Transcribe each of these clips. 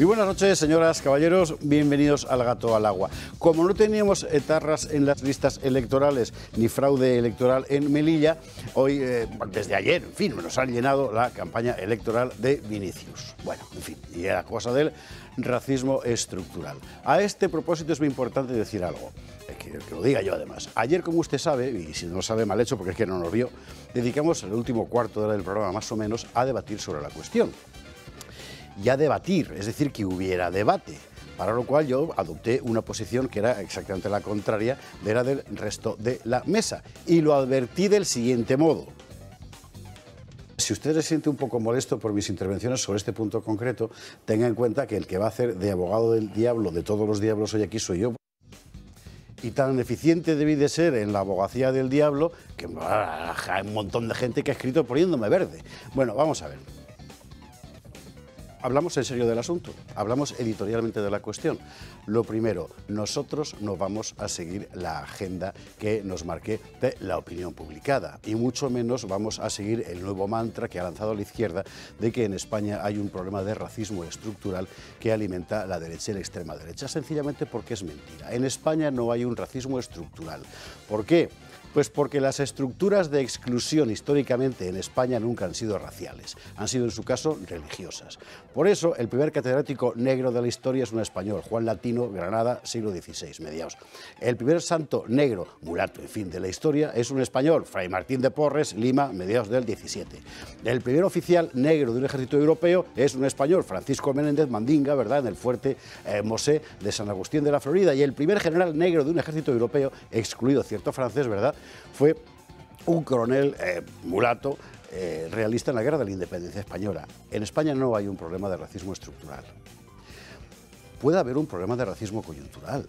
Muy buenas noches, señoras, caballeros, bienvenidos al Gato al Agua. Como no teníamos etarras en las listas electorales ni fraude electoral en Melilla, hoy, desde ayer, en fin, nos han llenado la campaña electoral de Vinicius. Bueno, en fin, y era cosa del racismo estructural. A este propósito es muy importante decir algo, que lo diga yo además. Ayer, como usted sabe, y si no lo sabe, mal hecho porque es que no nos vio, dedicamos el último cuarto de hora del programa, más o menos, a debatir sobre la cuestión. Y a debatir, es decir, que hubiera debate, para lo cual yo adopté una posición que era exactamente la contraria de la del resto de la mesa. Y lo advertí del siguiente modo. Si usted se siente un poco molesto por mis intervenciones sobre este punto concreto, tenga en cuenta que el que va a hacer de abogado del diablo, de todos los diablos hoy aquí, soy yo. Y tan eficiente debí de ser en la abogacía del diablo que hay un montón de gente que ha escrito poniéndome verde. Bueno, vamos a ver. Hablamos en serio del asunto, hablamos editorialmente de la cuestión. Lo primero, nosotros no vamos a seguir la agenda que nos marque de la opinión publicada y mucho menos vamos a seguir el nuevo mantra que ha lanzado la izquierda de que en España hay un problema de racismo estructural que alimenta la derecha y la extrema derecha, sencillamente porque es mentira. En España no hay un racismo estructural. ¿Por qué? Pues porque las estructuras de exclusión históricamente en España nunca han sido raciales, han sido en su caso religiosas. Por eso el primer catedrático negro de la historia es un español, Juan Latino, Granada, siglo XVI, mediados. El primer santo negro, mulato, en fin, de la historia es un español, Fray Martín de Porres, Lima, mediados del XVII. El primer oficial negro de un ejército europeo es un español, Francisco Menéndez, Mandinga, ¿verdad?, en el fuerte Mosé de San Agustín de la Florida. Y el primer general negro de un ejército europeo, excluido cierto francés, ¿verdad?, fue un coronel mulato realista en la Guerra de la Independencia Española. En España no hay un problema de racismo estructural. Puede haber un problema de racismo coyuntural,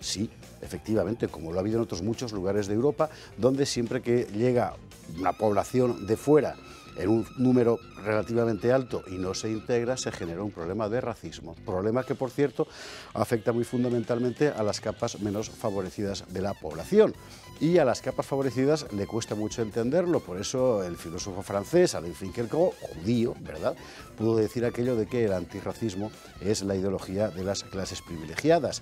sí, efectivamente, como lo ha habido en otros muchos lugares de Europa, donde siempre que llega una población de fuera en un número relativamente alto y no se integra, se genera un problema de racismo. Problema que, por cierto, afecta muy fundamentalmente a las capas menos favorecidas de la población. Y a las capas favorecidas le cuesta mucho entenderlo, por eso el filósofo francés, Alain Kirchhoff, judío, ¿verdad?, pudo decir aquello de que el antirracismo es la ideología de las clases privilegiadas.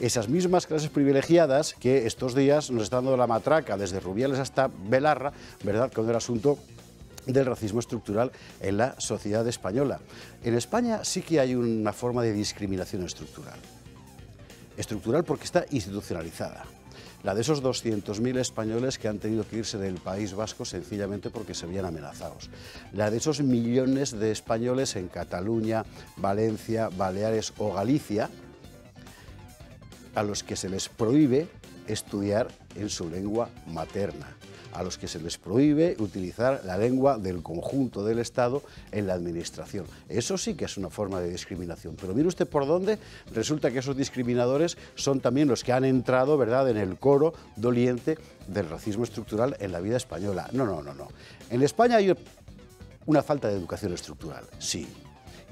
Esas mismas clases privilegiadas que estos días nos están dando la matraca desde Rubiales hasta Belarra, ¿verdad?, con el asunto del racismo estructural en la sociedad española. En España sí que hay una forma de discriminación estructural. Estructural porque está institucionalizada. La de esos 200.000 españoles que han tenido que irse del País Vasco sencillamente porque se veían amenazados. La de esos millones de españoles en Cataluña, Valencia, Baleares o Galicia, a los que se les prohíbe estudiar en su lengua materna, a los que se les prohíbe utilizar la lengua del conjunto del Estado en la administración. Eso sí que es una forma de discriminación, pero mire usted por dónde resulta que esos discriminadores son también los que han entrado, ¿verdad?, en el coro doliente del racismo estructural en la vida española. No, no, no, no. En España hay una falta de educación estructural, sí,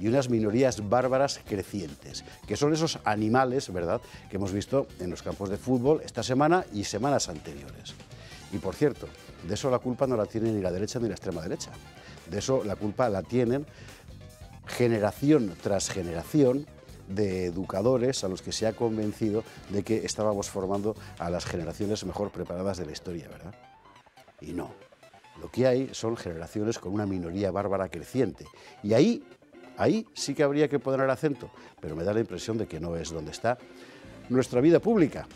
y unas minorías bárbaras crecientes, que son esos animales, ¿verdad?, que hemos visto en los campos de fútbol esta semana y semanas anteriores. Y por cierto, de eso la culpa no la tiene ni la derecha ni la extrema derecha. De eso la culpa la tienen generación tras generación de educadores a los que se ha convencido de que estábamos formando a las generaciones mejor preparadas de la historia, ¿verdad? Y no. Lo que hay son generaciones con una minoría bárbara creciente. Y ahí sí que habría que poner el acento, pero me da la impresión de que no es donde está nuestra vida pública.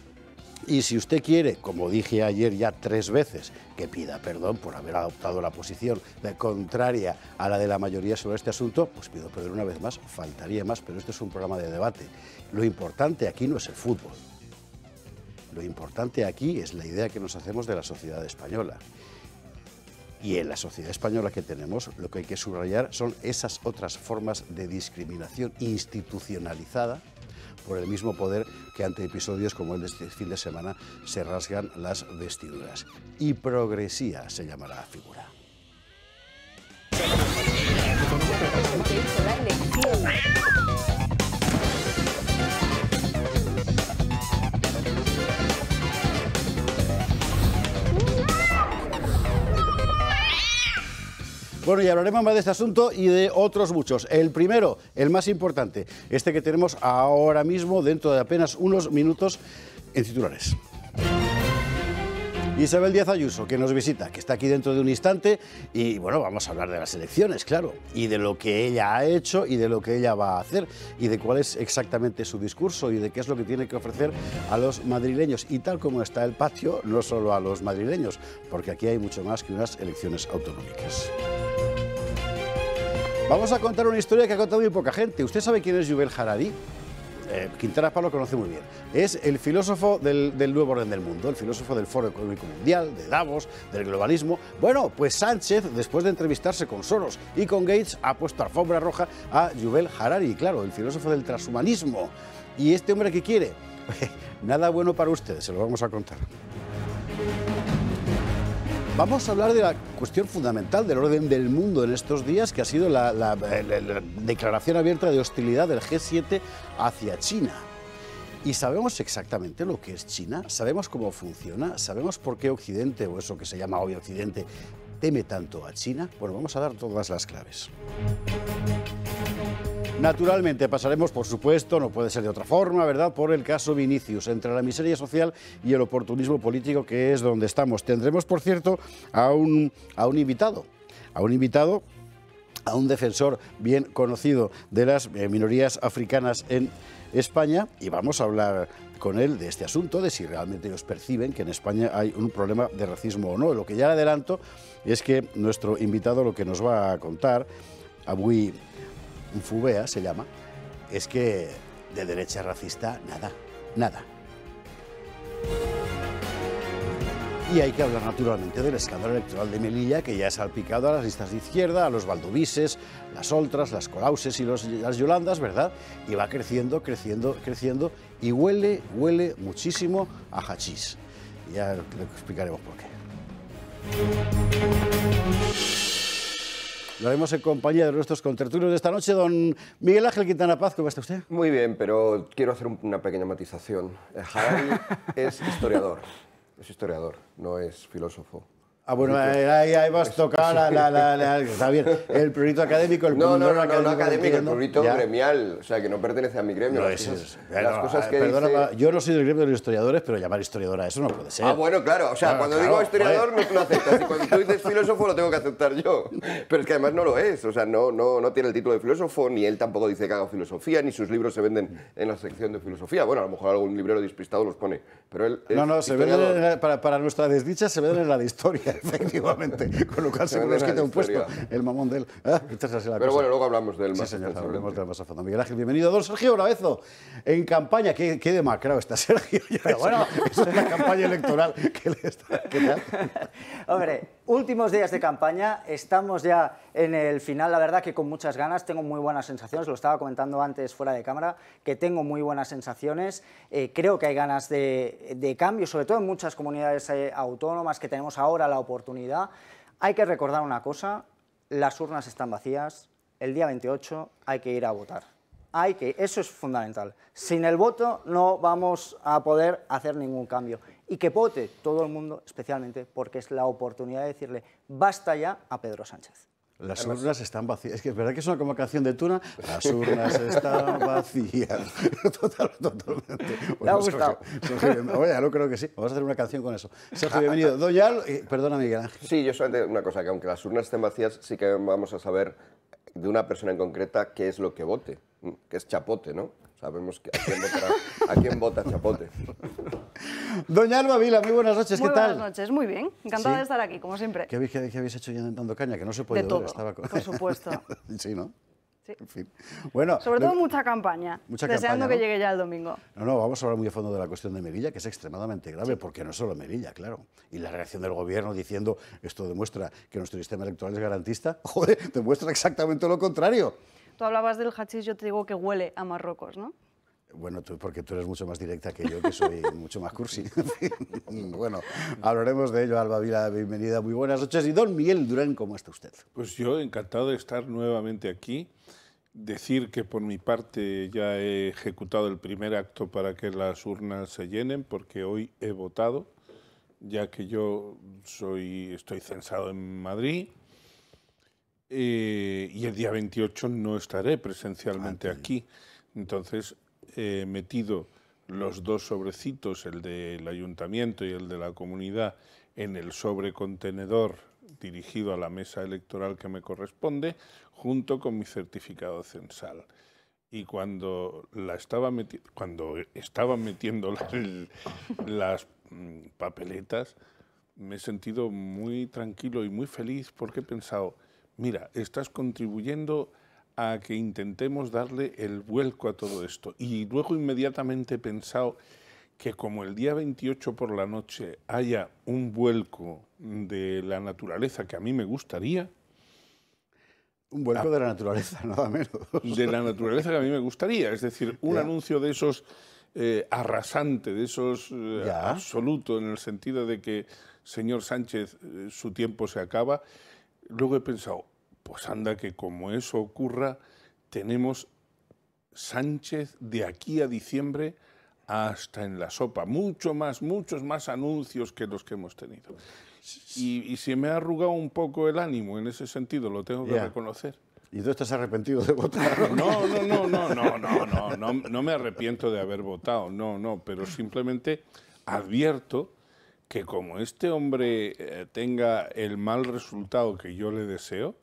Y si usted quiere, como dije ayer ya 3 veces, que pida perdón por haber adoptado la posición contraria a la de la mayoría sobre este asunto, pues pido perdón una vez más, faltaría más, pero esto es un programa de debate. Lo importante aquí no es el fútbol. Lo importante aquí es la idea que nos hacemos de la sociedad española. Y en la sociedad española que tenemos, lo que hay que subrayar son esas otras formas de discriminación institucionalizada por el mismo poder que ante episodios como el de este fin de semana se rasgan las vestiduras. Y progresía se llamará la figura. Bueno, y hablaremos más de este asunto y de otros muchos. El primero, el más importante, este que tenemos ahora mismo, dentro de apenas unos minutos, en titulares. Isabel Díaz Ayuso, que nos visita, que está aquí dentro de un instante, y bueno, vamos a hablar de las elecciones, claro, y de lo que ella ha hecho y de lo que ella va a hacer y de cuál es exactamente su discurso y de qué es lo que tiene que ofrecer a los madrileños. Y tal como está el patio, no solo a los madrileños, porque aquí hay mucho más que unas elecciones autonómicas. Vamos a contar una historia que ha contado muy poca gente. ¿Usted sabe quién es Yuval Harari? Quintana Paz lo conoce muy bien. Es el filósofo del nuevo orden del mundo, el filósofo del Foro Económico Mundial, de Davos, del globalismo. Bueno, pues Sánchez, después de entrevistarse con Soros y con Gates, ha puesto alfombra roja a Yuval Harari, claro, el filósofo del transhumanismo. ¿Y este hombre qué quiere? Nada bueno para ustedes, se lo vamos a contar. Vamos a hablar de la cuestión fundamental del orden del mundo en estos días, que ha sido la declaración abierta de hostilidad del G7 hacia China. Y sabemos exactamente lo que es China, sabemos cómo funciona, sabemos por qué Occidente, o eso que se llama hoy Occidente, teme tanto a China. Bueno, vamos a dar todas las claves. Naturalmente pasaremos, por supuesto, no puede ser de otra forma, ¿verdad?, por el caso Vinicius, entre la miseria social y el oportunismo político, que es donde estamos. Tendremos, por cierto, a un defensor bien conocido de las minorías africanas en España, y vamos a hablar con él de este asunto, de si realmente ellos perciben que en España hay un problema de racismo o no. Lo que ya adelanto es que nuestro invitado lo que nos va a contar, Abui Fubea se llama, es que de derecha racista nada, nada. Y hay que hablar naturalmente del escándalo electoral de Melilla, que ya ha salpicado a las listas de izquierda, a los valdovises, las oltras, las colauses y las yolandas, ¿verdad? Y va creciendo, creciendo, creciendo, y huele muchísimo a hachís. Ya le explicaremos por qué. Lo haremos en compañía de nuestros contertulios de esta noche. Don Miguel Ángel Quintana Paz, ¿cómo está usted? Muy bien, pero quiero hacer una pequeña matización. Harari es historiador, no es filósofo. Ah, bueno, ahí vas a tocar está bien. El prurito académico, el prurito académico, el prurito gremial, o sea, que no pertenece a mi gremio. No, yo no soy del gremio de los historiadores, pero llamar historiador a eso no puede ser. Ah, bueno, claro, o sea, claro, cuando digo historiador no lo aceptas, y cuando tú dices filósofo lo tengo que aceptar yo. Pero es que además no lo es, o sea, no tiene el título de filósofo, ni él tampoco dice que haga filosofía, ni sus libros se venden en la sección de filosofía. Bueno, a lo mejor algún librero despistado los pone, pero él es se venden, para nuestra desdicha, se venden en la de historia. Efectivamente, con lo cual seguro es que te han puesto el mamón de él. Pero bueno, luego hablamos del más. Sí, señor, hablemos del más a fondo. Miguel Ángel, bienvenido. Don Sergio Brabezo, en campaña. Qué demacrado está Sergio. Pero bueno, eso es la campaña electoral que le está... ¿Qué tal? Hombre, últimos días de campaña, estamos ya en el final, la verdad que con muchas ganas, tengo muy buenas sensaciones, lo estaba comentando antes fuera de cámara, que tengo muy buenas sensaciones, creo que hay ganas de cambio, sobre todo en muchas comunidades autónomas que tenemos ahora la oportunidad. Hay que recordar una cosa, las urnas están vacías, el día 28 hay que ir a votar, eso es fundamental, sin el voto no vamos a poder hacer ningún cambio. Y que vote todo el mundo, especialmente porque es la oportunidad de decirle basta ya a Pedro Sánchez. Las urnas están vacías. Es que es verdad que es una convocación de Tuna. Las urnas están vacías. Totalmente. ¿Te ha gustado? Oye, ya lo creo que sí. Vamos a hacer una canción con eso. Sergio, bienvenido. Doñal, perdona, Miguel Ángel. Sí, yo solamente una cosa, que aunque las urnas estén vacías, sí que vamos a saber de una persona en concreta qué es lo que vote, que es Chapote, ¿no? Sabemos a quién vota Chapote. Doña Alba Vila, muy buenas noches, ¿qué tal? Muy buenas noches, muy bien. Encantada de estar aquí, como siempre. ¿Qué habéis hecho ya dando caña? Que no se puede ver. Estaba con... por supuesto. Sí, ¿no? Sí. En fin. Bueno, sobre todo mucha campaña, deseando que llegue ya el domingo. No, vamos a hablar muy a fondo de la cuestión de Melilla, que es extremadamente grave, porque no es solo Melilla, claro. Y la reacción del gobierno diciendo esto demuestra que nuestro sistema electoral es garantista, joder, demuestra exactamente lo contrario. Tú hablabas del hachís, yo te digo que huele a Marruecos, ¿no? Bueno, tú, porque tú eres mucho más directa que yo, que soy mucho más cursi. Bueno, hablaremos de ello. Alba Vila, bienvenida, muy buenas noches. Y don Miguel Durán, ¿cómo está usted? Pues yo encantado de estar nuevamente aquí. Decir que por mi parte ya he ejecutado el primer acto para que las urnas se llenen, porque hoy he votado, ya que yo estoy censado en Madrid. y el día 28 no estaré presencialmente aquí. Entonces he metido los dos sobrecitos, el del ayuntamiento y el de la comunidad, en el sobrecontenedor dirigido a la mesa electoral que me corresponde, junto con mi certificado censal. Y cuando estaba metiendo las papeletas, me he sentido muy tranquilo y muy feliz, porque he pensado, mira, estás contribuyendo a que intentemos darle el vuelco a todo esto. Y luego inmediatamente he pensado que como el día 28 por la noche haya un vuelco de la naturaleza que a mí me gustaría... Un vuelco de la naturaleza, nada menos. De la naturaleza que a mí me gustaría, es decir, un anuncio de esos arrasante, de esos absoluto, en el sentido de que, señor Sánchez, su tiempo se acaba. Luego he pensado, pues anda que como eso ocurra, tenemos Sánchez de aquí a diciembre hasta en la sopa. Muchos más anuncios que los que hemos tenido. Y se me ha arrugado un poco el ánimo en ese sentido, lo tengo que reconocer. ¿Y tú estás arrepentido de votar? No me arrepiento de haber votado, pero simplemente advierto que como este hombre tenga el mal resultado que yo le deseo,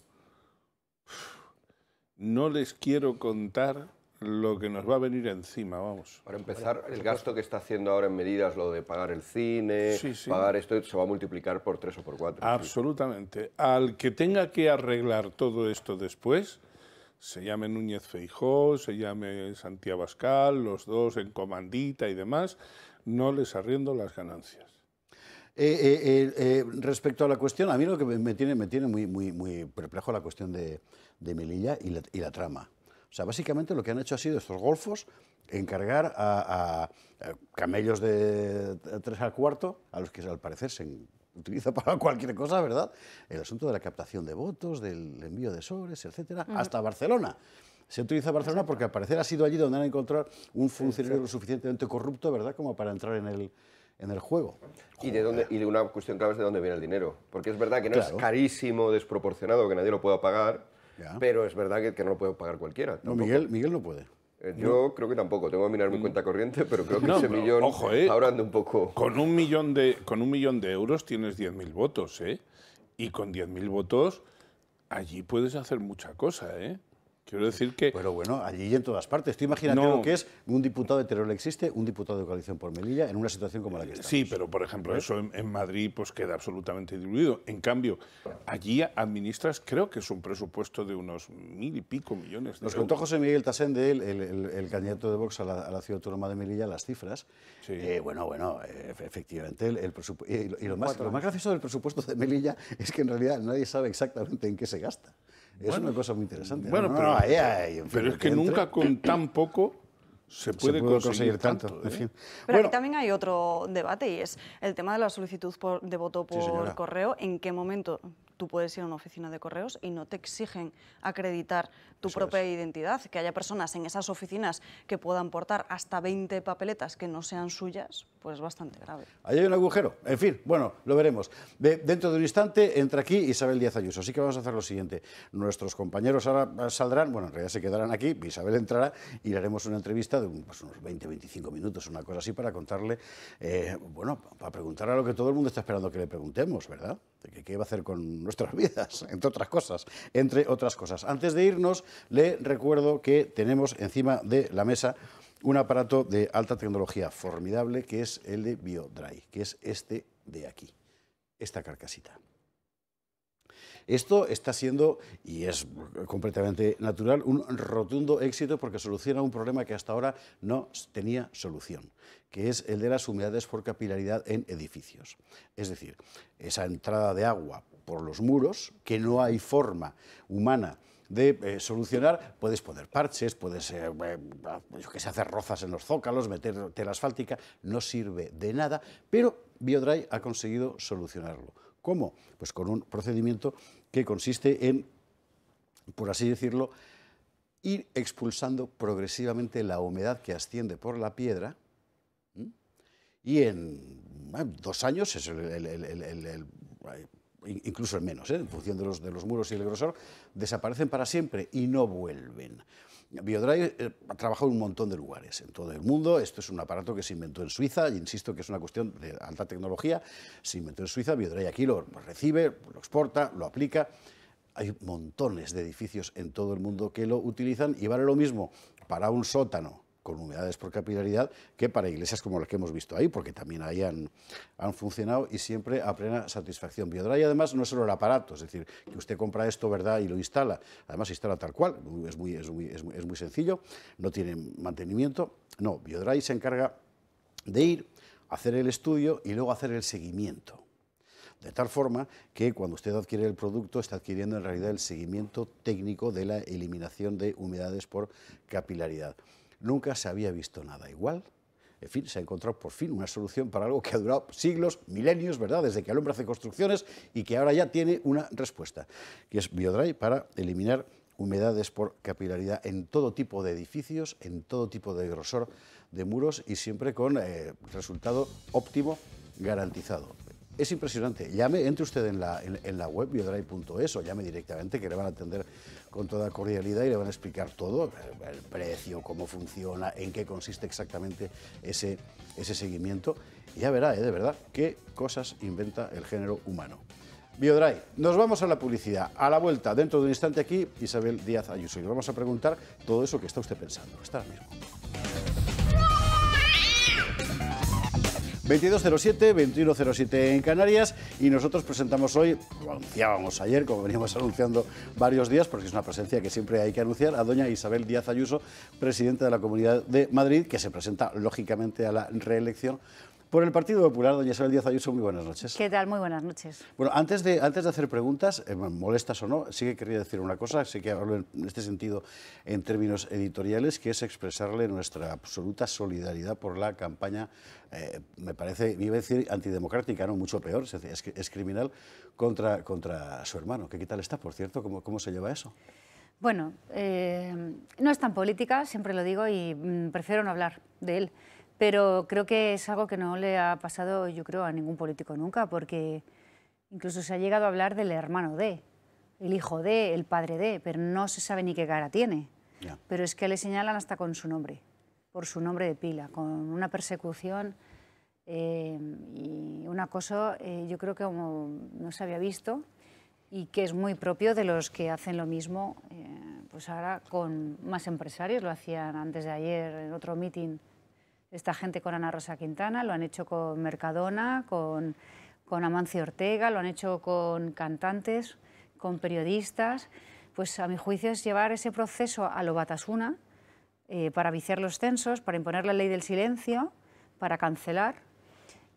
no les quiero contar lo que nos va a venir encima, vamos. Para empezar, el gasto que está haciendo ahora en medidas, lo de pagar el cine, pagar esto, se va a multiplicar por 3 o por 4. Absolutamente. Sí. Al que tenga que arreglar todo esto después, se llame Núñez Feijóo, se llame Santiago Abascal, los dos en comandita y demás, no les arriendo las ganancias. Respecto a la cuestión, a mí lo que me tiene muy perplejo la cuestión de Melilla y la trama. O sea, básicamente lo que han hecho ha sido estos golfos encargar a camellos de 3 al cuarto, a los que al parecer se utiliza para cualquier cosa, ¿verdad? El asunto de la captación de votos, del envío de sobres, etcétera, hasta Barcelona. Se utiliza Barcelona porque al parecer ha sido allí donde han encontrado un funcionario lo suficientemente corrupto, ¿verdad?, como para entrar en el juego. Y una cuestión clave es de dónde viene el dinero. Porque es verdad que no es carísimo, desproporcionado, que nadie lo pueda pagar. Ya. Pero es verdad que no lo puede pagar cualquiera. No, Miguel no puede. Yo creo que tampoco. Tengo que mirar mi cuenta corriente, pero creo que ese millón... Ojo, ahora ando un poco... Con un millón de euros tienes 10.000 votos, ¿eh? Y con 10.000 votos allí puedes hacer mucha cosa, ¿eh? Quiero decir que... Pero bueno, allí y en todas partes. Tú imagínate lo que es un diputado de Teruel existe, un diputado de coalición por Melilla, en una situación como la que estamos. Sí, pero por ejemplo, eso en Madrid pues queda absolutamente diluido. En cambio, allí administras, creo que es un presupuesto de unos 1.000 y pico millones de euros. Nos contó José Miguel Tasende, el candidato de Vox a la ciudad autónoma de Melilla, las cifras. Sí. Efectivamente, el presupuesto... Y lo más gracioso del presupuesto de Melilla es que en realidad nadie sabe exactamente en qué se gasta. Es una cosa muy interesante. Bueno, pero es que nunca con tan poco se puede conseguir tanto. En fin. Pero aquí también hay otro debate y es el tema de la solicitud de voto por correo. ¿En qué momento tú puedes ir a una oficina de correos y no te exigen acreditar tu propia identidad? Que haya personas en esas oficinas que puedan portar hasta 20 papeletas que no sean suyas, pues es bastante grave. Ahí hay un agujero. En fin, bueno, lo veremos. Dentro de un instante entra aquí Isabel Díaz Ayuso. Así que vamos a hacer lo siguiente. Nuestros compañeros ahora saldrán, bueno, en realidad se quedarán aquí, Isabel entrará y le haremos una entrevista de unos 20-25 minutos, una cosa así, para contarle, para preguntarle a lo que todo el mundo está esperando que le preguntemos, ¿verdad? De qué va a hacer con nuestras vidas, entre otras cosas. Antes de irnos, le recuerdo que tenemos encima de la mesa un aparato de alta tecnología formidable, que es el de BioDry, que es este de aquí, esta carcasita. Esto está siendo, y es completamente natural, un rotundo éxito porque soluciona un problema que hasta ahora no tenía solución, que es el de las humedades por capilaridad en edificios. Es decir, esa entrada de agua por los muros, que no hay forma humana de solucionar, puedes poner parches, puedes hacer rozas en los zócalos, meter tela asfáltica, no sirve de nada, pero BioDry ha conseguido solucionarlo. ¿Cómo? Pues con un procedimiento que consiste en, por así decirlo, ir expulsando progresivamente la humedad que asciende por la piedra y en 2 años es el incluso el menos, en función de los muros y el grosor, desaparecen para siempre y no vuelven. BioDry ha trabajado en un montón de lugares en todo el mundo. Esto es un aparato que se inventó en Suiza, y insisto que es una cuestión de alta tecnología. Se inventó en Suiza, BioDry aquí lo recibe, lo exporta, lo aplica. Hay montones de edificios en todo el mundo que lo utilizan y vale lo mismo para un sótano con humedades por capilaridad que para iglesias como las que hemos visto ahí, porque también ahí han funcionado y siempre a plena satisfacción. BioDry además no es solo el aparato, es decir, que usted compra esto, ¿verdad?, y lo instala, además se instala tal cual, es muy sencillo, no tiene mantenimiento. No, BioDry se encarga de ir, hacer el estudio y luego hacer el seguimiento. De tal forma que cuando usted adquiere el producto está adquiriendo en realidad el seguimiento técnico de la eliminación de humedades por capilaridad. Nunca se había visto nada igual. En fin, se ha encontrado por fin una solución para algo que ha durado siglos, milenios, ¿verdad?, desde que el hombre hace construcciones y que ahora ya tiene una respuesta, que es BioDry para eliminar humedades por capilaridad en todo tipo de edificios, en todo tipo de grosor de muros y siempre con resultado óptimo garantizado. Es impresionante. Llame, entre usted en la web biodry.es o llame directamente, que le van a atender con toda cordialidad y le van a explicar todo, el precio, cómo funciona, en qué consiste exactamente ese seguimiento. Y ya verá, de verdad, qué cosas inventa el género humano. BioDry. Nos vamos a la publicidad. A la vuelta, dentro de un instante, aquí Isabel Díaz Ayuso. Y le vamos a preguntar todo eso que está usted pensando. Está ahora mismo. 2207, 2107 en Canarias, y nosotros presentamos hoy, lo anunciábamos ayer, como veníamos anunciando varios días, porque es una presencia que siempre hay que anunciar, a doña Isabel Díaz Ayuso, presidenta de la Comunidad de Madrid, que se presenta, lógicamente, a la reelección por el Partido Popular. Doña Isabel Díaz Ayuso, muy buenas noches. ¿Qué tal? Muy buenas noches. Bueno, antes de hacer preguntas, molestas o no, sí que quería decir una cosa, sí que hablo en este sentido en términos editoriales, que es expresarle nuestra absoluta solidaridad por la campaña me parece, iba a decir antidemocrática, no, mucho peor, es criminal contra su hermano. ¿Qué tal está, por cierto? ¿Cómo se lleva eso? Bueno, no es tan política, siempre lo digo, y prefiero no hablar de él, pero creo que es algo que no le ha pasado, yo creo, a ningún político nunca, porque incluso se ha llegado a hablar del hermano de, el hijo de, el padre de, pero no se sabe ni qué cara tiene. Yeah. Pero es que le señalan hasta con su nombre, por su nombre de pila, con una persecución y un acoso, yo creo que como no se había visto, y que es muy propio de los que hacen lo mismo, pues ahora con más empresarios. Lo hacían antes de ayer en otro mitin esta gente con Ana Rosa Quintana, lo han hecho con Mercadona, con Amancio Ortega, lo han hecho con cantantes, con periodistas. Pues a mi juicio es llevar ese proceso a lo Batasuna, para viciar los censos, para imponer la ley del silencio, para cancelar,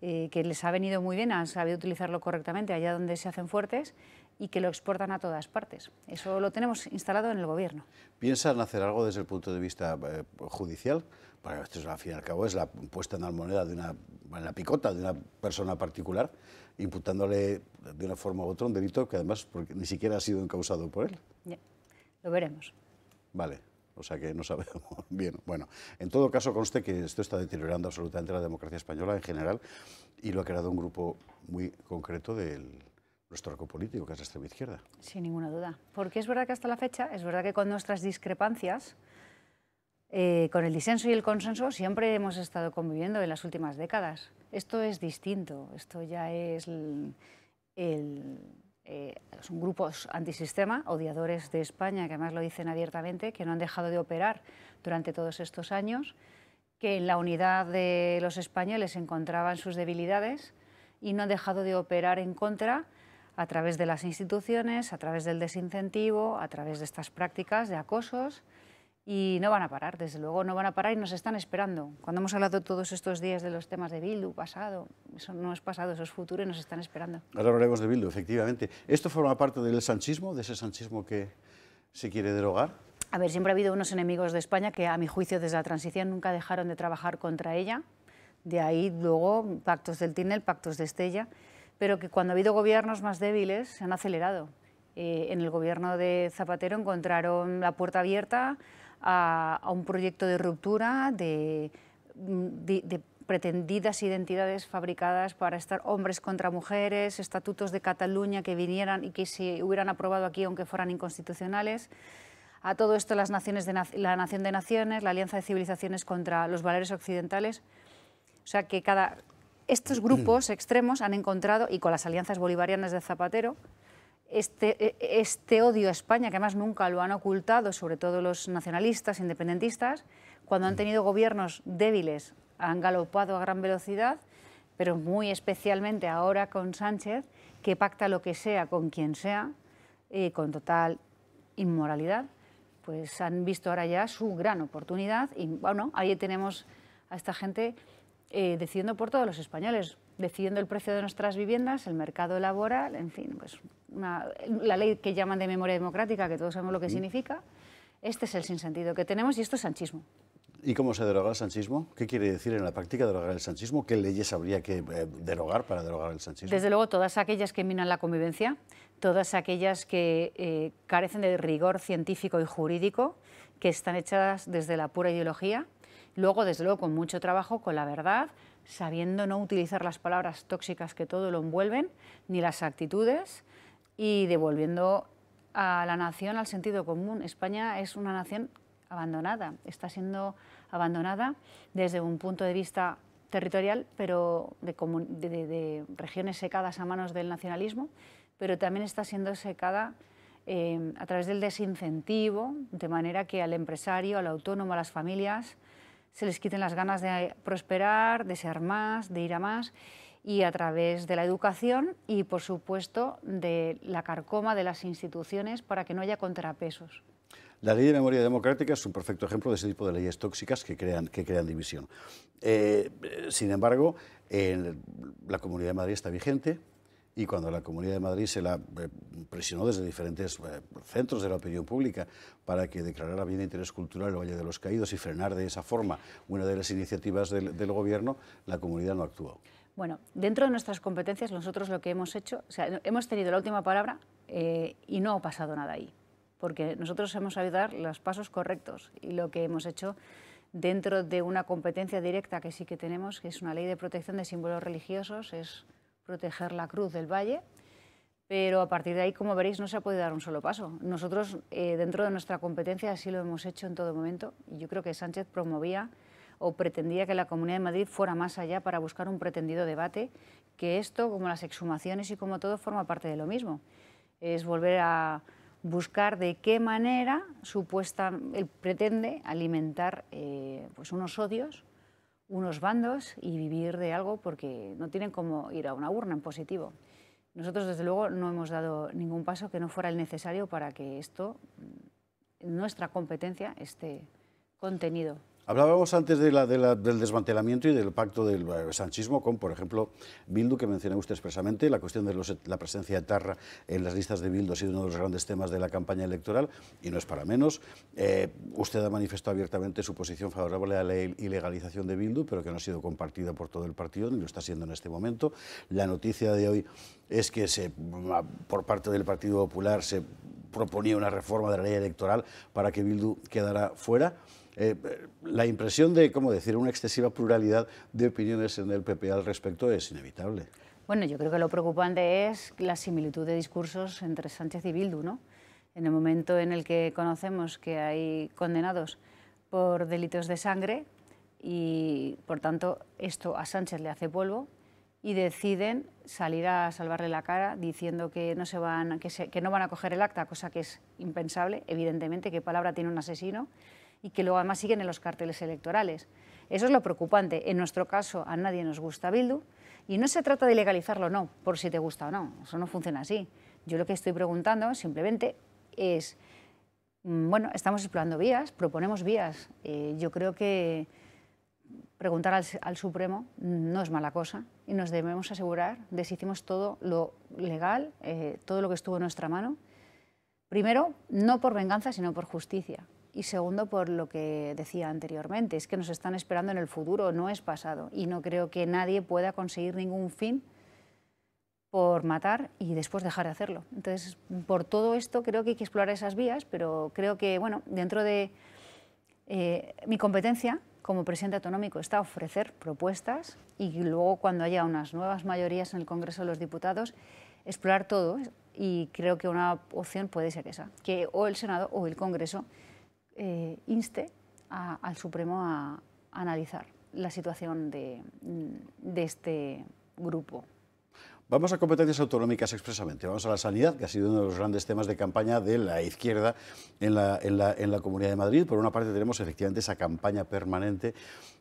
que les ha venido muy bien, han sabido utilizarlo correctamente allá donde se hacen fuertes, y que lo exportan a todas partes. Eso lo tenemos instalado en el Gobierno. ¿Piensan hacer algo desde el punto de vista judicial? Bueno, esto al fin y al cabo es la puesta en la moneda en la picota de una persona particular, imputándole de una forma u otra un delito que además ni siquiera ha sido encausado por él. Ya, lo veremos. Vale. O sea que no sabemos bien. Bueno, en todo caso conste que esto está deteriorando absolutamente la democracia española en general, y lo ha creado un grupo muy concreto de nuestro arco político, que es la extrema izquierda. Sin ninguna duda. Porque es verdad que hasta la fecha, es verdad que con nuestras discrepancias, con el disenso y el consenso, siempre hemos estado conviviendo en las últimas décadas. Esto es distinto. Esto ya es son grupos antisistema, odiadores de España, que además lo dicen abiertamente, que no han dejado de operar durante todos estos años, que en la unidad de los españoles encontraban sus debilidades y no han dejado de operar en contra a través de las instituciones, a través del desincentivo, a través de estas prácticas de acosos, y no van a parar, desde luego no van a parar, y nos están esperando. Cuando hemos hablado todos estos días de los temas de Bildu, pasado, eso no es pasado, eso es futuro, y nos están esperando. Ahora hablaremos de Bildu, efectivamente. ¿Esto forma parte del sanchismo, de ese sanchismo que se quiere derogar? A ver, siempre ha habido unos enemigos de España que, a mi juicio, desde la transición nunca dejaron de trabajar contra ella. De ahí, luego, pactos del Tinel, pactos de Estella, pero que cuando ha habido gobiernos más débiles se han acelerado. En el gobierno de Zapatero encontraron la puerta abierta a un proyecto de ruptura, de pretendidas identidades fabricadas para estar hombres contra mujeres, estatutos de Cataluña que vinieran y que se hubieran aprobado aquí aunque fueran inconstitucionales. A todo esto las naciones de la Nación de Naciones, la Alianza de Civilizaciones contra los valores occidentales. O sea que estos grupos extremos han encontrado, y con las alianzas bolivarianas de Zapatero, este odio a España, que además nunca lo han ocultado, sobre todo los nacionalistas, independentistas, cuando han tenido gobiernos débiles, han galopado a gran velocidad, pero muy especialmente ahora con Sánchez, que pacta lo que sea con quien sea, con total inmoralidad, pues han visto ahora ya su gran oportunidad y bueno, ahí tenemos a esta gente decidiendo por todos los españoles, decidiendo el precio de nuestras viviendas, el mercado laboral, en fin, pues la ley que llaman de memoria democrática, que todos sabemos lo que significa. Este es el sinsentido que tenemos y esto es sanchismo. ¿Y cómo se deroga el sanchismo? ¿Qué quiere decir en la práctica derogar el sanchismo? ¿Qué leyes habría que derogar para derogar el sanchismo? Desde luego todas aquellas que minan la convivencia, todas aquellas que carecen de rigor científico y jurídico, que están hechas desde la pura ideología, luego desde luego con mucho trabajo, con la verdad, sabiendo no utilizar las palabras tóxicas que todo lo envuelven, ni las actitudes, y devolviendo a la nación al sentido común. España es una nación abandonada, está siendo abandonada desde un punto de vista territorial, pero de regiones secadas a manos del nacionalismo, pero también está siendo secada a través del desincentivo, de manera que al empresario, al autónomo, a las familias se les quiten las ganas de prosperar, de ser más, de ir a más, y a través de la educación y, por supuesto, de la carcoma de las instituciones para que no haya contrapesos. La ley de memoria democrática es un perfecto ejemplo de ese tipo de leyes tóxicas que crean división. Sin embargo, la Comunidad de Madrid está vigente y cuando la Comunidad de Madrid se la presionó desde diferentes centros de la opinión pública para que declarara bien de interés cultural el Valle de los Caídos y frenar de esa forma una de las iniciativas del Gobierno, la Comunidad no actuó. Bueno, dentro de nuestras competencias nosotros lo que hemos hecho, o sea, hemos tenido la última palabra y no ha pasado nada ahí, porque nosotros hemos sabido dar los pasos correctos y lo que hemos hecho dentro de una competencia directa que sí que tenemos, que es una ley de protección de símbolos religiosos, es proteger la cruz del valle, pero a partir de ahí, como veréis, no se ha podido dar un solo paso. Nosotros, dentro de nuestra competencia, así lo hemos hecho en todo momento y yo creo que Sánchez promovía o pretendía que la Comunidad de Madrid fuera más allá para buscar un pretendido debate, que esto, como las exhumaciones y como todo, forma parte de lo mismo. Es volver a buscar de qué manera él pretende alimentar pues unos odios, unos bandos y vivir de algo porque no tienen cómo ir a una urna en positivo. Nosotros desde luego no hemos dado ningún paso que no fuera el necesario para que esto, en nuestra competencia, esté contenido. Hablábamos antes del desmantelamiento y del pacto del sanchismo con, por ejemplo, Bildu, que mencionaba usted expresamente. La cuestión de la presencia etarra en las listas de Bildu ha sido uno de los grandes temas de la campaña electoral y no es para menos. Usted ha manifestado abiertamente su posición favorable a la ilegalización de Bildu, pero que no ha sido compartida por todo el partido, ni lo está siendo en este momento. La noticia de hoy es que por parte del Partido Popular se proponía una reforma de la ley electoral para que Bildu quedara fuera. La impresión de, ¿cómo decir?, una excesiva pluralidad de opiniones en el PP al respecto es inevitable. Bueno, yo creo que lo preocupante es la similitud de discursos entre Sánchez y Bildu, ¿no? En el momento en el que conocemos que hay condenados por delitos de sangre y, por tanto, esto a Sánchez le hace polvo y deciden salir a salvarle la cara diciendo que no van a coger el acta, cosa que es impensable, evidentemente, ¿qué palabra tiene un asesino? Y que luego además siguen en los carteles electorales. Eso es lo preocupante. En nuestro caso, a nadie nos gusta Bildu y no se trata de legalizarlo o no, por si te gusta o no. Eso no funciona así. Yo lo que estoy preguntando simplemente es, bueno, estamos explorando vías, proponemos vías. Yo creo que preguntar al Supremo no es mala cosa y nos debemos asegurar de si hicimos todo lo legal, todo lo que estuvo en nuestra mano. Primero, no por venganza, sino por justicia. Y segundo, por lo que decía anteriormente, es que nos están esperando en el futuro, no es pasado. Y no creo que nadie pueda conseguir ningún fin por matar y después dejar de hacerlo. Entonces, por todo esto creo que hay que explorar esas vías, pero creo que, bueno, dentro de mi competencia, como presidente autonómico está ofrecer propuestas y luego, cuando haya unas nuevas mayorías en el Congreso de los Diputados, explorar todo, y creo que una opción puede ser esa, que o el Senado o el Congreso inste al Supremo a analizar la situación de este grupo. Vamos a competencias autonómicas expresamente, vamos a la sanidad, que ha sido uno de los grandes temas de campaña de la izquierda en la Comunidad de Madrid. Por una parte tenemos efectivamente esa campaña permanente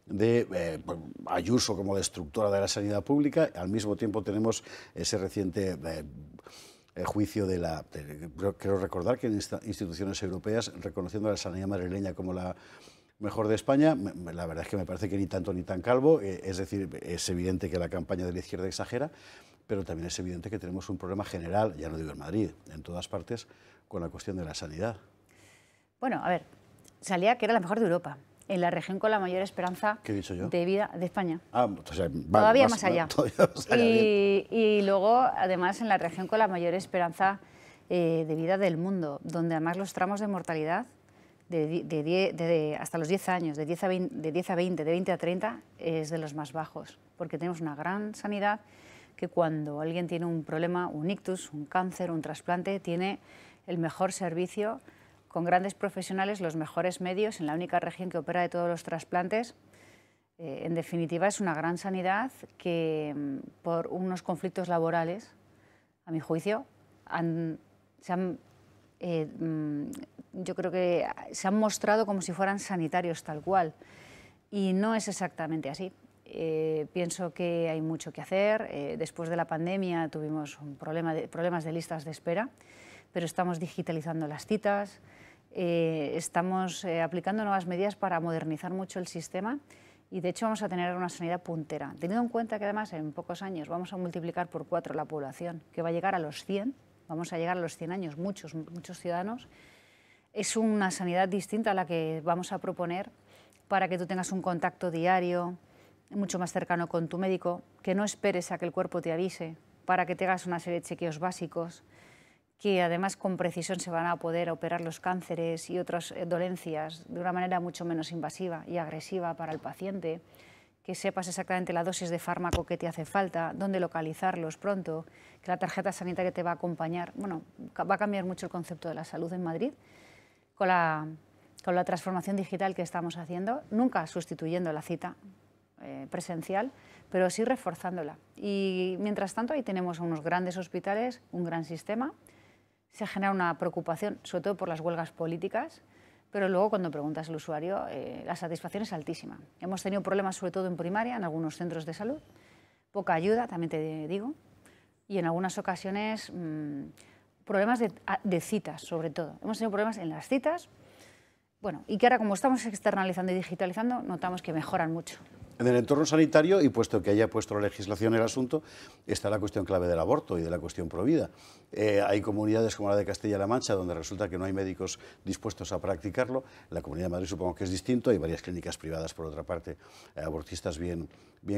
de Ayuso como destructora de la sanidad pública, al mismo tiempo tenemos ese reciente juicio de la... Creo recordar que en instituciones europeas, reconociendo a la sanidad madrileña como la mejor de España. La verdad es que me parece que ni tanto ni tan calvo, es decir, es evidente que la campaña de la izquierda exagera, pero también es evidente que tenemos un problema general, ya no digo en Madrid, en todas partes, con la cuestión de la sanidad. Bueno, a ver, salía que era la mejor de Europa, en la región con la mayor esperanza de vida de España. Ah, o sea, todavía más allá. Todavía más allá, y luego, además, en la región con la mayor esperanza de vida del mundo, donde además los tramos de mortalidad hasta los 10 años, de 10 a 20, de 20 a 30, es de los más bajos, porque tenemos una gran sanidad que cuando alguien tiene un problema, un ictus, un cáncer, un trasplante, tiene el mejor servicio, con grandes profesionales, los mejores medios, en la única región que opera de todos los trasplantes. En definitiva, es una gran sanidad que, por unos conflictos laborales, a mi juicio, yo creo que se han mostrado como si fueran sanitarios tal cual, y no es exactamente así. Pienso que hay mucho que hacer. Después de la pandemia tuvimos un problemas de listas de espera, pero estamos digitalizando las citas, estamos aplicando nuevas medidas para modernizar mucho el sistema, y de hecho vamos a tener una sanidad puntera, teniendo en cuenta que además en pocos años vamos a multiplicar por 4 la población, que va a llegar a los 100. Vamos a llegar a los 100 años, muchos ciudadanos. Es una sanidad distinta a la que vamos a proponer, para que tú tengas un contacto diario, mucho más cercano con tu médico, que no esperes a que el cuerpo te avise, para que te hagas una serie de chequeos básicos, que además con precisión se van a poder operar los cánceres y otras dolencias de una manera mucho menos invasiva y agresiva para el paciente, que sepas exactamente la dosis de fármaco que te hace falta, dónde localizarlos pronto, que la tarjeta sanitaria te va a acompañar. Bueno, va a cambiar mucho el concepto de la salud en Madrid con la transformación digital que estamos haciendo, nunca sustituyendo la cita presencial, pero sí reforzándola. Y mientras tanto ahí tenemos unos grandes hospitales, un gran sistema. Se genera una preocupación, sobre todo por las huelgas políticas, pero luego cuando preguntas al usuario, la satisfacción es altísima. Hemos tenido problemas sobre todo en primaria, en algunos centros de salud, poca ayuda, también te digo, y en algunas ocasiones problemas de citas, sobre todo. Hemos tenido problemas en las citas, bueno, y que ahora como estamos externalizando y digitalizando, notamos que mejoran mucho. En el entorno sanitario, y puesto que haya puesto la legislación el asunto, está la cuestión clave del aborto y de la cuestión provida. Hay comunidades como la de Castilla-La Mancha, donde resulta que no hay médicos dispuestos a practicarlo. La Comunidad de Madrid supongo que es distinto, hay varias clínicas privadas, por otra parte, abortistas bien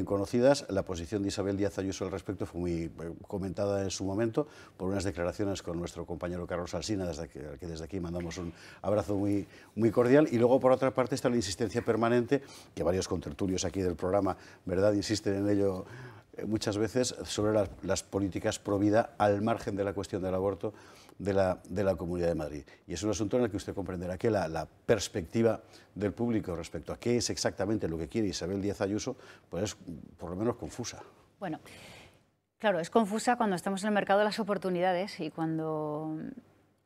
conocidas. La posición de Isabel Díaz Ayuso al respecto fue muy comentada en su momento por unas declaraciones con nuestro compañero Carlos Alsina, desde aquí mandamos un abrazo muy, muy cordial. Y luego, por otra parte, está la insistencia permanente, que varios contertulios aquí del programa, ¿verdad?, insisten en ello muchas veces, sobre las políticas pro vida al margen de la cuestión del aborto de la Comunidad de Madrid. Y es un asunto en el que usted comprenderá que la perspectiva del público respecto a qué es exactamente lo que quiere Isabel Díaz Ayuso, pues es por lo menos confusa. Bueno, claro, es confusa cuando estamos en el mercado de las oportunidades y cuando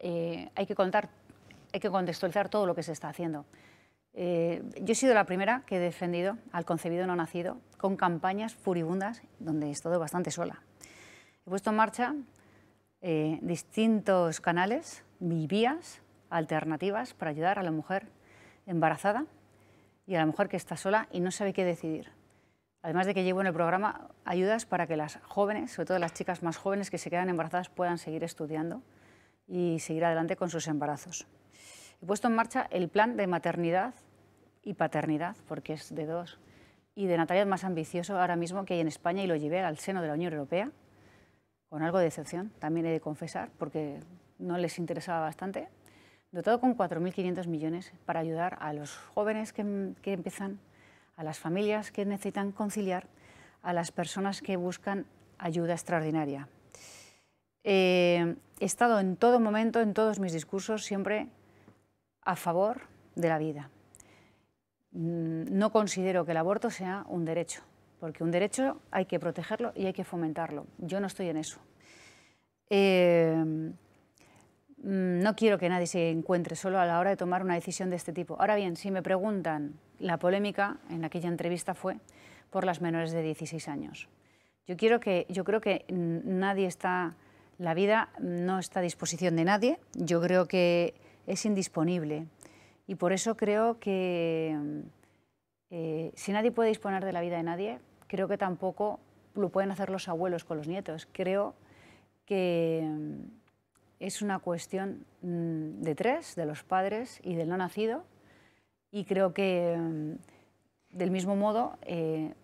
hay que contextualizar todo lo que se está haciendo. Yo he sido la primera que he defendido al concebido no nacido con campañas furibundas donde he estado bastante sola. He puesto en marcha distintos canales y vías alternativas para ayudar a la mujer embarazada y a la mujer que está sola y no sabe qué decidir. Además de que llevo en el programa ayudas para que las jóvenes, sobre todo las chicas más jóvenes que se quedan embarazadas, puedan seguir estudiando y seguir adelante con sus embarazos. He puesto en marcha el plan de maternidad y paternidad, porque es de dos, y de natalidad más ambicioso ahora mismo que hay en España, y lo llevé al seno de la Unión Europea, con algo de decepción, también he de confesar, porque no les interesaba bastante, dotado con 4.500 millones para ayudar a los jóvenes que empiezan, a las familias que necesitan conciliar, a las personas que buscan ayuda extraordinaria. He estado en todo momento, en todos mis discursos, siempre a favor de la vida. No considero que el aborto sea un derecho, porque un derecho hay que protegerlo y hay que fomentarlo. Yo no estoy en eso. No quiero que nadie se encuentre solo a la hora de tomar una decisión de este tipo. Ahora bien, si me preguntan, la polémica en aquella entrevista fue por las menores de 16 años. Yo creo que nadie está, la vida no está a disposición de nadie. Yo creo que es indisponible. Y por eso creo que si nadie puede disponer de la vida de nadie, creo que tampoco lo pueden hacer los abuelos con los nietos. Creo que es una cuestión de tres, de los padres y del no nacido. Y creo que, del mismo modo,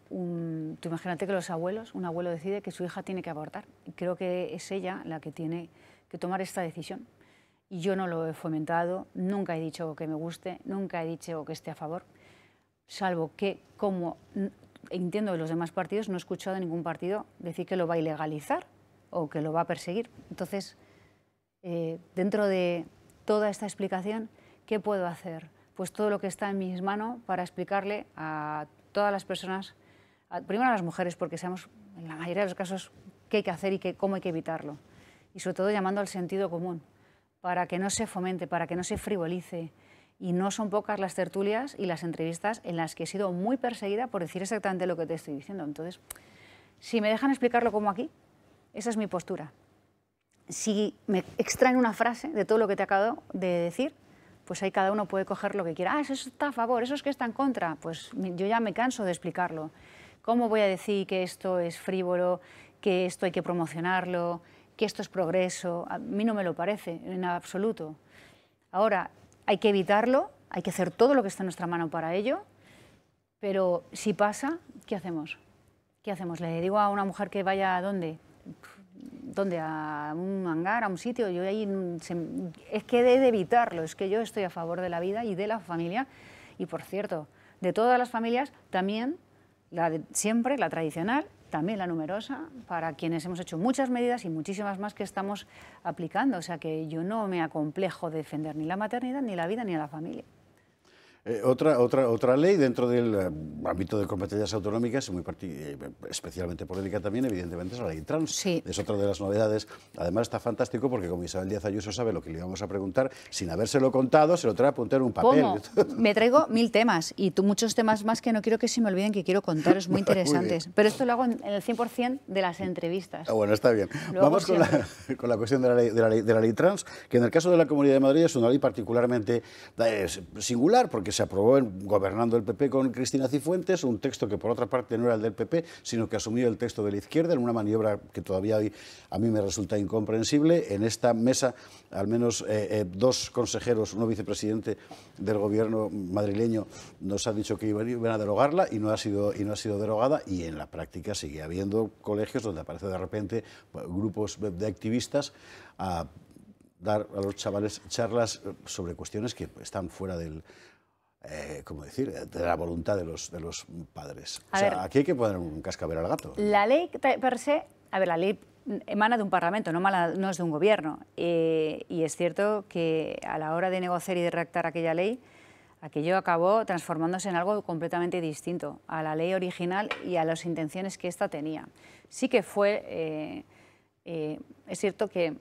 tú imagínate que los abuelos, un abuelo decide que su hija tiene que abortar. Y creo que es ella la que tiene que tomar esta decisión. Y yo no lo he fomentado, nunca he dicho que me guste, nunca he dicho que esté a favor, salvo que, como entiendo de los demás partidos, no he escuchado a ningún partido decir que lo va a ilegalizar o que lo va a perseguir. Entonces, dentro de toda esta explicación, ¿qué puedo hacer? Pues todo lo que está en mis manos para explicarle a todas las personas, primero a las mujeres, porque sabemos en la mayoría de los casos qué hay que hacer y cómo hay que evitarlo. Y sobre todo llamando al sentido común, para que no se fomente, para que no se frivolice. Y no son pocas las tertulias y las entrevistas en las que he sido muy perseguida por decir exactamente lo que te estoy diciendo. Entonces, si me dejan explicarlo como aquí, esa es mi postura. Si me extraen una frase de todo lo que te acabo de decir, pues ahí cada uno puede coger lo que quiera. Ah, eso está a favor, eso es que está en contra. Pues yo ya me canso de explicarlo. ¿Cómo voy a decir que esto es frívolo, que esto hay que promocionarlo, que esto es progreso? A mí no me lo parece, en absoluto. Ahora, hay que evitarlo, hay que hacer todo lo que está en nuestra mano para ello, pero si pasa, ¿qué hacemos? ¿Qué hacemos? ¿Le digo a una mujer que vaya a dónde? ¿Dónde? ¿A un hangar, a un sitio? Yo ahí es que he de evitarlo, es que yo estoy a favor de la vida y de la familia, y por cierto, de todas las familias, también la de siempre, la tradicional, también la numerosa, para quienes hemos hecho muchas medidas y muchísimas más que estamos aplicando. O sea que yo no me acomplejo de defender ni la maternidad, ni la vida, ni la familia. Otra ley dentro del ámbito de competencias autonómicas, especialmente polémica también, evidentemente, es la ley trans. Sí. Es otra de las novedades. Además, está fantástico porque como Isabel Díaz Ayuso sabe lo que le íbamos a preguntar, sin habérselo contado, se lo trae a apuntar en un papel. ¿Cómo? Me traigo 1000 temas y muchos temas más que no quiero que se me olviden, que quiero contaros muy interesantes. Muy pero esto lo hago en el 100% de las entrevistas. Bueno, está bien. Lo vamos con la cuestión de la ley trans, que en el caso de la Comunidad de Madrid es una ley particularmente singular, porque se aprobó gobernando el PP con Cristina Cifuentes, un texto que por otra parte no era el del PP, sino que asumió el texto de la izquierda en una maniobra que todavía hoy a mí me resulta incomprensible. En esta mesa, al menos dos consejeros, uno vicepresidente del gobierno madrileño, nos ha dicho que iban a derogarla y no ha sido derogada, y en la práctica sigue habiendo colegios donde aparecen de repente grupos de activistas a dar a los chavales charlas sobre cuestiones que están fuera del... ¿cómo decir?, de la voluntad de los padres. O sea, aquí hay que poner un cascabel al gato. La ley per se, la ley emana de un parlamento, no es de un gobierno. Y es cierto que a la hora de negociar y de redactar aquella ley, aquello acabó transformándose en algo completamente distinto a la ley original y a las intenciones que ésta tenía. Sí que fue... es cierto que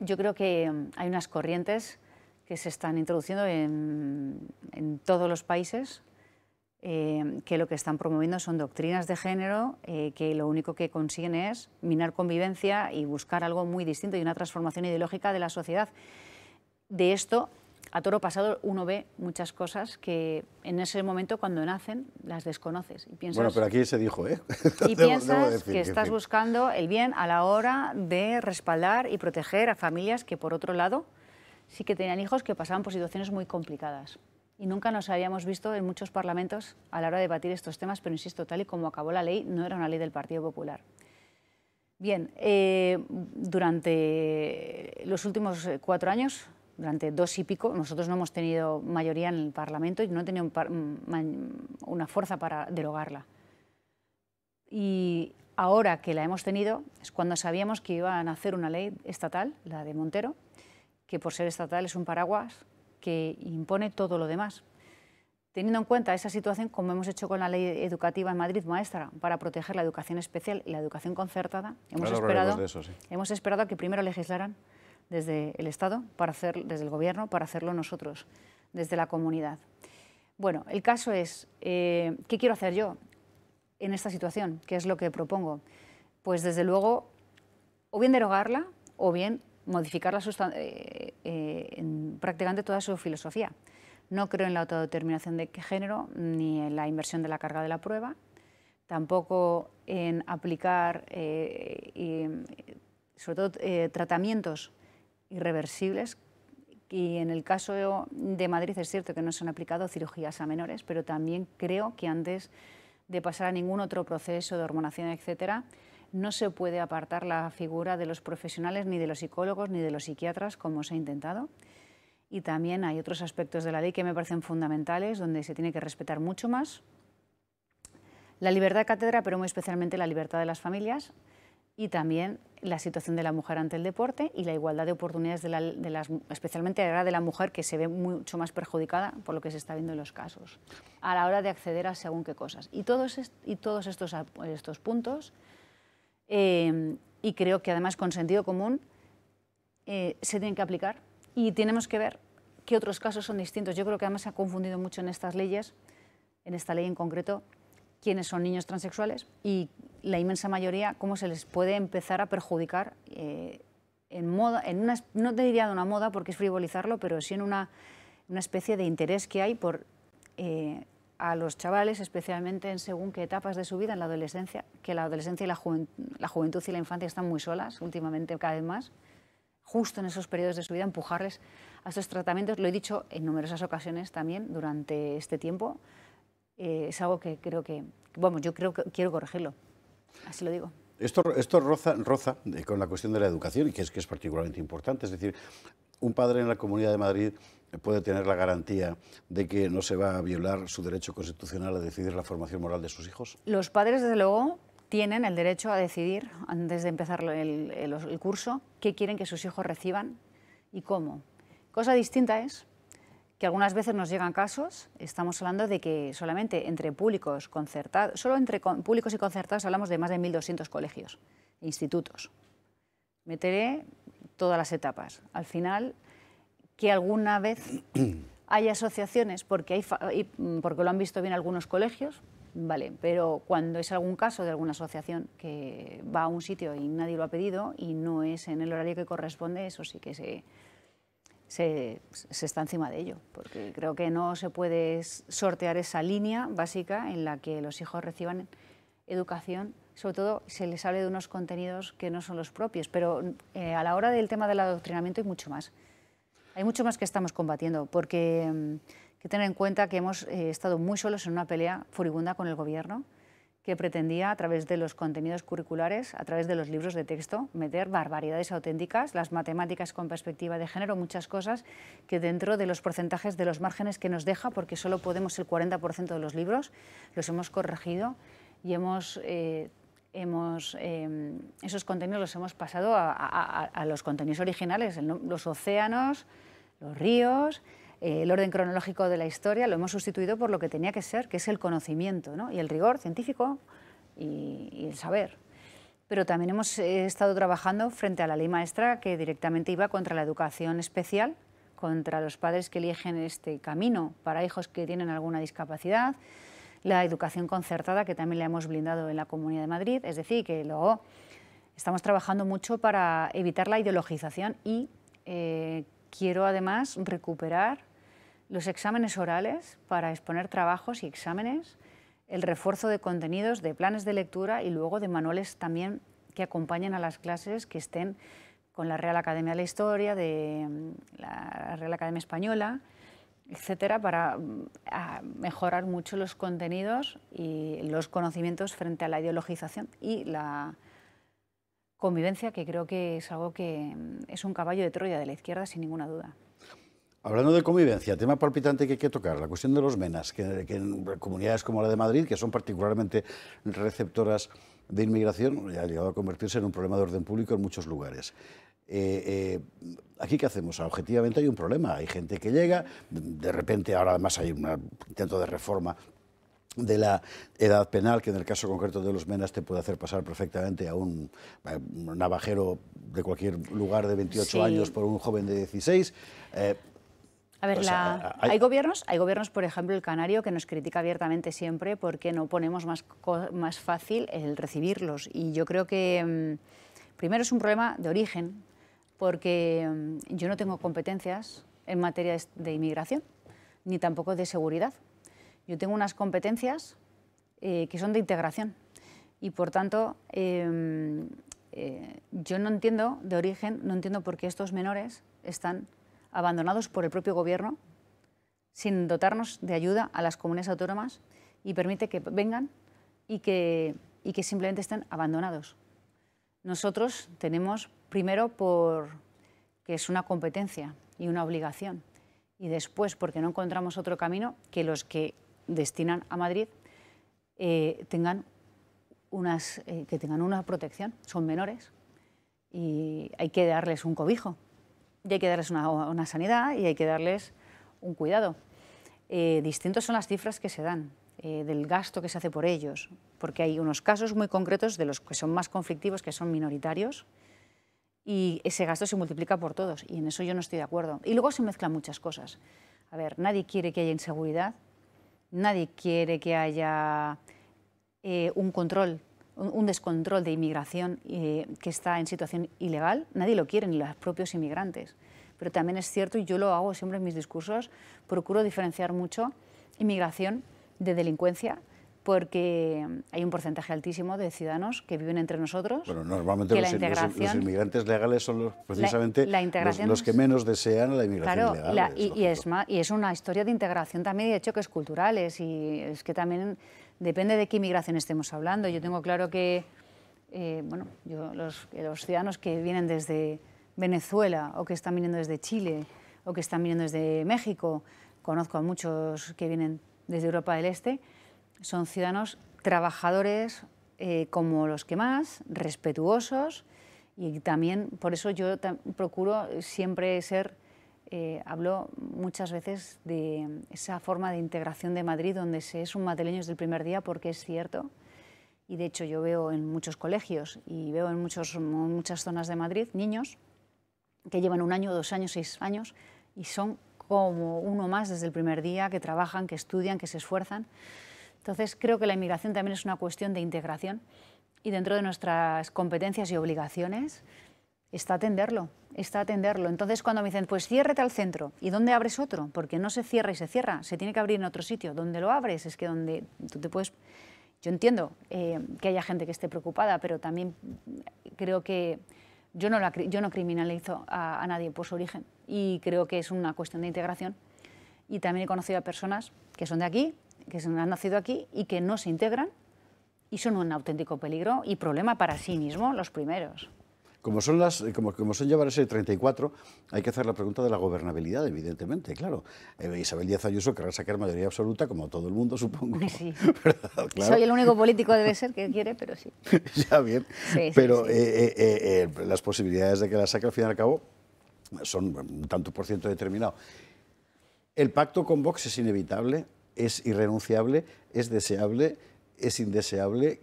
yo creo que hay unas corrientes que se están introduciendo en todos los países, que lo que están promoviendo son doctrinas de género, que lo único que consiguen es minar convivencia y buscar algo muy distinto y una transformación ideológica de la sociedad. De esto, a toro pasado, uno ve muchas cosas que en ese momento, cuando nacen, las desconoces. Y piensas, bueno, pero aquí se dijo, ¿eh? Y piensas decir, que estás buscando el bien a la hora de respaldar y proteger a familias que, por otro lado, sí que tenían hijos que pasaban por situaciones muy complicadas. Y nunca nos habíamos visto en muchos parlamentos a la hora de debatir estos temas, pero insisto, tal y como acabó la ley, no era una ley del Partido Popular. Bien, durante los últimos 4 años durante dos y pico, nosotros no hemos tenido mayoría en el Parlamento y no he tenido una fuerza para derogarla. Y ahora que la hemos tenido es cuando sabíamos que iban a hacer una ley estatal, la de Montero, que por ser estatal es un paraguas que impone todo lo demás. Teniendo en cuenta esa situación, como hemos hecho con la ley educativa en Madrid, maestra, para proteger la educación especial y la educación concertada, hemos esperado a que primero legislaran desde el Estado, desde el Gobierno, para hacerlo nosotros, desde la comunidad. Bueno, el caso es, ¿qué quiero hacer yo en esta situación? ¿Qué es lo que propongo? Pues desde luego, o bien derogarla, o bien modificarla en prácticamente toda su filosofía. No creo en la autodeterminación de género, ni en la inversión de la carga de la prueba, tampoco en aplicar, sobre todo, tratamientos irreversibles, y en el caso de Madrid es cierto que no se han aplicado cirugías a menores, pero también creo que antes de pasar a ningún otro proceso de hormonación, etcétera, no se puede apartar la figura de los profesionales, ni de los psicólogos, ni de los psiquiatras, como se ha intentado. Y también hay otros aspectos de la ley que me parecen fundamentales, donde se tiene que respetar mucho más la libertad de cátedra, pero muy especialmente la libertad de las familias, y también la situación de la mujer ante el deporte y la igualdad de oportunidades, especialmente a la de la mujer, que se ve mucho más perjudicada por lo que se está viendo en los casos, a la hora de acceder a según qué cosas. Y todos estos puntos, y creo que además con sentido común, se tienen que aplicar. Y tenemos que ver qué otros casos son distintos. Yo creo que además se ha confundido mucho en estas leyes, en esta ley en concreto, quiénes son niños transexuales y la inmensa mayoría, cómo se les puede empezar a perjudicar no te diría de una moda porque es frivolizarlo, pero sí en una especie de interés que hay por a los chavales, especialmente en según qué etapas de su vida, en la adolescencia, que la adolescencia y la juventud y la infancia están muy solas últimamente cada vez más. Justo en esos periodos de su vida, empujarles a estos tratamientos. Lo he dicho en numerosas ocasiones también durante este tiempo. Es algo que creo que... Vamos, yo creo que quiero corregirlo. Así lo digo. Esto roza con la cuestión de la educación, y que es particularmente importante. Es decir, un padre en la Comunidad de Madrid puede tener la garantía de que no se va a violar su derecho constitucional a decidir la formación moral de sus hijos. Los padres, desde luego, tienen el derecho a decidir, antes de empezar el curso, qué quieren que sus hijos reciban y cómo. Cosa distinta es que algunas veces nos llegan casos, estamos hablando de que solamente entre públicos concertados, solo entre públicos y concertados hablamos de más de 1.200 colegios e institutos. Meteré todas las etapas. Al final, que alguna vez hay asociaciones, porque lo han visto bien algunos colegios, vale, pero cuando es algún caso de alguna asociación que va a un sitio y nadie lo ha pedido y no es en el horario que corresponde, eso sí que se está encima de ello, porque creo que no se puede sortear esa línea básica en la que los hijos reciban educación, sobre todo se les hable de unos contenidos que no son los propios, pero a la hora del tema del adoctrinamiento hay mucho más. Hay mucho más que estamos combatiendo, porque... que tener en cuenta que hemos estado muy solos en una pelea furibunda con el Gobierno, que pretendía, a través de los contenidos curriculares, a través de los libros de texto, meter barbaridades auténticas, las matemáticas con perspectiva de género, muchas cosas que dentro de los porcentajes, de los márgenes que nos deja, porque solo podemos el 40% de los libros, los hemos corregido y esos contenidos los hemos pasado a los contenidos originales, los océanos, los ríos... el orden cronológico de la historia lo hemos sustituido por lo que tenía que ser, que es el conocimiento, ¿no? Y el rigor científico y el saber. Pero también hemos estado trabajando frente a la ley maestra, que directamente iba contra la educación especial, contra los padres que eligen este camino para hijos que tienen alguna discapacidad, la educación concertada, que también la hemos blindado en la Comunidad de Madrid, es decir, que luego estamos trabajando mucho para evitar la ideologización y quiero además recuperar los exámenes orales para exponer trabajos y exámenes, el refuerzo de contenidos, de planes de lectura y luego de manuales también que acompañen a las clases, que estén con la Real Academia de la Historia, de la Real Academia Española, etcétera, para mejorar mucho los contenidos y los conocimientos frente a la ideologización y la convivencia, que creo que es algo que es un caballo de Troya de la izquierda, sin ninguna duda. Hablando de convivencia, tema palpitante que hay que tocar, la cuestión de los menas, que en comunidades como la de Madrid, que son particularmente receptoras de inmigración, ha llegado a convertirse en un problema de orden público en muchos lugares. ¿Aquí qué hacemos? Objetivamente hay un problema, hay gente que llega, de repente ahora además hay un intento de reforma de la edad penal, que en el caso concreto de los menas te puede hacer pasar perfectamente a un navajero de cualquier lugar de 28 años por un joven de 16... A ver, hay gobiernos, por ejemplo, el canario, que nos critica abiertamente siempre porque no ponemos más fácil el recibirlos. Y yo creo que, primero, es un problema de origen, porque yo no tengo competencias en materia de inmigración, ni tampoco de seguridad. Yo tengo unas competencias que son de integración. Y, por tanto, yo no entiendo de origen, no entiendo por qué estos menores están abandonados por el propio gobierno, sin dotarnos de ayuda a las comunidades autónomas, y permite que vengan y que simplemente estén abandonados. Nosotros tenemos, primero, porque es una competencia y una obligación, y después porque no encontramos otro camino que los que destinan a Madrid tengan una protección. Son menores y hay que darles un cobijo. Y hay que darles una sanidad y hay que darles un cuidado. Distintos son las cifras que se dan, del gasto que se hace por ellos, porque hay unos casos muy concretos de los que son más conflictivos, que son minoritarios, y ese gasto se multiplica por todos, y en eso yo no estoy de acuerdo. Y luego se mezclan muchas cosas. A ver, nadie quiere que haya inseguridad, nadie quiere que haya un descontrol de inmigración que está en situación ilegal, nadie lo quiere, ni los propios inmigrantes. Pero también es cierto, y yo lo hago siempre en mis discursos, procuro diferenciar mucho inmigración de delincuencia, porque hay un porcentaje altísimo de ciudadanos que viven entre nosotros. Bueno, normalmente los inmigrantes legales son precisamente los que menos desean la inmigración ilegal. Claro, y es una historia de integración también, y de choques culturales, y es que también depende de qué inmigración estemos hablando. Yo tengo claro que los ciudadanos que vienen desde Venezuela, o que están viniendo desde Chile, o que están viniendo desde México, conozco a muchos que vienen desde Europa del Este, son ciudadanos trabajadores como los que más, respetuosos, y también por eso yo procuro siempre ser, hablo muchas veces de esa forma de integración de Madrid, donde se es un madrileño desde el primer día, porque es cierto, y de hecho yo veo en muchos colegios y veo en muchas zonas de Madrid niños que llevan 1 año, 2 años, 6 años y son como uno más desde el primer día, que trabajan, que estudian, que se esfuerzan. Entonces, creo que la inmigración también es una cuestión de integración, y dentro de nuestras competencias y obligaciones está atenderlo, está atenderlo. Entonces, cuando me dicen, pues ciérrate al centro, ¿y dónde abres otro? Porque no se cierra y se cierra, se tiene que abrir en otro sitio. Donde lo abres es que donde tú te puedes... Yo entiendo que haya gente que esté preocupada, pero también creo que yo no criminalizo a nadie por su origen, y creo que es una cuestión de integración. Y también he conocido a personas que son de aquí, que han nacido aquí y que no se integran, y son un auténtico peligro y problema para sí mismos, los primeros. Como son ya varias 34, hay que hacer la pregunta de la gobernabilidad, evidentemente, claro. Isabel Díaz Ayuso querrá sacar mayoría absoluta, como todo el mundo, supongo. Sí. Claro. Soy el único político, debe ser, que quiere, pero sí. Ya bien, sí, pero sí. Las posibilidades de que la saque, al fin y al cabo, son un tanto por ciento determinado. El pacto con Vox es inevitable, es irrenunciable, es deseable, es indeseable.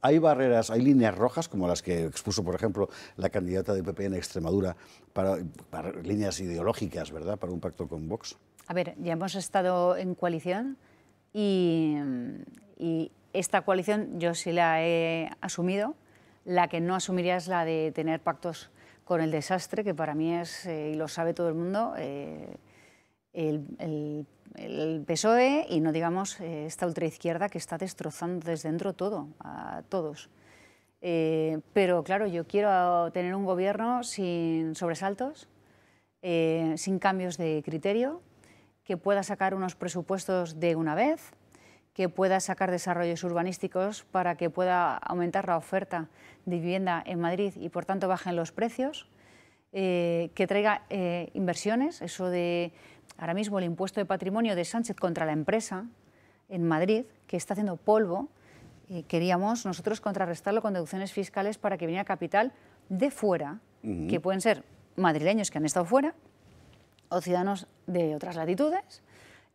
Hay barreras, hay líneas rojas, como las que expuso, por ejemplo, la candidata del PP en Extremadura, para líneas ideológicas, ¿verdad?, para un pacto con Vox. A ver, ya hemos estado en coalición, y esta coalición yo sí la he asumido. La que no asumiría es la de tener pactos con el desastre, que para mí es, y lo sabe todo el mundo, el PSOE, y no digamos esta ultraizquierda que está destrozando desde dentro todo, a todos. Pero claro, yo quiero tener un gobierno sin sobresaltos, sin cambios de criterio, que pueda sacar unos presupuestos de una vez, que pueda sacar desarrollos urbanísticos para que pueda aumentar la oferta de vivienda en Madrid y por tanto bajen los precios. que traiga inversiones, eso de ahora mismo el impuesto de patrimonio de Sánchez contra la empresa en Madrid, que está haciendo polvo, y queríamos nosotros contrarrestarlo con deducciones fiscales para que viniera capital de fuera, que pueden ser madrileños que han estado fuera o ciudadanos de otras latitudes,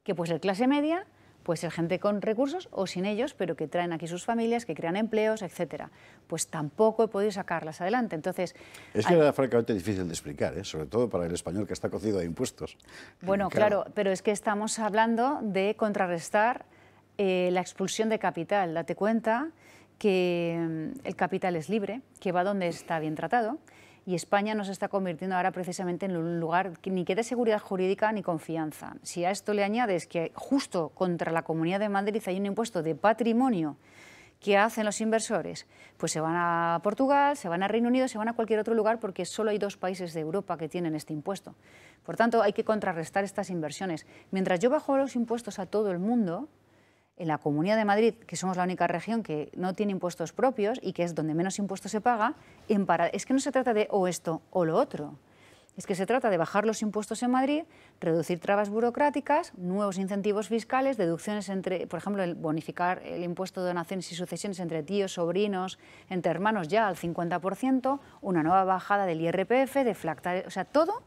que puede ser clase media, puede ser gente con recursos o sin ellos, pero que traen aquí sus familias, que crean empleos, etcétera. Pues tampoco he podido sacarlas adelante. Entonces, es que era francamente difícil de explicar, ¿eh? Sobre todo para el español que está cocido a impuestos. Bueno, claro, pero es que estamos hablando de contrarrestar la expulsión de capital. Date cuenta que el capital es libre, que va donde está bien tratado, y España no se está convirtiendo ahora precisamente en un lugar que, ni que dé seguridad jurídica ni confianza. Si a esto le añades que justo contra la Comunidad de Madrid hay un impuesto de patrimonio que hacen los inversores, pues se van a Portugal, se van a Reino Unido, se van a cualquier otro lugar, porque solo hay 2 países de Europa que tienen este impuesto. Por tanto, hay que contrarrestar estas inversiones. Mientras yo bajo los impuestos a todo el mundo, en la Comunidad de Madrid, que somos la única región que no tiene impuestos propios y que es donde menos impuestos se paga, es que no se trata de o esto o lo otro. Es que se trata de bajar los impuestos en Madrid, reducir trabas burocráticas, nuevos incentivos fiscales, deducciones entre, por ejemplo, el bonificar el impuesto de donaciones y sucesiones entre tíos, sobrinos, entre hermanos ya al 50%, una nueva bajada del IRPF, de flactar, o sea, todo,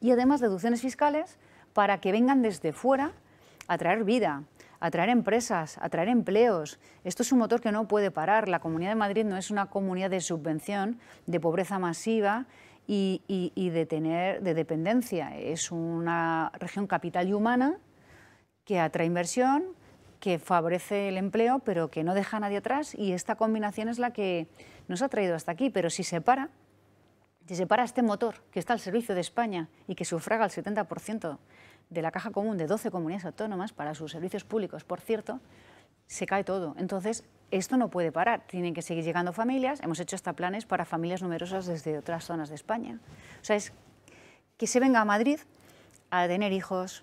y además deducciones fiscales para que vengan desde fuera a traer vida, atraer empresas, atraer empleos. Esto es un motor que no puede parar. La Comunidad de Madrid no es una comunidad de subvención, de pobreza masiva y de dependencia. Es una región capital y humana que atrae inversión, que favorece el empleo, pero que no deja a nadie atrás, y esta combinación es la que nos ha traído hasta aquí. Pero si se para este motor que está al servicio de España y que sufraga el 70% de la caja común de 12 comunidades autónomas para sus servicios públicos, por cierto, se cae todo. Entonces, esto no puede parar. Tienen que seguir llegando familias. Hemos hecho hasta planes para familias numerosas desde otras zonas de España. O sea, es que se venga a Madrid a tener hijos,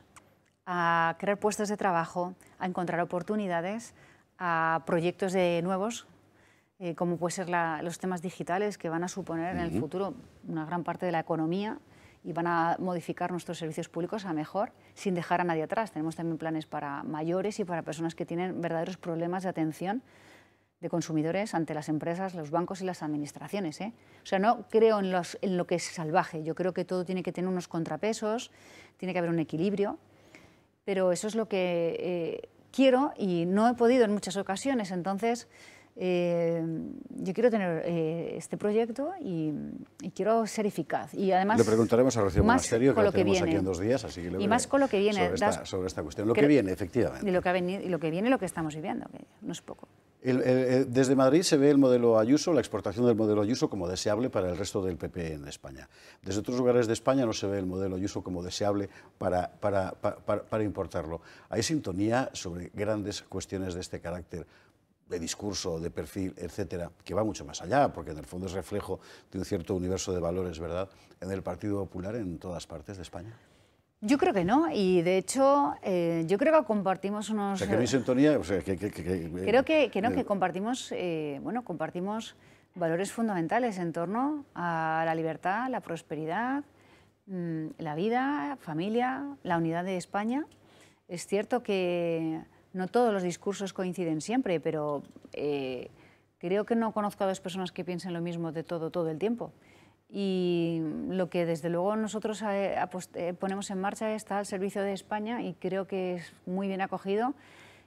a crear puestos de trabajo, a encontrar oportunidades, a proyectos de nuevos, como puede ser los temas digitales, que van a suponer en el futuro una gran parte de la economía, y van a modificar nuestros servicios públicos a mejor, sin dejar a nadie atrás. Tenemos también planes para mayores y para personas que tienen verdaderos problemas de atención de consumidores ante las empresas, los bancos y las administraciones, ¿eh? O sea, no creo en lo que es salvaje. Yo creo que todo tiene que tener unos contrapesos, tiene que haber un equilibrio, pero eso es lo que quiero y no he podido en muchas ocasiones. Entonces, yo quiero tener este proyecto y quiero ser eficaz. Y además, le preguntaremos a Rocío Monasterio, que lo tenemos aquí en 2 días, así que le y más con lo que viene sobre esta cuestión. Lo que viene, efectivamente. Y lo que ha venido, y lo que viene, lo que estamos viviendo, que no es poco. Desde Madrid se ve el modelo Ayuso, la exportación del modelo Ayuso como deseable para el resto del PP en España. Desde otros lugares de España no se ve el modelo Ayuso como deseable para importarlo. Hay sintonía sobre grandes cuestiones de este carácter, de discurso, de perfil, etcétera, que va mucho más allá, porque en el fondo es reflejo de un cierto universo de valores, ¿verdad?, en el Partido Popular en todas partes de España. Yo creo que no, y de hecho, yo creo que compartimos unos... O sea, que no hay sintonía... O sea, creo que no, que compartimos, bueno, compartimos valores fundamentales en torno a la libertad, la prosperidad, la vida, familia, la unidad de España. Es cierto que no todos los discursos coinciden siempre, pero creo que no conozco a 2 personas que piensen lo mismo de todo el tiempo. Y lo que desde luego nosotros ponemos en marcha está al servicio de España, y creo que es muy bien acogido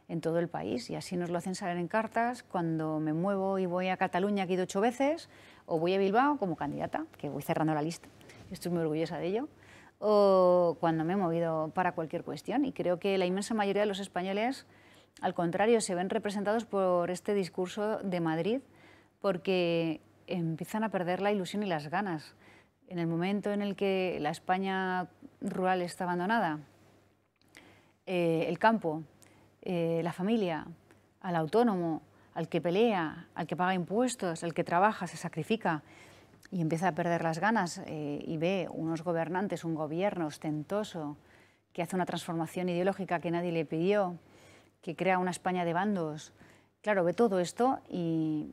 en todo el país. Y así nos lo hacen saber en cartas cuando me muevo y voy a Cataluña, que he ido 8 veces, o voy a Bilbao como candidata, que voy cerrando la lista, estoy muy orgullosa de ello, o cuando me he movido para cualquier cuestión. Y creo que la inmensa mayoría de los españoles, al contrario, se ven representados por este discurso de Madrid, porque empiezan a perder la ilusión y las ganas. En el momento en el que la España rural está abandonada, el campo, la familia, al autónomo, al que pelea, al que paga impuestos, al que trabaja, se sacrifica, y empieza a perder las ganas, y ve unos gobernantes, un gobierno ostentoso, que hace una transformación ideológica que nadie le pidió, que crea una España de bandos. Claro, ve todo esto y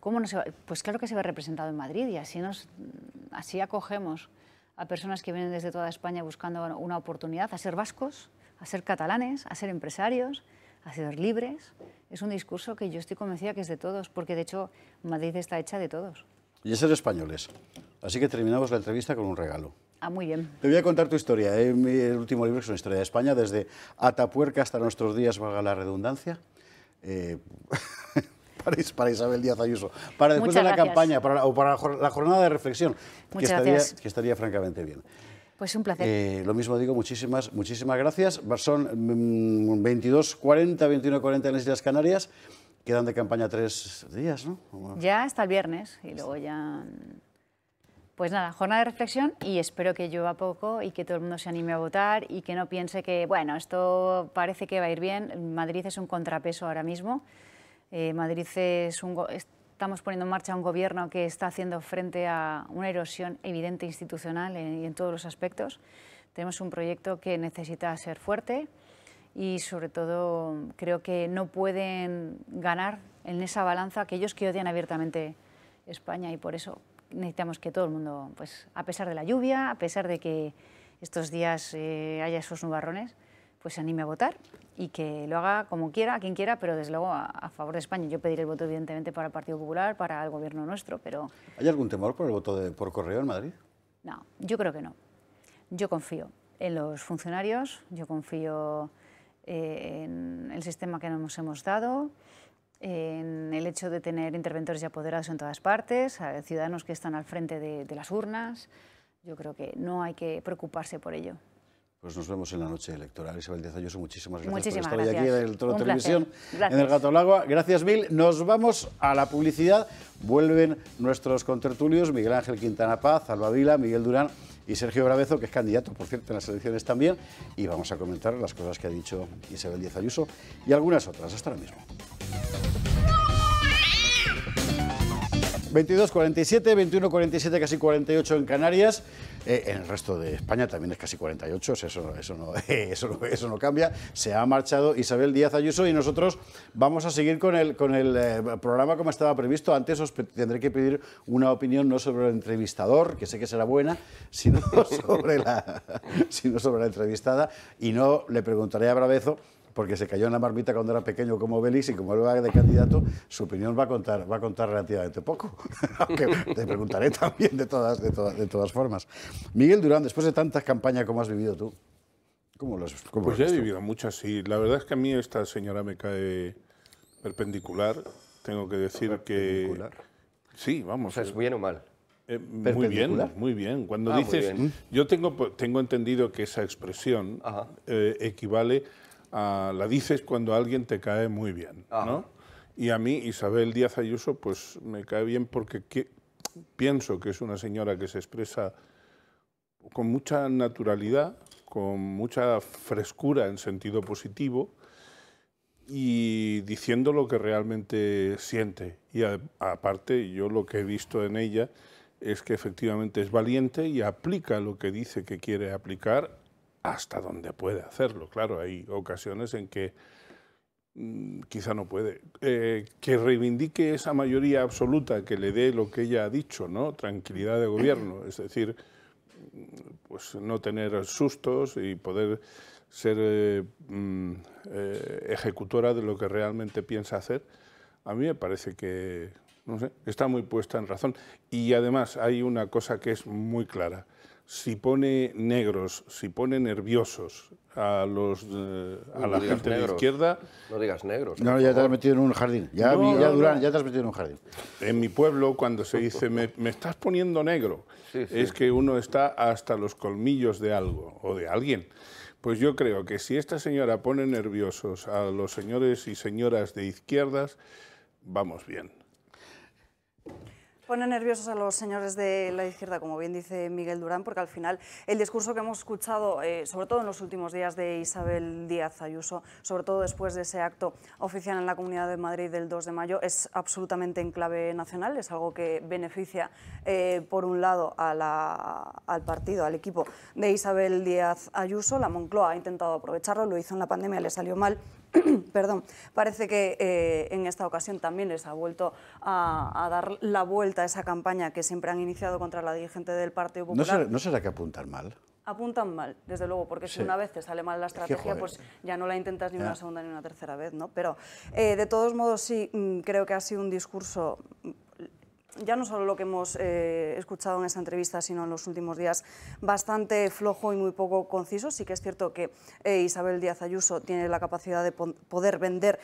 ¿cómo no se va? Pues claro que se ve representado en Madrid, y así acogemos a personas que vienen desde toda España buscando una oportunidad, a ser vascos, a ser catalanes, a ser empresarios, a ser libres. Es un discurso que yo estoy convencida que es de todos, porque de hecho Madrid está hecha de todos. Y a ser españoles. Así que terminamos la entrevista con un regalo. Ah, muy bien. Te voy a contar tu historia. El último libro es una historia de España, desde Atapuerca hasta nuestros días, valga la redundancia. Para Isabel Díaz Ayuso, para después de la campaña, para la jornada de reflexión, que estaría francamente bien. Pues un placer. Lo mismo digo, muchísimas gracias. Son 22:40, 21:40 en las Islas Canarias. Quedan de campaña 3 días, ¿no? Ya hasta el viernes y luego ya... Pues nada, jornada de reflexión, y espero que llueva poco y que todo el mundo se anime a votar y que no piense que, bueno, esto parece que va a ir bien. Madrid es un contrapeso ahora mismo. Madrid estamos poniendo en marcha un gobierno que está haciendo frente a una erosión evidente institucional en todos los aspectos. Tenemos un proyecto que necesita ser fuerte y, sobre todo, creo que no pueden ganar en esa balanza aquellos que odian abiertamente España, y por eso necesitamos que todo el mundo, pues, a pesar de la lluvia, a pesar de que estos días haya esos nubarrones, pues se anime a votar y que lo haga como quiera, a quien quiera, pero desde luego a favor de España. Yo pediré el voto, evidentemente, para el Partido Popular, para el gobierno nuestro, pero... ¿Hay algún temor por el voto por correo en Madrid? No, yo creo que no. Yo confío en los funcionarios, yo confío en el sistema que nos hemos dado, en el hecho de tener interventores y apoderados en todas partes, a ciudadanos que están al frente de las urnas. Yo creo que no hay que preocuparse por ello. Pues nos vemos en la noche electoral. Isabel Díaz Ayuso, muchísimas gracias por estar aquí en el Toro Televisión, en el Gato al Agua. Gracias mil. Nos vamos a la publicidad. Vuelven nuestros contertulios, Miguel Ángel Quintana Paz, Alba Vila, Miguel Durán y Sergio Brabezo, que es candidato, por cierto, en las elecciones también. Y vamos a comentar las cosas que ha dicho Isabel Díaz Ayuso y algunas otras. Hasta ahora mismo. 22:47, 21:47, casi 48 en Canarias. En el resto de España también es casi 48, eso no cambia. Se ha marchado Isabel Díaz Ayuso y nosotros vamos a seguir con el programa como estaba previsto. Antes os tendré que pedir una opinión no sobre el entrevistador, que sé que será buena, sino sobre la entrevistada. Y no le preguntaré a Brabezo, porque se cayó en la marmita cuando era pequeño como Bélix, y como él va de candidato, su opinión va a contar relativamente poco. Aunque te preguntaré también de todas formas. Miguel Durán, después de tantas campañas como has vivido tú, ¿cómo lo has visto? He vivido muchas, sí. La verdad es que a mí esta señora me cae perpendicular. Tengo que decir ¿perpendicular? Que... Sí, vamos. O sea, ¿es bien o mal? Muy bien, muy bien. Cuando dices... Bien. Yo tengo entendido que esa expresión equivale... la dices cuando alguien te cae muy bien, ¿no? Y a mí Isabel Díaz Ayuso pues me cae bien porque pienso que es una señora que se expresa con mucha naturalidad, con mucha frescura en sentido positivo y diciendo lo que realmente siente. Y aparte yo lo que he visto en ella es que efectivamente es valiente y aplica lo que dice que quiere aplicar hasta donde puede hacerlo. Claro, hay ocasiones en que quizá no puede. Que reivindique esa mayoría absoluta que le dé lo que ella ha dicho, ¿no? Tranquilidad de gobierno, es decir, pues no tener sustos y poder ser ejecutora de lo que realmente piensa hacer. A mí me parece que, no sé, está muy puesta en razón. Y además hay una cosa que es muy clara. Si pone negros, si pone nerviosos a la gente negros, de izquierda... No digas negros. No, ya te has metido en un jardín. Durán, ya te has metido en un jardín. En mi pueblo, cuando se dice, me estás poniendo negro, es que uno está hasta los colmillos de algo o de alguien. Pues yo creo que si esta señora pone nerviosos a los señores y señoras de izquierdas, vamos bien. Pone nerviosos a los señores de la izquierda, como bien dice Miguel Durán, porque al final el discurso que hemos escuchado, sobre todo en los últimos días de Isabel Díaz Ayuso, sobre todo después de ese acto oficial en la Comunidad de Madrid del 2 de mayo, es absolutamente en clave nacional, es algo que beneficia, por un lado, al partido, al equipo de Isabel Díaz Ayuso. La Moncloa ha intentado aprovecharlo, lo hizo en la pandemia, le salió mal. perdón, parece que en esta ocasión también les ha vuelto a dar la vuelta a esa campaña que siempre han iniciado contra la dirigente del Partido Popular. ¿No será que apuntan mal? Apuntan mal, desde luego, porque sí. Si una vez te sale mal la estrategia, es que, pues ya no la intentas ni una segunda ni una tercera vez, ¿no? Pero de todos modos sí, creo que ha sido un discurso, ya no solo lo que hemos escuchado en esa entrevista, sino en los últimos días, bastante flojo y muy poco conciso. Sí que es cierto que Isabel Díaz Ayuso tiene la capacidad de poder vender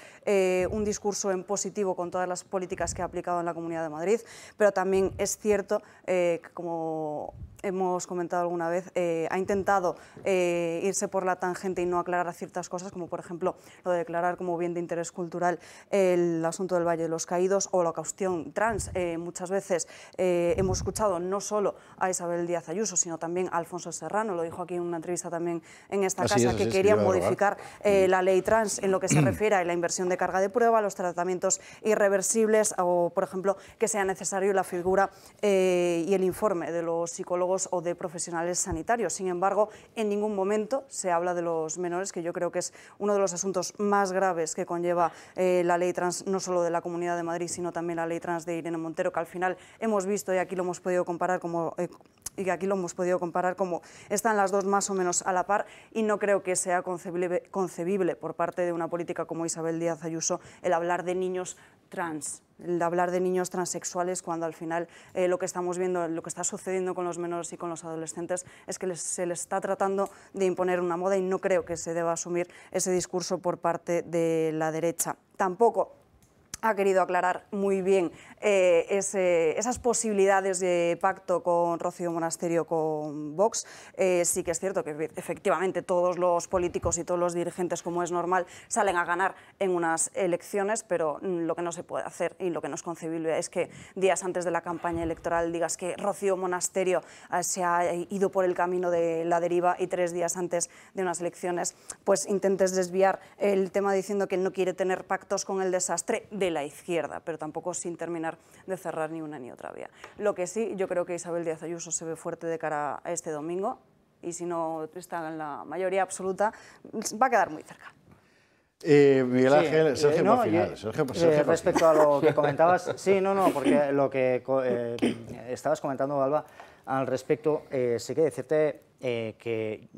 un discurso en positivo con todas las políticas que ha aplicado en la Comunidad de Madrid, pero también es cierto que, como hemos comentado alguna vez, ha intentado irse por la tangente y no aclarar ciertas cosas, como por ejemplo lo de declarar como bien de interés cultural el asunto del Valle de los Caídos o la cuestión trans. Muchas veces hemos escuchado no solo a Isabel Díaz Ayuso, sino también a Alfonso Serrano, lo dijo aquí en una entrevista también en esta casa, que querían modificar la ley trans en lo que se refiere a la inversión de carga de prueba, los tratamientos irreversibles o, por ejemplo, que sea necesario la figura y el informe de los psicólogos o de profesionales sanitarios. Sin embargo, en ningún momento se habla de los menores, que yo creo que es uno de los asuntos más graves que conlleva la ley trans, no solo de la Comunidad de Madrid, sino también la ley trans de Irene Montero, que al final hemos visto y aquí lo hemos podido comparar como están las dos más o menos a la par, y no creo que sea concebible por parte de una política como Isabel Díaz Ayuso el hablar de niños trans, el hablar de niños transexuales, cuando al final lo que estamos viendo, lo que está sucediendo con los menores y con los adolescentes es que se les está tratando de imponer una moda, y no creo que se deba asumir ese discurso por parte de la derecha. Tampoco ha querido aclarar muy bien esas posibilidades de pacto con Rocío Monasterio, con Vox. Sí que es cierto que efectivamente todos los políticos y todos los dirigentes, como es normal, salen a ganar en unas elecciones, pero lo que no se puede hacer y lo que no es concebible es que días antes de la campaña electoral digas que Rocío Monasterio se ha ido por el camino de la deriva y 3 días antes de unas elecciones pues intentes desviar el tema diciendo que no quiere tener pactos con el desastre de la izquierda, pero tampoco sin terminar de cerrar ni una ni otra vía. Lo que sí, yo creo que Isabel Díaz Ayuso se ve fuerte de cara a este domingo, y si no está en la mayoría absoluta, va a quedar muy cerca. Miguel Ángel, sí, Sergio, no, final, Sergio respecto a lo que comentabas, sí, no, porque lo que estabas comentando, Alba, al respecto, sí que decirte que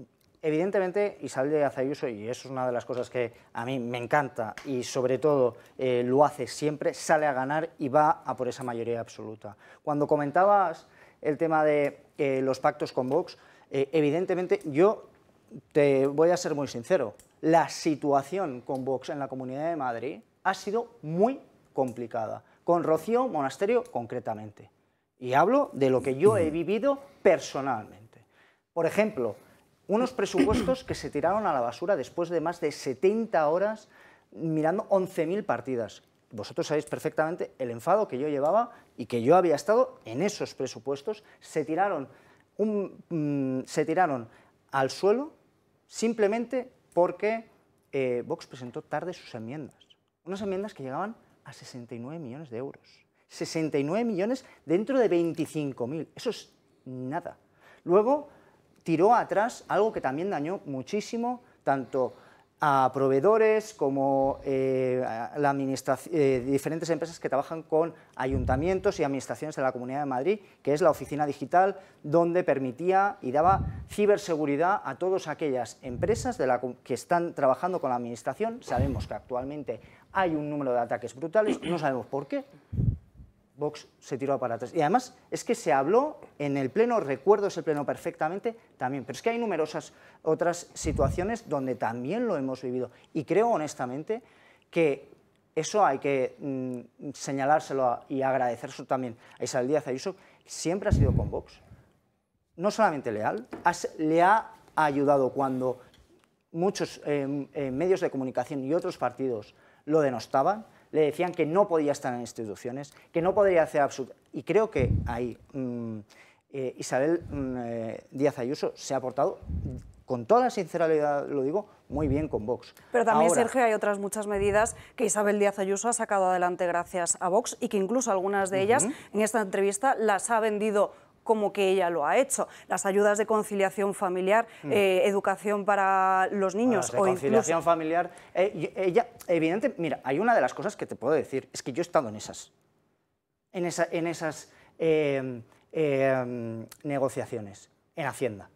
evidentemente Isabel Díaz Ayuso, y eso es una de las cosas que a mí me encanta y sobre todo lo hace siempre, sale a ganar y va a por esa mayoría absoluta. Cuando comentabas el tema de los pactos con Vox, evidentemente yo te voy a ser muy sincero, la situación con Vox en la Comunidad de Madrid ha sido muy complicada, con Rocío Monasterio concretamente. Y hablo de lo que yo he vivido personalmente. Por ejemplo, unos presupuestos que se tiraron a la basura después de más de 70 horas mirando 11.000 partidas. Vosotros sabéis perfectamente el enfado que yo llevaba y que yo había estado en esos presupuestos. Se tiraron al suelo simplemente porque Vox presentó tarde sus enmiendas. Unas enmiendas que llegaban a 69 millones de euros. 69 millones dentro de 25.000. Eso es nada. Luego tiró atrás algo que también dañó muchísimo tanto a proveedores como diferentes empresas que trabajan con ayuntamientos y administraciones de la Comunidad de Madrid, que es la oficina digital, donde permitía y daba ciberseguridad a todas aquellas empresas que están trabajando con la administración. Sabemos que actualmente hay un número de ataques brutales, no sabemos por qué. Vox se tiró para atrás. Y además es que se habló en el pleno, recuerdo ese pleno perfectamente también, pero es que hay numerosas otras situaciones donde también lo hemos vivido. Y creo honestamente que eso hay que señalárselo y agradecérselo también a Isabel Díaz Ayuso, siempre ha sido con Vox. No solamente leal, le ha ayudado cuando muchos medios de comunicación y otros partidos lo denostaban, le decían que no podía estar en instituciones, que no podría hacer absurdo. Y creo que ahí Isabel Díaz Ayuso se ha portado, con toda la sinceridad lo digo, muy bien con Vox. Pero también, ahora, Sergio, hay otras muchas medidas que Isabel Díaz Ayuso ha sacado adelante gracias a Vox, y que incluso algunas de ellas en esta entrevista las ha vendido como que ella lo ha hecho. Las ayudas de conciliación familiar, educación para los niños... Bueno, de conciliación incluso... familiar... ella, evidente, mira, hay una de las cosas que te puedo decir, es que yo he estado en esas... negociaciones, en Hacienda.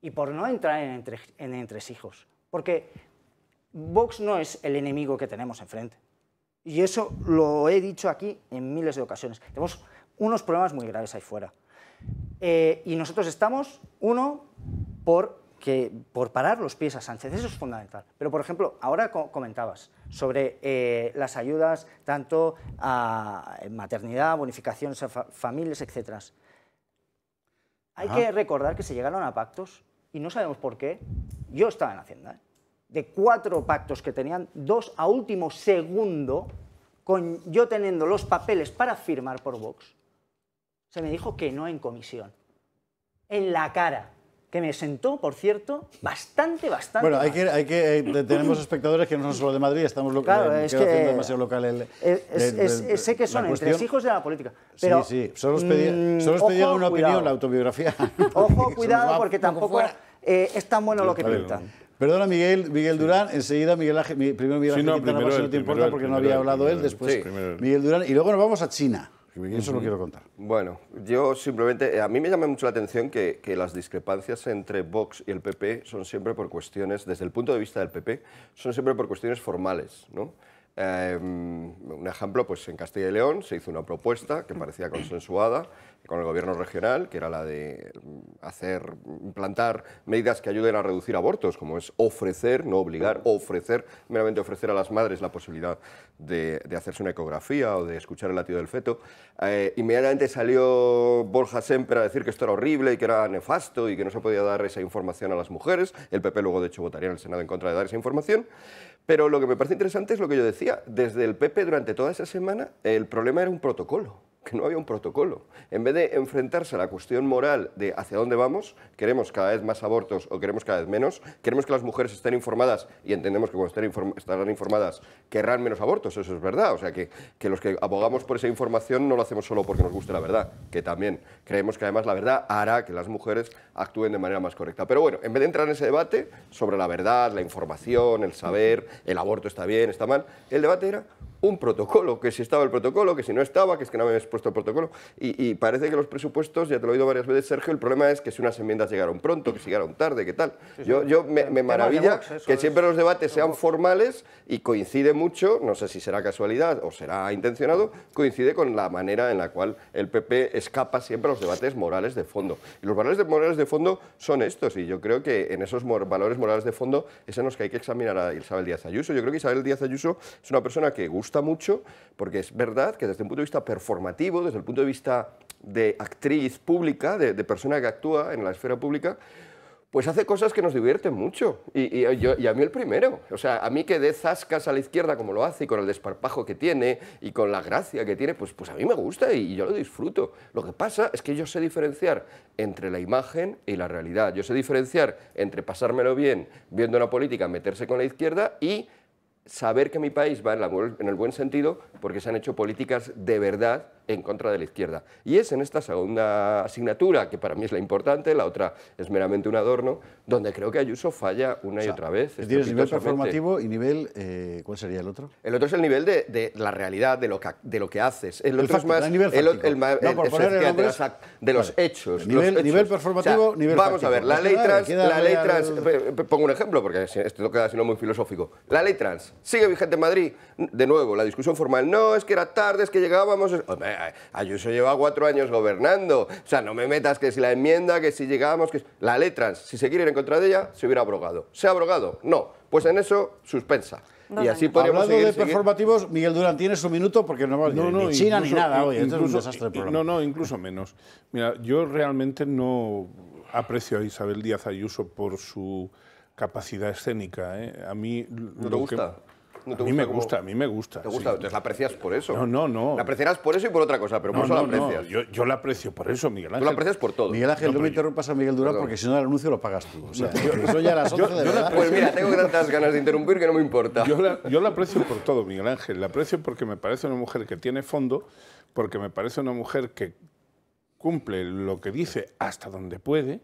Y por no entrar en entresijos. Porque Vox no es el enemigo que tenemos enfrente. Y eso lo he dicho aquí en miles de ocasiones. Tenemos unos problemas muy graves ahí fuera. Y nosotros estamos, uno, por parar los pies a Sánchez. Eso es fundamental. Pero, por ejemplo, ahora comentabas sobre las ayudas tanto a maternidad, bonificaciones a familias, etc. Hay que recordar que se llegaron a pactos, y no sabemos por qué. Yo estaba en Hacienda, ¿eh? De 4 pactos que tenían, 2 a último segundo, con yo teniendo los papeles para firmar por Vox, se me dijo que no en comisión. En la cara. Que me sentó, por cierto, bastante bueno, tenemos espectadores que no son solo de Madrid, estamos locales, claro, es que demasiado local el... sé que son entresijos de la política, pero... Sí, solo os pedía una opinión, la autobiografía. Ojo, cuidado, porque tampoco es tan bueno lo que pintan. Perdona, Miguel Durán, enseguida Miguel Ángel... Primero Miguel Ángel Quintana Paz, si no te importa, porque no había hablado él, después Miguel Durán, y luego nos vamos a China. Eso lo quiero contar. Bueno, yo simplemente... A mí me llama mucho la atención que las discrepancias entre Vox y el PP son siempre por cuestiones, desde el punto de vista del PP, son siempre por cuestiones formales, ¿no? Un ejemplo, pues en Castilla y León se hizo una propuesta que parecía consensuada con el gobierno regional, que era la de implantar medidas que ayuden a reducir abortos, como es ofrecer, no obligar, ofrecer, meramente ofrecer a las madres la posibilidad de hacerse una ecografía o de escuchar el latido del feto. Inmediatamente salió Borja Semper a decir que esto era horrible y que era nefasto y que no se podía dar esa información a las mujeres. El PP luego, de hecho, votaría en el Senado en contra de dar esa información. Pero lo que me parece interesante es lo que yo decía. Desde el PP, durante toda esa semana, el problema era un protocolo, que no había un protocolo. En vez de enfrentarse a la cuestión moral de hacia dónde vamos, queremos cada vez más abortos o queremos cada vez menos, queremos que las mujeres estén informadas y entendemos que cuando estarán informadas querrán menos abortos, eso es verdad. O sea, que los que abogamos por esa información no lo hacemos solo porque nos guste la verdad, que también creemos que además la verdad hará que las mujeres actúen de manera más correcta. Pero bueno, en vez de entrar en ese debate sobre la verdad, la información, el saber, el aborto está bien, está mal, el debate era un protocolo, que si estaba el protocolo, que si no estaba, que es que no me había puesto el protocolo. Y parece que los presupuestos, ya te lo he oído varias veces, Sergio, el problema es que si unas enmiendas llegaron pronto, que si llegaron tarde, ¿qué tal? Sí, sí. Yo me maravilla que siempre los debates sean formales y coincide mucho, no sé si será casualidad o será intencionado, coincide con la manera en la cual el PP escapa siempre a los debates morales de fondo. Y los valores morales de fondo son estos, y yo creo que en esos valores morales de fondo es en los que hay que examinar a Isabel Díaz Ayuso. Yo creo que Isabel Díaz Ayuso es una persona que gusta mucho, porque es verdad que desde un punto de vista performativo, desde el punto de vista de actriz pública, de persona que actúa en la esfera pública, pues hace cosas que nos divierten mucho, y a mí el primero. O sea, a mí que dé zascas a la izquierda como lo hace, y con el desparpajo que tiene, y con la gracia que tiene, pues a mí me gusta y yo lo disfruto. Lo que pasa es que yo sé diferenciar entre la imagen y la realidad. Yo sé diferenciar entre pasármelo bien viendo una política, meterse con la izquierda, y saber que mi país va en el buen sentido porque se han hecho políticas de verdad en contra de la izquierda. Y es en esta segunda asignatura, que para mí es la importante, la otra es meramente un adorno, donde creo que Ayuso falla una y otra vez. Tienes nivel performativo y nivel... ¿cuál sería el otro? El otro es el nivel de la realidad, de lo que haces. El otro es más... De los hechos. Nivel performativo, nivel práctico. Vamos a ver, la ley trans... Pongo un ejemplo, porque esto queda sino muy filosófico. La ley trans sigue vigente en Madrid. De nuevo, la discusión formal. No, es que era tarde, es que llegábamos... Ayuso lleva 4 años gobernando. O sea, no me metas que si la enmienda, que si llegamos... Que... La ley trans, si se quiere ir en contra de ella, se hubiera abrogado. ¿Se ha abrogado? No. Pues en eso, suspensa. Y así podríamos seguir. Hablando de performativos, Miguel Durán tiene su minuto porque no va ni China ni nada. Oye, esto es un desastre de programa. No, incluso menos. Mira, yo realmente no aprecio a Isabel Díaz Ayuso por su capacidad escénica, ¿eh? A mí... ¿No te gusta? No, a mí me gusta, a mí me gusta. ¿Te gusta? Sí. Entonces la aprecias por eso. No. La apreciarás por eso y por otra cosa, pero por eso la aprecias. Yo la aprecio por eso, Miguel Ángel. Tú la aprecias por todo. Miguel Ángel, no me interrumpas a Miguel Durán porque si no el anuncio lo pagas tú. O sea, eso ya las otras de verdad. Pues mira, tengo tantas ganas de interrumpir que no me importa. Yo la aprecio por todo, Miguel Ángel. La aprecio porque me parece una mujer que tiene fondo, porque me parece una mujer que cumple lo que dice hasta donde puede,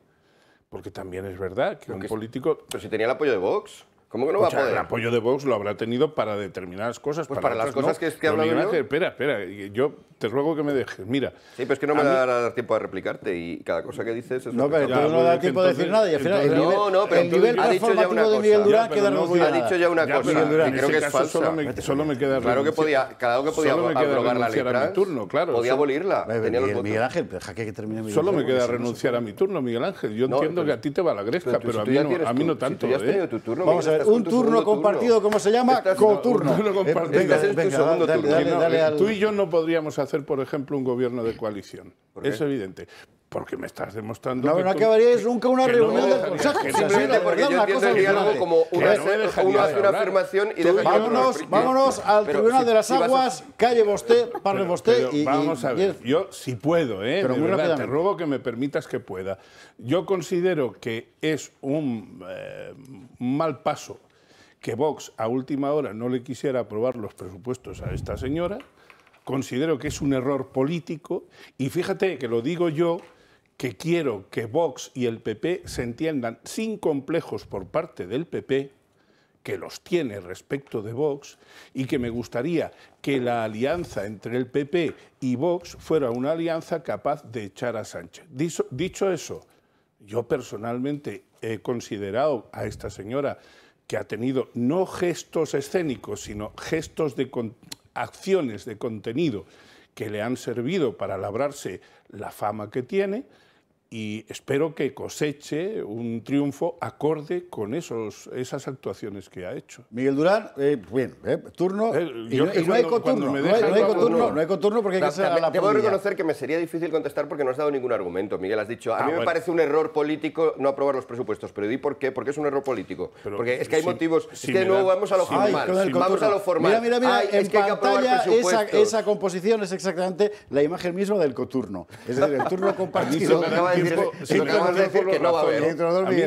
porque también es verdad que un político... Pero si tenía el apoyo de Vox... ¿Cómo que no va a poder? El apoyo de Vox lo habrá tenido para determinadas cosas. Pues para las cosas que he hablado. Espera, espera, yo te ruego que me dejes. Mira. Sí, pero es que no me da tiempo de replicarte y cada cosa que dices es... No, pero no da tiempo de decir nada. No, no, pero el nivel performativo de Miguel Durán queda reducido. Ha dicho ya una cosa que creo que es falsa. Solo me queda... Claro que podía, cada uno que podía abrogar la letra, podía abolirla. Miguel Ángel, deja que termine mi turno. Solo me queda renunciar a mi turno, Miguel Ángel. Yo entiendo que a ti te va la gresca, pero a mí no tanto. Si tú ya has tenido tu turno, Miguel Ángel. Un turno compartido, ¿cómo se llama? Coturno. Tú y yo no podríamos hacer, por ejemplo, un gobierno de coalición. Es evidente. Porque me estás demostrando... No, que no acabaríais nunca una reunión del Consejo. Simplemente porque yo entiendo el diálogo como uno hace una afirmación y... Vámonos al Tribunal de las Aguas, calle Bosté, parle Bosté y... Vamos a ver, yo si puedo, de verdad, te ruego que me permitas que pueda. Yo considero que es un mal paso que Vox a última hora no le quisiera aprobar los presupuestos a esta señora. Considero que es un error político y fíjate que lo digo yo, que quiero que Vox y el PP se entiendan sin complejos por parte del PP, que los tiene respecto de Vox, y que me gustaría que la alianza entre el PP y Vox fuera una alianza capaz de echar a Sánchez. Dicho eso, yo personalmente he considerado a esta señora que ha tenido no gestos escénicos, sino gestos de acciones de contenido que le han servido para labrarse la fama que tiene, y espero que coseche un triunfo acorde con esas actuaciones que ha hecho. Miguel Durán, bien, turno. No hay coturno, porque hay que ser a la... Debo reconocer que me sería difícil contestar porque no has dado ningún argumento, Miguel. Has dicho, a mí me parece un error político no aprobar los presupuestos, pero di por qué, porque es un error político. Porque es que hay motivos... Es que no vamos a lo formal, vamos a lo formal. Mira, mira, en pantalla esa composición es exactamente la imagen misma del coturno. Es decir, el turno compartido... A mí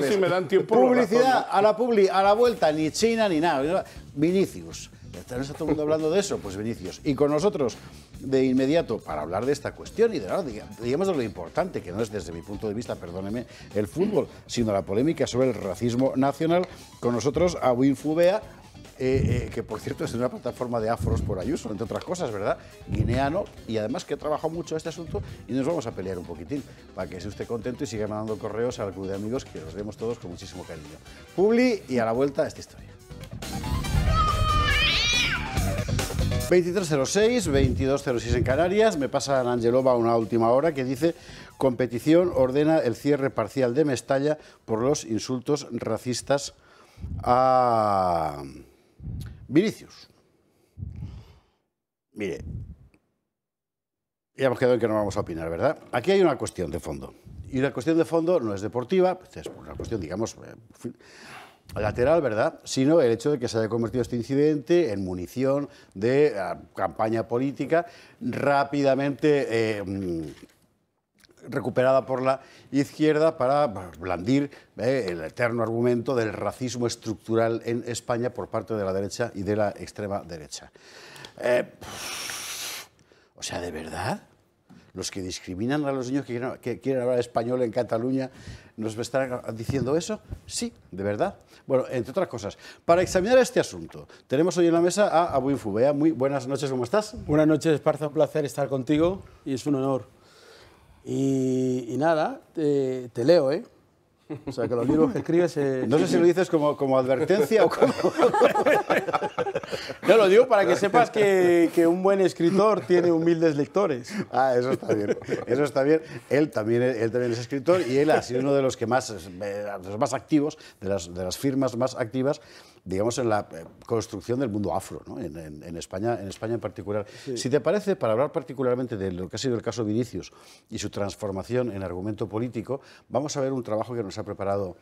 sí me dan tiempo. Publicidad, a la publi, a la vuelta, ni China ni nada. Vinicius. ¿No está todo el mundo hablando de eso? Pues Vinicius. Y con nosotros, de inmediato, para hablar de esta cuestión y de nada, digamos de lo importante, que no es desde mi punto de vista, perdóneme, el fútbol, sino la polémica sobre el racismo nacional, con nosotros a Winfubea, que por cierto es una plataforma de afros por Ayuso, entre otras cosas, ¿verdad? Guineano, y además que ha trabajado mucho este asunto, y nos vamos a pelear un poquitín, para que esté usted contento y siga mandando correos al club de amigos, que los vemos todos con muchísimo cariño. Publi, y a la vuelta esta historia. 23.06, 22.06 en Canarias, me pasa Angelova una última hora que dice... Competición ordena el cierre parcial de Mestalla por los insultos racistas a... Vinicius. Mire, ya hemos quedado en que no vamos a opinar, ¿verdad? Aquí hay una cuestión de fondo. Y la cuestión de fondo no es deportiva, es una cuestión, digamos, lateral, ¿verdad? Sino el hecho de que se haya convertido este incidente en munición de campaña política rápidamente recuperada por la izquierda para blandir el eterno argumento del racismo estructural en España por parte de la derecha y de la extrema derecha. O sea, ¿de verdad? Los que discriminan a los niños que quieren hablar español en Cataluña nos están diciendo eso. Sí, de verdad. Bueno, entre otras cosas, para examinar este asunto, tenemos hoy en la mesa a Winfubea. Muy buenas noches, ¿cómo estás? Buenas noches, Esparza, un placer estar contigo y es un honor. Y nada, te leo, ¿eh? O sea, que los libros que escribes... No sé si lo dices como advertencia o como... No, lo digo para que sepas que un buen escritor tiene humildes lectores. Ah, eso está bien. Eso está bien. Él también es escritor y él ha sido uno de los que más activos, de las firmas más activas, digamos, en la construcción del mundo afro, ¿no? en España en particular. Sí. Si te parece, para hablar particularmente de lo que ha sido el caso Vinicius y su transformación en argumento político, vamos a ver un trabajo que nos ha preparado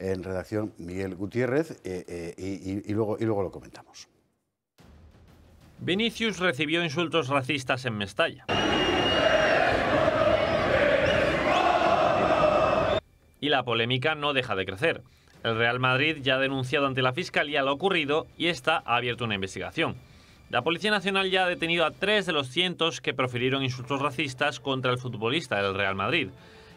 en redacción Miguel Gutiérrez y luego lo comentamos. Vinicius recibió insultos racistas en Mestalla. Y la polémica no deja de crecer. El Real Madrid ya ha denunciado ante la Fiscalía lo ocurrido y esta ha abierto una investigación. La Policía Nacional ya ha detenido a 3 de los cientos que profirieron insultos racistas contra el futbolista del Real Madrid.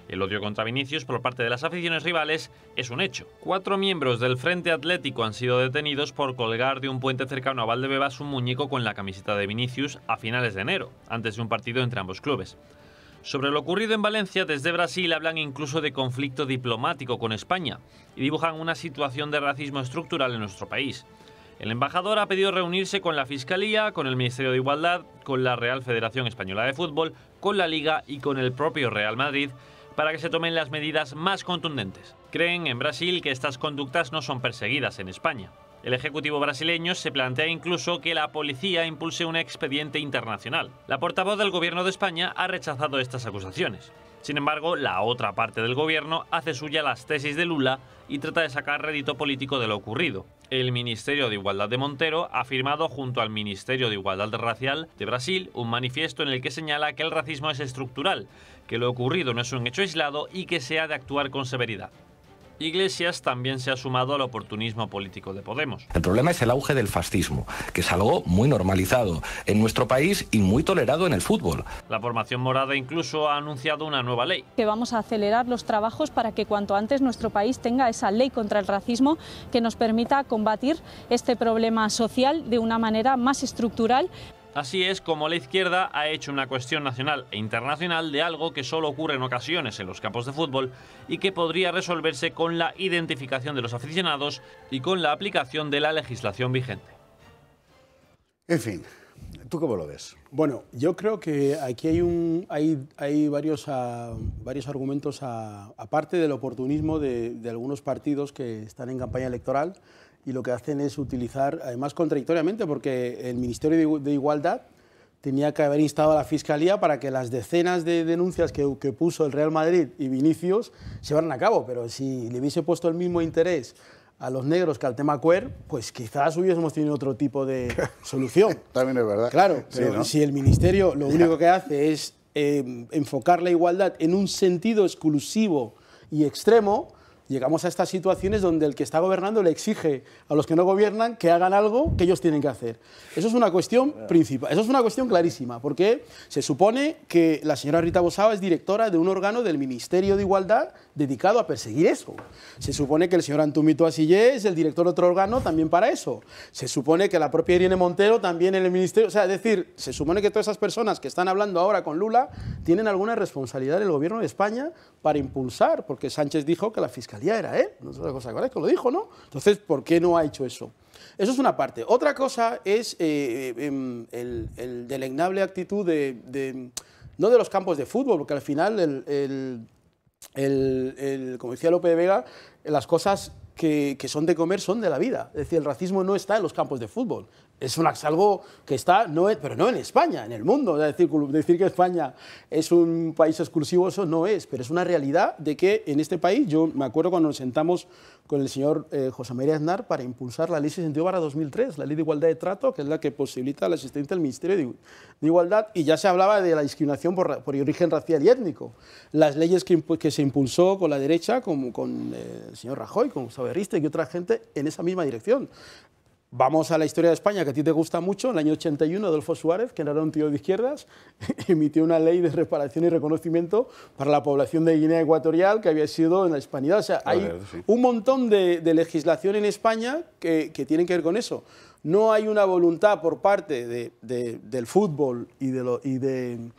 El odio contra Vinicius por parte de las aficiones rivales es un hecho. 4 miembros del Frente Atlético han sido detenidos por colgar de un puente cercano a Valdebebas un muñeco con la camiseta de Vinicius a finales de enero, antes de un partido entre ambos clubes. Sobre lo ocurrido en Valencia, desde Brasil hablan incluso de conflicto diplomático con España y dibujan una situación de racismo estructural en nuestro país. El embajador ha pedido reunirse con la Fiscalía, con el Ministerio de Igualdad, con la Real Federación Española de Fútbol, con la Liga y con el propio Real Madrid para que se tomen las medidas más contundentes. Creen en Brasil que estas conductas no son perseguidas en España. El Ejecutivo brasileño se plantea incluso que la policía impulse un expediente internacional. La portavoz del Gobierno de España ha rechazado estas acusaciones. Sin embargo, la otra parte del Gobierno hace suya las tesis de Lula y trata de sacar rédito político de lo ocurrido. El Ministerio de Igualdad de Montero ha firmado junto al Ministerio de Igualdad Racial de Brasil un manifiesto en el que señala que el racismo es estructural, que lo ocurrido no es un hecho aislado y que se ha de actuar con severidad. Iglesias también se ha sumado al oportunismo político de Podemos. El problema es el auge del fascismo, que es algo muy normalizado en nuestro país y muy tolerado en el fútbol. La formación morada incluso ha anunciado una nueva ley. Que vamos a acelerar los trabajos para que cuanto antes nuestro país tenga esa ley contra el racismo que nos permita combatir este problema social de una manera más estructural. Así es como la izquierda ha hecho una cuestión nacional e internacional de algo que solo ocurre en ocasiones en los campos de fútbol y que podría resolverse con la identificación de los aficionados y con la aplicación de la legislación vigente. En fin, ¿tú cómo lo ves? Bueno, yo creo que aquí hay varios argumentos, aparte del oportunismo de algunos partidos que están en campaña electoral, y lo que hacen es utilizar, además contradictoriamente, porque el Ministerio de Igualdad tenía que haber instado a la Fiscalía para que las decenas de denuncias que puso el Real Madrid y Vinicius se llevaran a cabo, pero si le hubiese puesto el mismo interés a los negros que al tema queer, pues quizás hubiésemos tenido otro tipo de solución. También es verdad. Claro, pero sí, ¿no? Si el Ministerio lo único que hace es enfocar la igualdad en un sentido exclusivo y extremo, llegamos a estas situaciones donde el que está gobernando le exige a los que no gobiernan que hagan algo que ellos tienen que hacer. Eso es una cuestión principal, eso es una cuestión clarísima, porque se supone que la señora Rita Bosao es directora de un órgano del Ministerio de Igualdad dedicado a perseguir eso. Se supone que el señor Antumito Asillé es el director de otro órgano también para eso. Se supone que la propia Irene Montero también en el Ministerio... O sea, es decir, se supone que todas esas personas que están hablando ahora con Lula tienen alguna responsabilidad en el Gobierno de España para impulsar, porque Sánchez dijo que la Fiscalía era, ¿eh? No es otra cosa, ¿vale? Que lo dijo, ¿no? Entonces, ¿por qué no ha hecho eso? Eso es una parte. Otra cosa es el deleznable actitud no de los campos de fútbol, porque al final, como decía Lope de Vega, las cosas que son de comer son de la vida. Es decir, el racismo no está en los campos de fútbol. Es algo que está, pero no en España, en el mundo. Es decir, que España es un país exclusivo, eso no es, pero es una realidad de que en este país, yo me acuerdo cuando nos sentamos con el señor José María Aznar para impulsar la ley 62/2003, la ley de igualdad de trato, que es la que posibilita la existencia del Ministerio de Igualdad, y ya se hablaba de la discriminación por origen racial y étnico. Las leyes que se impulsó con la derecha, como con el señor Rajoy, con Gustavo Erriste y otra gente en esa misma dirección. Vamos a la historia de España, que a ti te gusta mucho. En el año 81, Adolfo Suárez, que era un tío de izquierdas, emitió una ley de reparación y reconocimiento para la población de Guinea Ecuatorial que había sido en la hispanidad. O sea, hay un montón de legislación en España que tienen que ver con eso. No hay una voluntad por parte del fútbol y de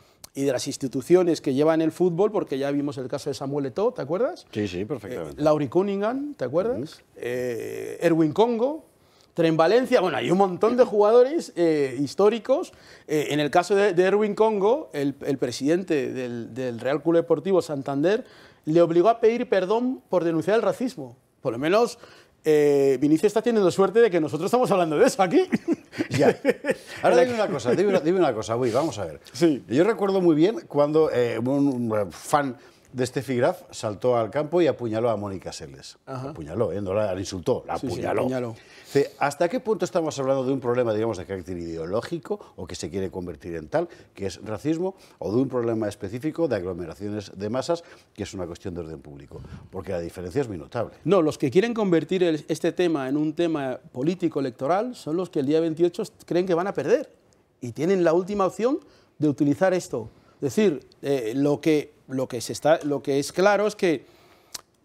las instituciones que llevan el fútbol, porque ya vimos el caso de Samuel Eto'o, ¿te acuerdas? Sí, sí, perfectamente. Laurie Cunningham, ¿te acuerdas? Sí. Edwin Congo. En Valencia, bueno, hay un montón de jugadores históricos. En el caso de Edwin Congo, el presidente del Real Club Deportivo Santander le obligó a pedir perdón por denunciar el racismo. Por lo menos Vinicius está teniendo suerte de que nosotros estamos hablando de eso aquí. Ya. Ahora dime una cosa, Luis, vamos a ver. Sí. Yo recuerdo muy bien cuando un fan de este Figraf saltó al campo y apuñaló a Mónica Seles. Ajá. Apuñaló, no la insultó, la apuñaló. Sí, apuñaló. Dice, ¿hasta qué punto estamos hablando de un problema, digamos, de carácter ideológico o que se quiere convertir en tal, que es racismo, o de un problema específico de aglomeraciones de masas, que es una cuestión de orden público? Porque la diferencia es muy notable. No, los que quieren convertir este tema en un tema político electoral son los que el día 28 creen que van a perder y tienen la última opción de utilizar esto. Es decir, lo que es claro es que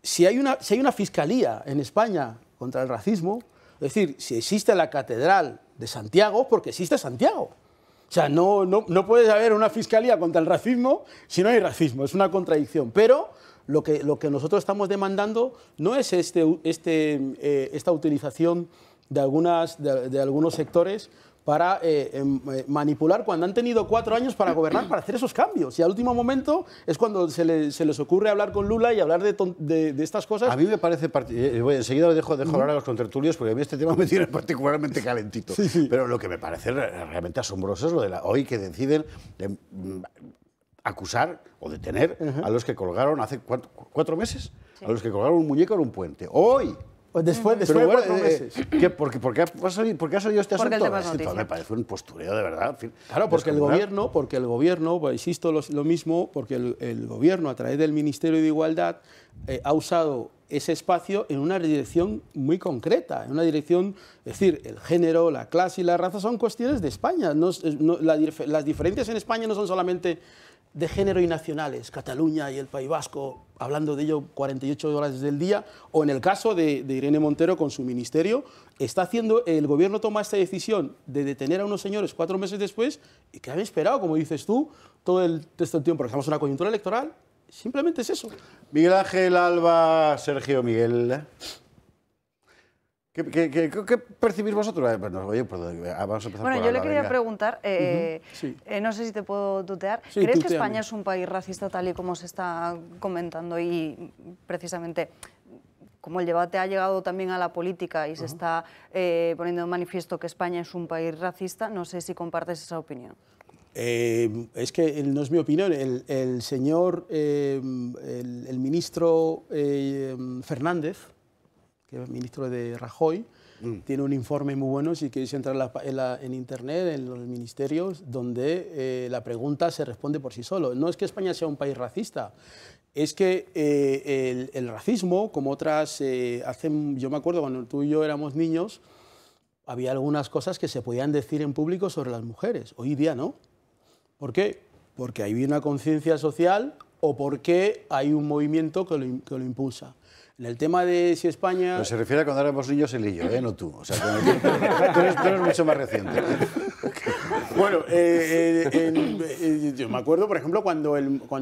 si hay una fiscalía en España contra el racismo, es decir, si existe la Catedral de Santiago, porque existe Santiago. O sea, no puede haber una fiscalía contra el racismo si no hay racismo, es una contradicción. Pero lo que nosotros estamos demandando no es esta utilización de algunos sectores para manipular cuando han tenido 4 años para gobernar, para hacer esos cambios. Y al último momento es cuando se les ocurre hablar con Lula y hablar de estas cosas. A mí me parece... enseguida dejo hablar a los contertulios, porque a mí este tema me tiene particularmente calentito. Sí, sí. Pero lo que me parece realmente asombroso es lo de hoy que deciden... acusar o detener a los que colgaron hace 4 meses, sí, a los que colgaron un muñeco en un puente. Hoy. Después de 4 meses. ¿Por qué ha salido este asunto? Me parece un postureo de verdad. En fin, claro, porque el gobierno, pues, insisto lo mismo, porque el gobierno a través del Ministerio de Igualdad ha usado ese espacio en una dirección muy concreta, en una dirección, es decir, el género, la clase y la raza son cuestiones de España. Las diferencias en España no son solamente de género y nacionales, Cataluña y el País Vasco, hablando de ello 48 horas del día, o en el caso de Irene Montero con su ministerio, el gobierno toma esta decisión de detener a unos señores 4 meses después y que han esperado, como dices tú, todo el tiempo, porque estamos en una coyuntura electoral, simplemente es eso. Miguel Ángel, Alba, Sergio, Miguel... ¿Qué percibís vosotros? Bueno, oye, perdón, vamos a empezar. Bueno, yo le quería preguntar, no sé si te puedo tutear, sí, ¿crees que España es un país racista tal y como se está comentando y precisamente como el debate ha llegado también a la política y se está poniendo de manifiesto que España es un país racista? No sé si compartes esa opinión. Es que no es mi opinión, el ministro Fernández, el ministro de Rajoy, tiene un informe muy bueno, si queréis entrar en Internet, en los ministerios, donde la pregunta se responde por sí solo. No es que España sea un país racista, es que el racismo, como otras... yo me acuerdo cuando tú y yo éramos niños, había algunas cosas que se podían decir en público sobre las mujeres. Hoy día no. ¿Por qué? Porque hay una conciencia social o porque hay un movimiento que lo impulsa. En el tema de si España... Pero se refiere a cuando éramos niños él y yo, no tú. O sea, tú eres mucho más reciente. Bueno, yo me acuerdo, por ejemplo, cuando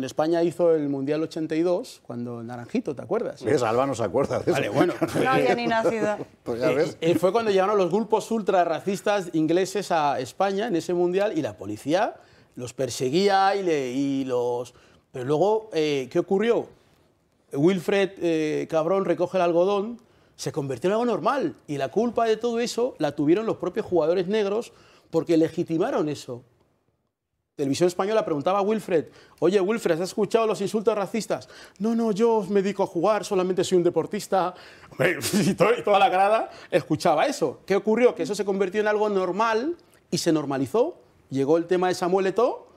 España hizo el Mundial 82, cuando Naranjito, ¿te acuerdas? ¿Ves? Alba no se acuerda de eso. Vale, bueno. No había ni nacido. Pues ya ves. Fue cuando llegaron los grupos ultrarracistas ingleses a España en ese Mundial y la policía los perseguía y los... Pero luego, ¿qué ocurrió? Wilfred Cabrón recoge el algodón, se convirtió en algo normal y la culpa de todo eso la tuvieron los propios jugadores negros porque legitimaron eso. Televisión Española preguntaba a Wilfred, oye Wilfred, ¿has escuchado los insultos racistas? No, yo me dedico a jugar, solamente soy un deportista. Y toda la grada escuchaba eso. ¿Qué ocurrió? Que eso se convirtió en algo normal y se normalizó. Llegó el tema de Samuel Eto'o,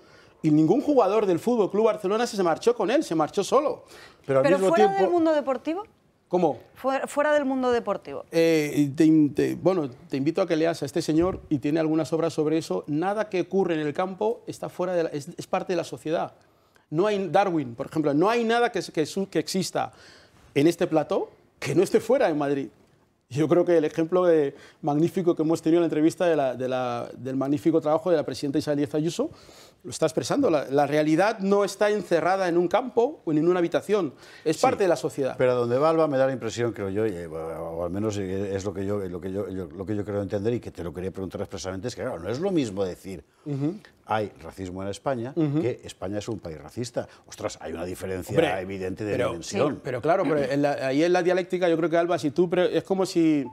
y ningún jugador del Fútbol Club Barcelona se marchó con él, se marchó solo. ¿Pero mismo fuera del mundo deportivo? ¿Cómo? Fuera del mundo deportivo. Te invito a que leas a este señor y tiene algunas obras sobre eso. Nada que ocurre en el campo está fuera de es parte de la sociedad. No hay Darwin, por ejemplo, no hay nada que exista en este plató que no esté fuera en Madrid. Yo creo que el ejemplo magnífico que hemos tenido en la entrevista del magnífico trabajo de la presidenta Isabel Díaz Ayuso lo está expresando. La realidad no está encerrada en un campo o en una habitación, es parte de la sociedad. Pero donde va Alba me da la impresión, creo yo, o al menos es lo que yo creo entender y que te lo quería preguntar expresamente, es que claro, no es lo mismo decir hay racismo en España que España es un país racista. Ostras, hay una diferencia evidente de dimensión. Sí, pero claro, ahí en la dialéctica yo creo que Alba, es como si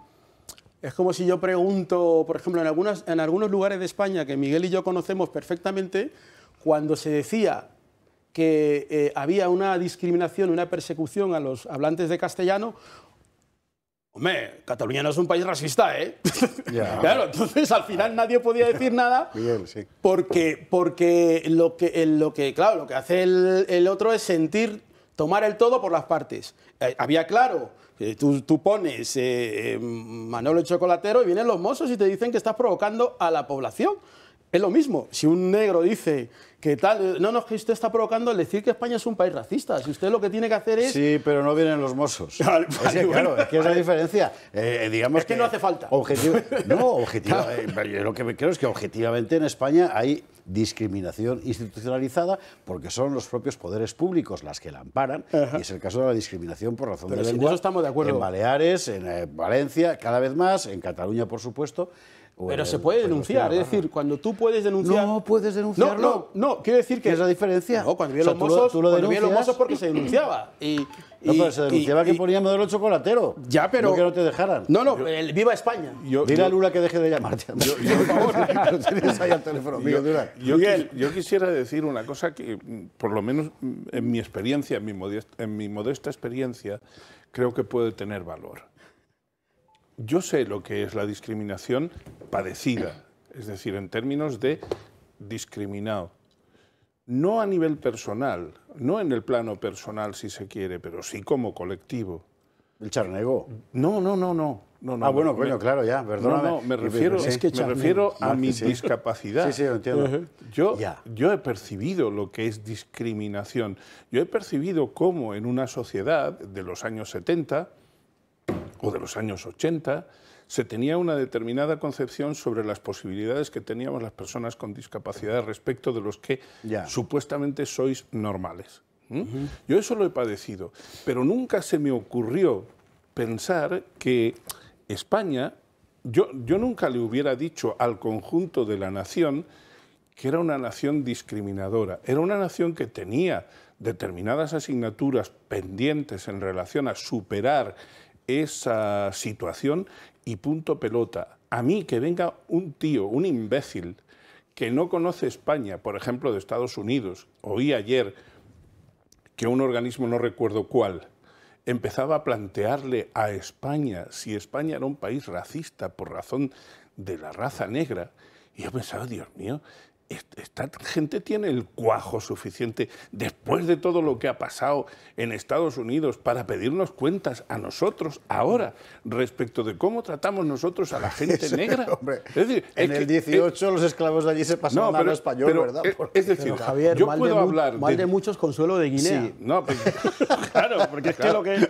yo pregunto, por ejemplo, en algunos lugares de España que Miguel y yo conocemos perfectamente, cuando se decía que había una discriminación, una persecución a los hablantes de castellano. Hombre, Cataluña no es un país racista, ¿eh? Yeah. Claro, entonces al final nadie podía decir nada, Miguel, sí. porque lo que hace el otro es sentir, tomar el todo por las partes. Había claro, tú pones Manolo el Chocolatero y vienen los mozos y te dicen que estás provocando a la población. Es lo mismo, si un negro dice que tal, no, es que usted está provocando el decir que España es un país racista, si usted lo que tiene que hacer es... Sí, pero no vienen los mozos. Vale, vale, es que, bueno, claro, es que es la diferencia. Digamos es que no hace falta. Lo que creo es que objetivamente en España hay discriminación institucionalizada porque son los propios poderes públicos las que la amparan. Ajá. Y es el caso de la discriminación por razón de lengua. Eso estamos de acuerdo. En Baleares, en Valencia, cada vez más, en Cataluña por supuesto. Pero se puede denunciar, es decir, cuando tú puedes denunciar... No, puedes denunciarlo. No, quiero decir que... ¿Qué es la diferencia? No, cuando vieron los mozos porque se denunciaba. No, pero se denunciaba que ponía Modelo Chocolatero. Ya, pero... No que no te dejaran. No, viva España. Dile a Lula que deje de llamarte. Por favor, tienes ahí al teléfono, Miguel Durán. Yo quisiera decir una cosa que, por lo menos en mi experiencia, en mi modesta experiencia, creo que puede tener valor. Yo sé lo que es la discriminación padecida, es decir, en términos de discriminado. No a nivel personal, no en el plano personal si se quiere, pero sí como colectivo. ¿El charnego? No. Bueno, claro, ya, perdóname. Me refiero a mi discapacidad. Sí, lo entiendo. Yo he percibido lo que es discriminación. Yo he percibido cómo en una sociedad de los años 70... o de los años 80, se tenía una determinada concepción sobre las posibilidades que teníamos las personas con discapacidad respecto de los que supuestamente sois normales. Yo eso lo he padecido, pero nunca se me ocurrió pensar que España... Yo nunca le hubiera dicho al conjunto de la nación que era una nación discriminadora, era una nación que tenía determinadas asignaturas pendientes en relación a superar esa situación y punto pelota. A mí que venga un tío, un imbécil, que no conoce España, por ejemplo, de Estados Unidos. Oí ayer que un organismo, no recuerdo cuál, empezaba a plantearle a España si España era un país racista por razón de la raza negra. Y yo pensaba, Dios mío, esta gente tiene el cuajo suficiente después de todo lo que ha pasado en Estados Unidos para pedirnos cuentas a nosotros ahora respecto de cómo tratamos nosotros a la gente negra. Hombre, es decir, en el 18 los esclavos de allí se pasaron a lo español, ¿verdad? Es decir, Javier, yo puedo hablar... Mal de muchos consuelo de Guinea. Sí, claro, porque es que lo que... Es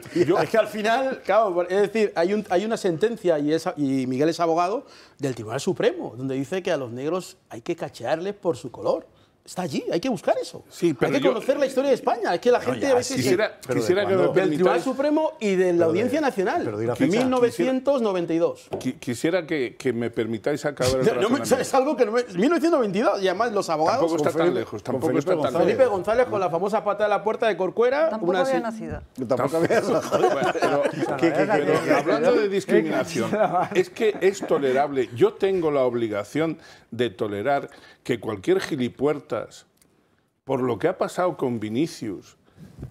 que al final, claro, es decir, hay una sentencia, y Miguel es abogado, del Tribunal Supremo, donde dice que a los negros hay que cachearles por su color. Está allí, hay que buscar eso. Sí, pero hay que conocer la historia de España. Es que la gente a veces... Quisiera que me permitáis... Del Tribunal Supremo y de la Audiencia Nacional. 1992. Quisiera que me permitáis acabar el razonamiento. Es algo que no me... 1922, y además los abogados... Tampoco está tan lejos. Felipe González con la famosa patada de la puerta de Corcuera... Tampoco había nacido. Tampoco había nacido. Pero hablando de discriminación, es que es tolerable. Yo tengo la obligación de tolerar que cualquier gilipuerta, por lo que ha pasado con Vinicius,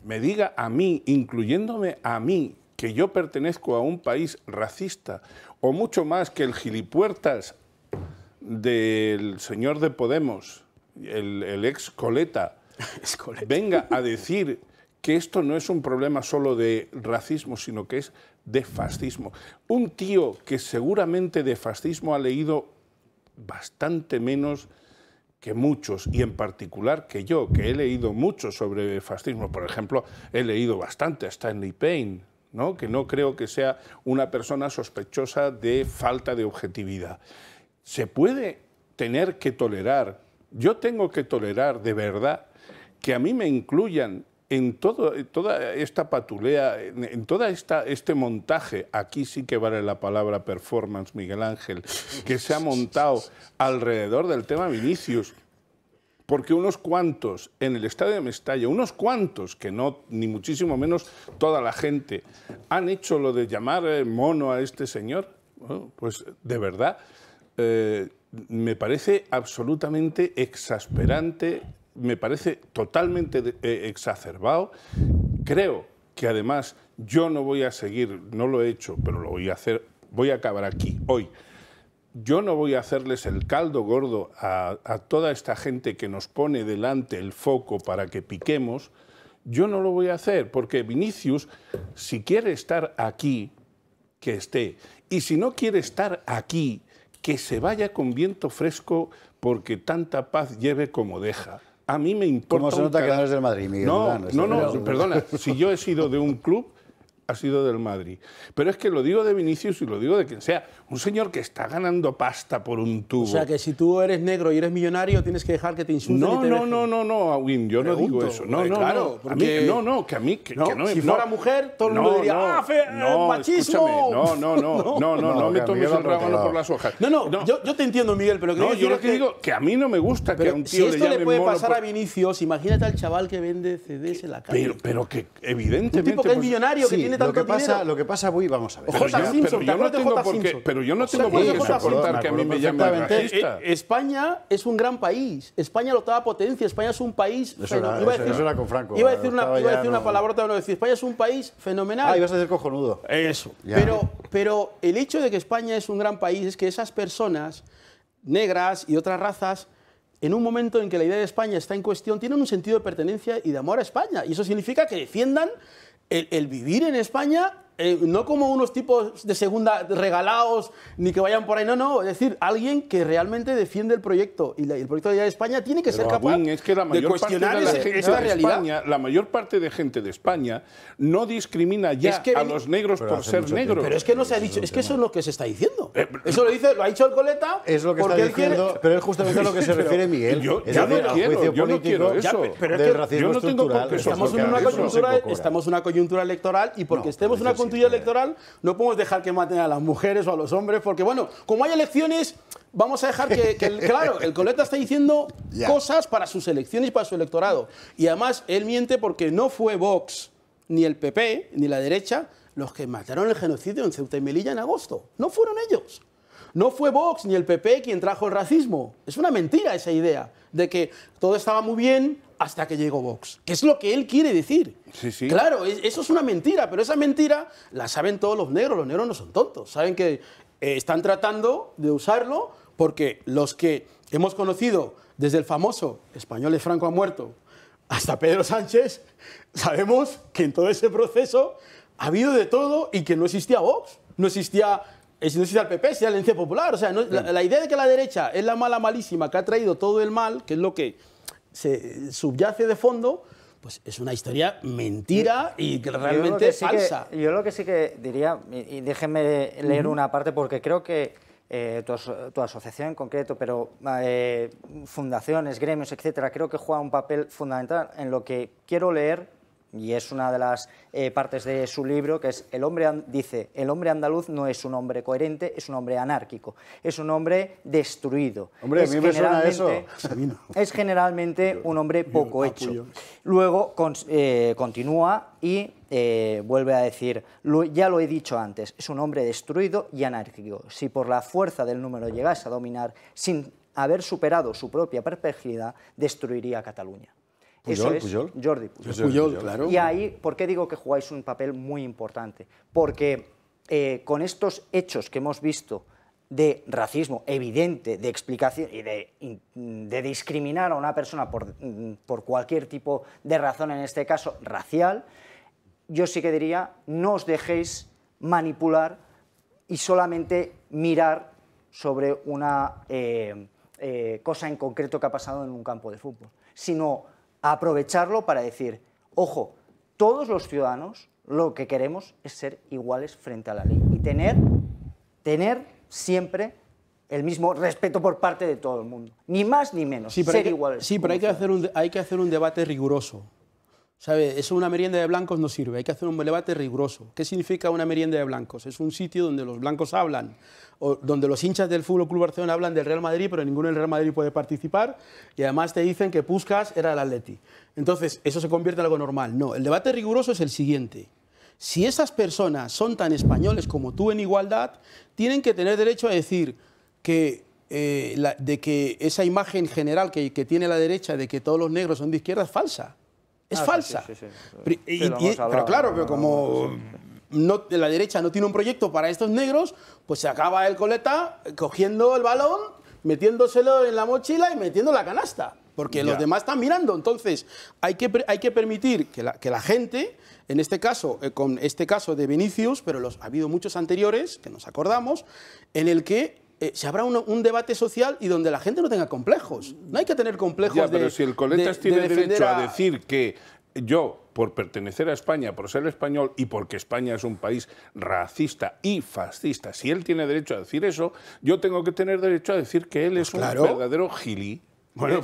me diga a mí, incluyéndome a mí, que yo pertenezco a un país racista, o mucho más que el gilipuertas del señor de Podemos, el ex Coleta, venga a decir que esto no es un problema solo de racismo, sino que es de fascismo. Un tío que seguramente de fascismo ha leído bastante menos que muchos, y en particular que yo, que he leído mucho sobre fascismo. Por ejemplo, he leído bastante a Stanley Payne, ¿no? Que no creo que sea una persona sospechosa de falta de objetividad. Se puede tener que tolerar, yo tengo que tolerar de verdad que a mí me incluyan en toda esta patulea, en todo este montaje, aquí sí que vale la palabra performance, Miguel Ángel, que se ha montado alrededor del tema Vinicius, porque unos cuantos en el estadio de Mestalla, unos cuantos, que no, ni muchísimo menos toda la gente, han hecho lo de llamar mono a este señor. Bueno, pues de verdad, me parece absolutamente exasperante, me parece totalmente exacerbado. Creo que además yo no voy a seguir, no lo he hecho, pero lo voy a hacer, voy a acabar aquí, hoy. Yo no voy a hacerles el caldo gordo a toda esta gente que nos pone delante el foco para que piquemos. Yo no lo voy a hacer, porque Vinicius, si quiere estar aquí, que esté. Y si no quiere estar aquí, que se vaya con viento fresco, porque tanta paz lleve como deja. A mí me importa... ¿Cómo se nota que no es del Madrid, Miguel? No, perdona. Si yo he sido de un club, ha sido del Madrid. Pero es que lo digo de Vinicius y lo digo de quien sea. Un señor que está ganando pasta por un tubo. O sea, que si tú eres negro y eres millonario, tienes que dejar que te insulten. No, Wim, yo no digo eso. No, claro, si fuera mujer, todo el mundo diría, machismo. No, me tomes el rábano por las hojas. Yo te entiendo, Miguel, pero creo que... No, yo lo que digo, que a mí no me gusta que a un tío le llamen mono... Si esto le puede pasar a Vinicius, imagínate al chaval que vende CDs en la calle. Pero que, evidentemente... Un tipo que es millonario, que tiene... Lo que pasa, voy, vamos a ver. Pero yo no tengo por qué soportar que a mí me llamen racista. España es un gran país. España es la octava potencia. España es un país fenomenal. Eso era con Franco. Iba a decir una palabrota, no decir. España es un país fenomenal. Ah, ibas a decir cojonudo. Eso. Pero el hecho de que España es un gran país es que esas personas negras y otras razas, en un momento en que la idea de España está en cuestión, tienen un sentido de pertenencia y de amor a España. Y eso significa que defiendan el vivir en España, no como unos tipos de segunda regalados, ni que vayan por ahí, no, es decir, alguien que realmente defiende el proyecto, y el proyecto de la de España tiene que ser capaz de cuestionar esta realidad. La mayor parte de gente de España no discrimina ya a los negros por ser negros. Pero es que no se ha dicho, es que eso es lo que se está diciendo. Eso lo ha dicho el Coleta, es lo que está diciendo, pero es justamente a lo que se refiere Miguel. Yo no quiero eso, yo no tengo por qué soportar. Estamos en una coyuntura electoral, y porque estemos en una coyuntura electoral no podemos dejar que maten a las mujeres o a los hombres, porque bueno, como hay elecciones vamos a dejar que claro, el Coleta está diciendo cosas para sus elecciones y para su electorado, y además él miente porque no fue Vox, ni el PP, ni la derecha los que mataron el genocidio en Ceuta y Melilla en agosto, no fueron ellos. No fue Vox ni el PP quien trajo el racismo. Es una mentira esa idea de que todo estaba muy bien hasta que llegó Vox, que es lo que él quiere decir. Sí. Claro, eso es una mentira, pero esa mentira la saben todos los negros. Los negros no son tontos, saben que están tratando de usarlo, porque los que hemos conocido desde el famoso Españoles Franco ha muerto hasta Pedro Sánchez, sabemos que en todo ese proceso ha habido de todo y que no existía Vox, no existía el PP, existía la Alianza Popular. O sea, la idea de que la derecha es la mala malísima que ha traído todo el mal, que es lo que se subyace de fondo, pues es una historia mentira y realmente falsa. Yo lo que sí que diría, y déjenme leer una parte, porque creo que tu asociación en concreto, pero fundaciones, gremios, etcétera, creo que juega un papel fundamental en lo que quiero leer. Y es una de las partes de su libro, que es dice, el hombre andaluz no es un hombre coherente, es un hombre anárquico, es un hombre destruido. Hombre, a mí me suena eso. Es generalmente un hombre poco hecho. Luego continúa y vuelve a decir, ya lo he dicho antes, es un hombre destruido y anárquico. Si por la fuerza del número llegase a dominar sin haber superado su propia perplejidad, destruiría a Cataluña. Eso es Jordi Pujol. Claro. Y ahí, ¿por qué digo que jugáis un papel muy importante? Porque con estos hechos que hemos visto de racismo evidente, de explicación y de discriminar a una persona por cualquier tipo de razón, en este caso racial, yo sí que diría, no os dejéis manipular y solamente mirar sobre una cosa en concreto que ha pasado en un campo de fútbol, sino aprovecharlo para decir, ojo, todos los ciudadanos lo que queremos es ser iguales frente a la ley y tener siempre el mismo respeto por parte de todo el mundo, ni más ni menos, ser iguales. Sí, pero hay que hacer un debate riguroso. ¿Sabe? Eso, una merienda de blancos no sirve, hay que hacer un debate riguroso. ¿Qué significa una merienda de blancos? Es un sitio donde los blancos hablan, o donde los hinchas del FC Barcelona hablan del Real Madrid, pero ninguno del Real Madrid puede participar, y además te dicen que Puskás era el Atleti. Entonces, eso se convierte en algo normal. No, el debate riguroso es el siguiente. Si esas personas son tan españoles como tú en igualdad, tienen que tener derecho a decir que de que esa imagen general que tiene la derecha de que todos los negros son de izquierda es falsa. Es falsa. Sí, sí, sí. Pero claro, pero como no, la derecha no tiene un proyecto para estos negros, pues se acaba el coleta cogiendo el balón, metiéndoselo en la mochila y metiendo la canasta. Porque los demás están mirando. Entonces, hay que permitir que la gente, en este caso, con este caso de Vinicius, pero ha habido muchos anteriores, que nos acordamos, en el que se habrá un debate social y donde la gente no tenga complejos. No hay que tener complejos de... Pero si el Coletas tiene derecho a decir que yo, por pertenecer a España, por ser español y porque España es un país racista y fascista, si él tiene derecho a decir eso, yo tengo que tener derecho a decir que él es un verdadero gili. Bueno,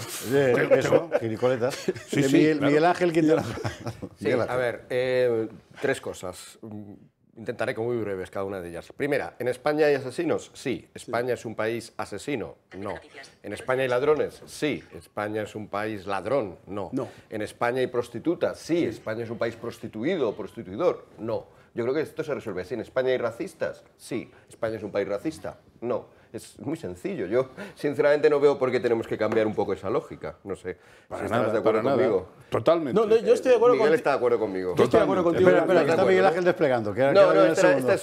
eso, gilicoletas. Sí, sí, Miguel Ángel Quintana Paz. Sí, a ver, tres cosas. Intentaré que muy breves cada una de ellas. Primera, ¿en España hay asesinos? Sí. ¿España es un país asesino? No. ¿En España hay ladrones? Sí. ¿España es un país ladrón? No. ¿En España hay prostitutas? Sí. ¿España es un país prostituido o prostituidor? No. Yo creo que esto se resuelve así. ¿En España hay racistas? Sí. ¿España es un país racista? No. Es muy sencillo. Yo, sinceramente, no veo por qué tenemos que cambiar un poco esa lógica. No sé si estás de acuerdo conmigo. Totalmente. No, yo estoy de acuerdo Miguel está de acuerdo conmigo. Yo estoy de acuerdo contigo. Espera, que está Miguel Ángel desplegando. Esta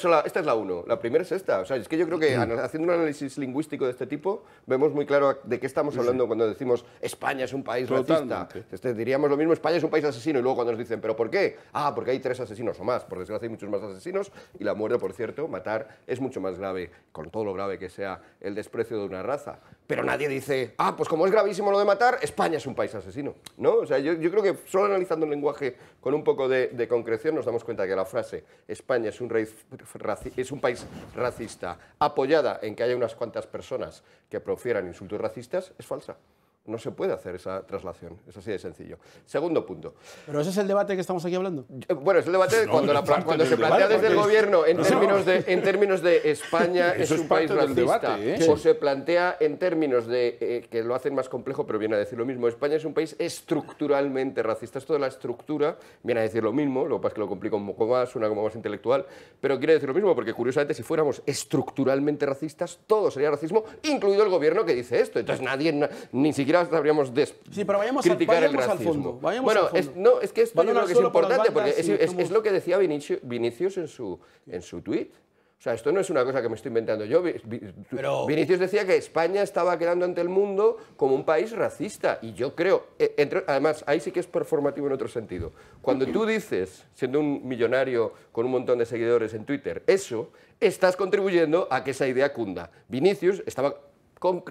es la uno. La primera es esta. O sea, es que yo creo que haciendo un análisis lingüístico de este tipo, vemos muy claro de qué estamos hablando cuando decimos España es un país racista. Diríamos lo mismo, España es un país asesino. Y luego cuando nos dicen, ¿pero por qué? Ah, porque hay 3 asesinos o más. Por desgracia hay muchos más asesinos. Y la muerte, por cierto, matar, es mucho más grave, con todo lo grave que sea el desprecio de una raza. Pero nadie dice, ah, pues como es gravísimo lo de matar, España es un país asesino, ¿no? O sea, yo creo que solo analizando el lenguaje con un poco de concreción nos damos cuenta que la frase España es un país racista, apoyada en que haya unas cuantas personas que profieran insultos racistas, es falsa. No se puede hacer esa traslación, es así de sencillo. Segundo punto. ¿Pero ese es el debate que estamos aquí hablando? Bueno, es el debate cuando se plantea desde el gobierno en términos de España es un país racista, debate, ¿eh? O se plantea en términos de, que lo hacen más complejo, pero viene a decir lo mismo, España es un país estructuralmente racista. Esto de la estructura viene a decir lo mismo, lo que pasa es que lo complica un poco más, suena como más intelectual, pero quiere decir lo mismo, porque curiosamente si fuéramos estructuralmente racistas, todo sería racismo, incluido el gobierno que dice esto. Entonces nadie, ni siquiera habríamos de criticar el racismo. Bueno, es que esto es lo que es importante, porque es lo que decía Vinicius en su tuit. O sea, esto no es una cosa que me estoy inventando yo. Vinicius decía que España estaba quedando ante el mundo como un país racista. Y yo creo, además, ahí sí que es performativo en otro sentido. Cuando tú dices, siendo un millonario con un montón de seguidores en Twitter, eso, estás contribuyendo a que esa idea cunda. Vinicius estaba...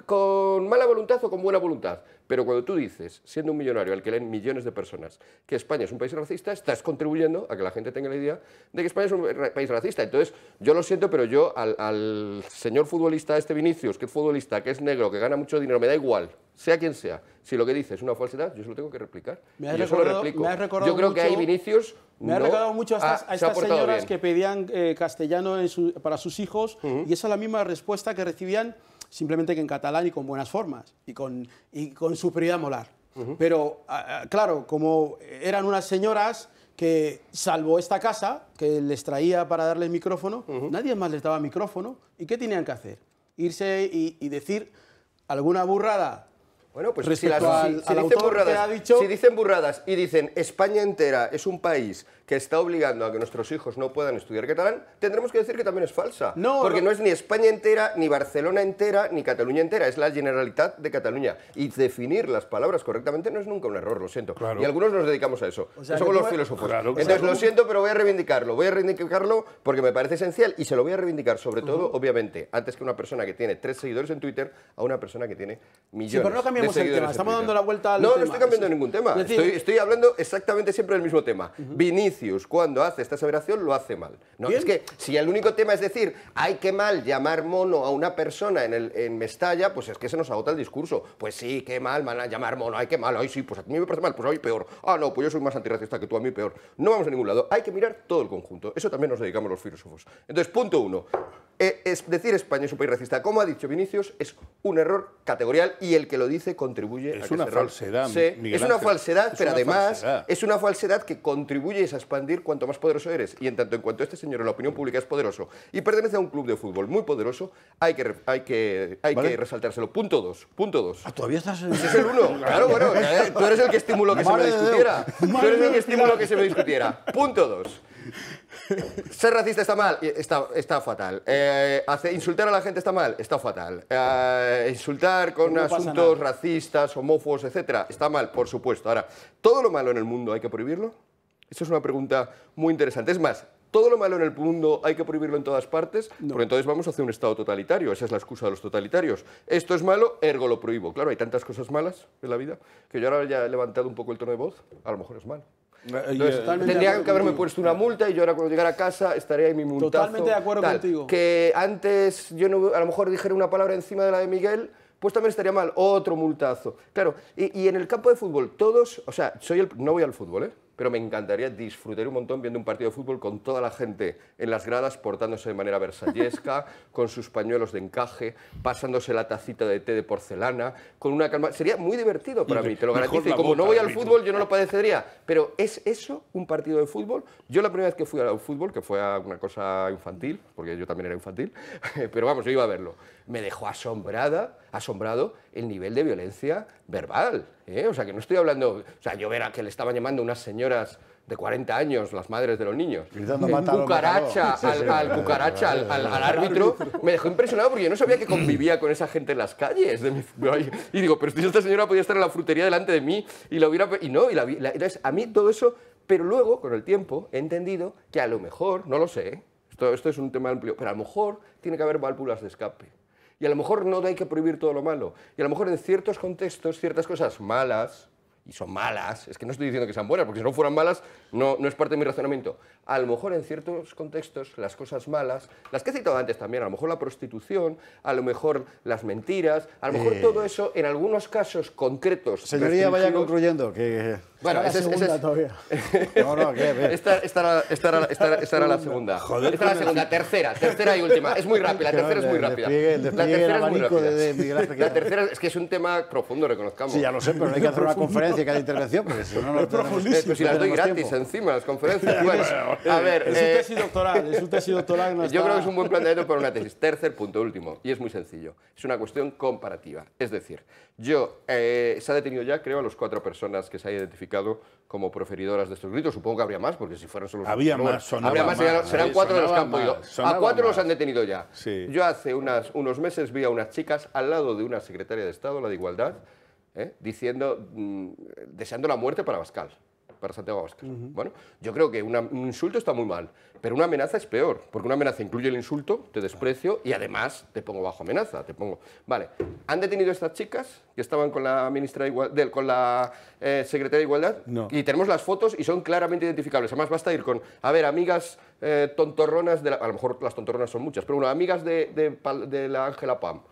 Con mala voluntad o con buena voluntad. Pero cuando tú dices, siendo un millonario al que leen millones de personas, que España es un país racista, estás contribuyendo a que la gente tenga la idea de que España es un país racista. Entonces, yo lo siento, pero yo al señor futbolista, este Vinicius, que es futbolista, que es negro, que gana mucho dinero, me da igual, sea quien sea. Si lo que dice es una falsedad, yo se lo tengo que replicar. Yo se lo replico. Yo creo que ahí Vinicius... Me ha recordado mucho a estas señoras que pedían castellano para sus hijos y esa es la misma respuesta que recibían, simplemente que en catalán y con buenas formas y con superioridad moral. Pero, claro, como eran unas señoras que, salvo esta casa, que les traía para darles micrófono, nadie más les daba micrófono. ¿Y qué tenían que hacer? Irse y decir alguna burrada. Bueno, pues si dicen burradas y dicen España entera es un país que está obligando a que nuestros hijos no puedan estudiar catalán, tendremos que decir que también es falsa. Porque no es ni España entera, ni Barcelona entera, ni Cataluña entera. Es la Generalitat de Cataluña. Y definir las palabras correctamente no es nunca un error, lo siento. Claro. Y algunos nos dedicamos a eso. O sea, somos los filósofos. Claro, entonces, lo siento, pero voy a reivindicarlo. Voy a reivindicarlo porque me parece esencial y se lo voy a reivindicar, sobre todo, obviamente, antes que una persona que tiene 3 seguidores en Twitter a una persona que tiene millones. Sí, pero no cambiamos el tema. Estamos dando la vuelta al tema. No estoy cambiando ningún tema. Estoy hablando exactamente siempre del mismo tema. Vinicius, cuando hace esta aseveración, lo hace mal. No, es que si el único tema es decir, hay que mal llamar mono a una persona en Mestalla, pues es que se nos agota el discurso. Pues sí, qué mal, van a llamar mono, ay, qué mal, ay, sí, pues a mí me parece mal, pues a mí peor. Ah, no, pues yo soy más antirracista que tú, a mí peor. No vamos a ningún lado, hay que mirar todo el conjunto. Eso también nos dedicamos los filósofos. Entonces, punto 1. Es decir España es un país racista, como ha dicho Vinicius, es un error categorial y el que lo dice realmente contribuye a que una falsedad, Miguel Ángel. Es una falsedad, pero además es una falsedad que contribuye a expandir cuanto más poderoso eres. Y en tanto en cuanto este señor en la opinión pública es poderoso y pertenece a un club de fútbol muy poderoso, hay que resaltárselo. Punto dos. Todavía estás en... ¿Es el uno? Claro, bueno, tú eres el que estimuló que se me discutiera. Tú eres el que estimuló que se me discutiera. Punto dos. Ser racista está mal, está fatal. Insultar a la gente está mal, está fatal. Insultar con asuntos racistas, homófobos, etcétera, está mal, por supuesto. Ahora, ¿todo lo malo en el mundo hay que prohibirlo? Esa es una pregunta muy interesante. Es más, ¿todo lo malo en el mundo hay que prohibirlo en todas partes? No. Porque entonces vamos hacia un Estado totalitario. Esa es la excusa de los totalitarios. Esto es malo, ergo lo prohíbo. Claro, hay tantas cosas malas en la vida que yo ahora ya he levantado un poco el tono de voz. A lo mejor es malo. Entonces, tendrían que haberme puesto una multa y yo ahora cuando llegara a casa estaría ahí mi multazo. Totalmente de acuerdo contigo. Que antes yo no, a lo mejor dijera una palabra encima de la de Miguel, pues también estaría mal. Otro multazo. Claro, y en el campo de fútbol todos... O sea, no voy al fútbol, pero me encantaría disfrutar un montón viendo un partido de fútbol con toda la gente en las gradas portándose de manera versallesca, con sus pañuelos de encaje, pasándose la tacita de té de porcelana, con una calma... Sería muy divertido para mí, te lo garantizo. Y como no voy al fútbol, yo no lo padecería. Pero ¿es eso un partido de fútbol? Yo la primera vez que fui al fútbol, que fue a una cosa infantil, porque yo también era infantil, pero vamos, yo iba a verlo, me dejó asombrado el nivel de violencia verbal. O sea, que no estoy hablando... O sea, yo verá que le estaban llamando unas señoras de 40 años, las madres de los niños, gritando al árbitro, me dejó impresionado porque yo no sabía que convivía con esa gente en las calles. Y digo, pero esta señora podía estar en la frutería delante de mí y la hubiera... Y no, entonces, a mí todo eso... Pero luego, con el tiempo, he entendido que a lo mejor, no lo sé, esto es un tema amplio, pero a lo mejor tiene que haber válvulas de escape. Y a lo mejor no hay que prohibir todo lo malo. Y a lo mejor en ciertos contextos, ciertas cosas malas, y son malas, es que no estoy diciendo que sean buenas, porque si no fueran malas, no es parte de mi razonamiento. A lo mejor en ciertos contextos, las cosas malas, las que he citado antes también, a lo mejor la prostitución, a lo mejor las mentiras, a lo mejor todo eso, en algunos casos concretos... Señoría, vaya concluyendo, que... Bueno, esa es todavía. Esta era la segunda. Joder, esta era la segunda, tercera y última. Es muy rápida, la tercera es muy rápida. La tercera es muy rápida. La tercera es que es un tema profundo, reconozcamos. Sí, ya lo sé, pero no hay que hacer una conferencia cada intervención, porque si no, no es profundísimo. Pues si las doy gratis encima, las conferencias. Bueno, a ver. Es un tesis doctoral, Yo creo que es un buen planteamiento para una tesis. Tercer punto, último, y es muy sencillo. Es una cuestión comparativa. Es decir, se ha detenido ya, creo, a las 4 personas que se han identificado como proferidoras de estos gritos. Supongo que habría más, porque si fueran solo... Serán 4 de los que han podido. A 4 los han detenido ya. Sí. Yo hace unos meses vi a unas chicas al lado de una secretaria de Estado, la de Igualdad, diciendo, deseando la muerte para Abascal, para Santiago Abascal. Bueno, yo creo que un insulto está muy mal, pero una amenaza es peor, porque una amenaza incluye el insulto, te desprecio y además te pongo bajo amenaza, te pongo... Vale, han detenido a estas chicas que estaban con la ministra de Igualdad, con la secretaria de Igualdad, y tenemos las fotos y son claramente identificables. Además basta ir con, amigas tontorronas, a lo mejor las tontorronas son muchas, pero amigas de la Ángela Pam.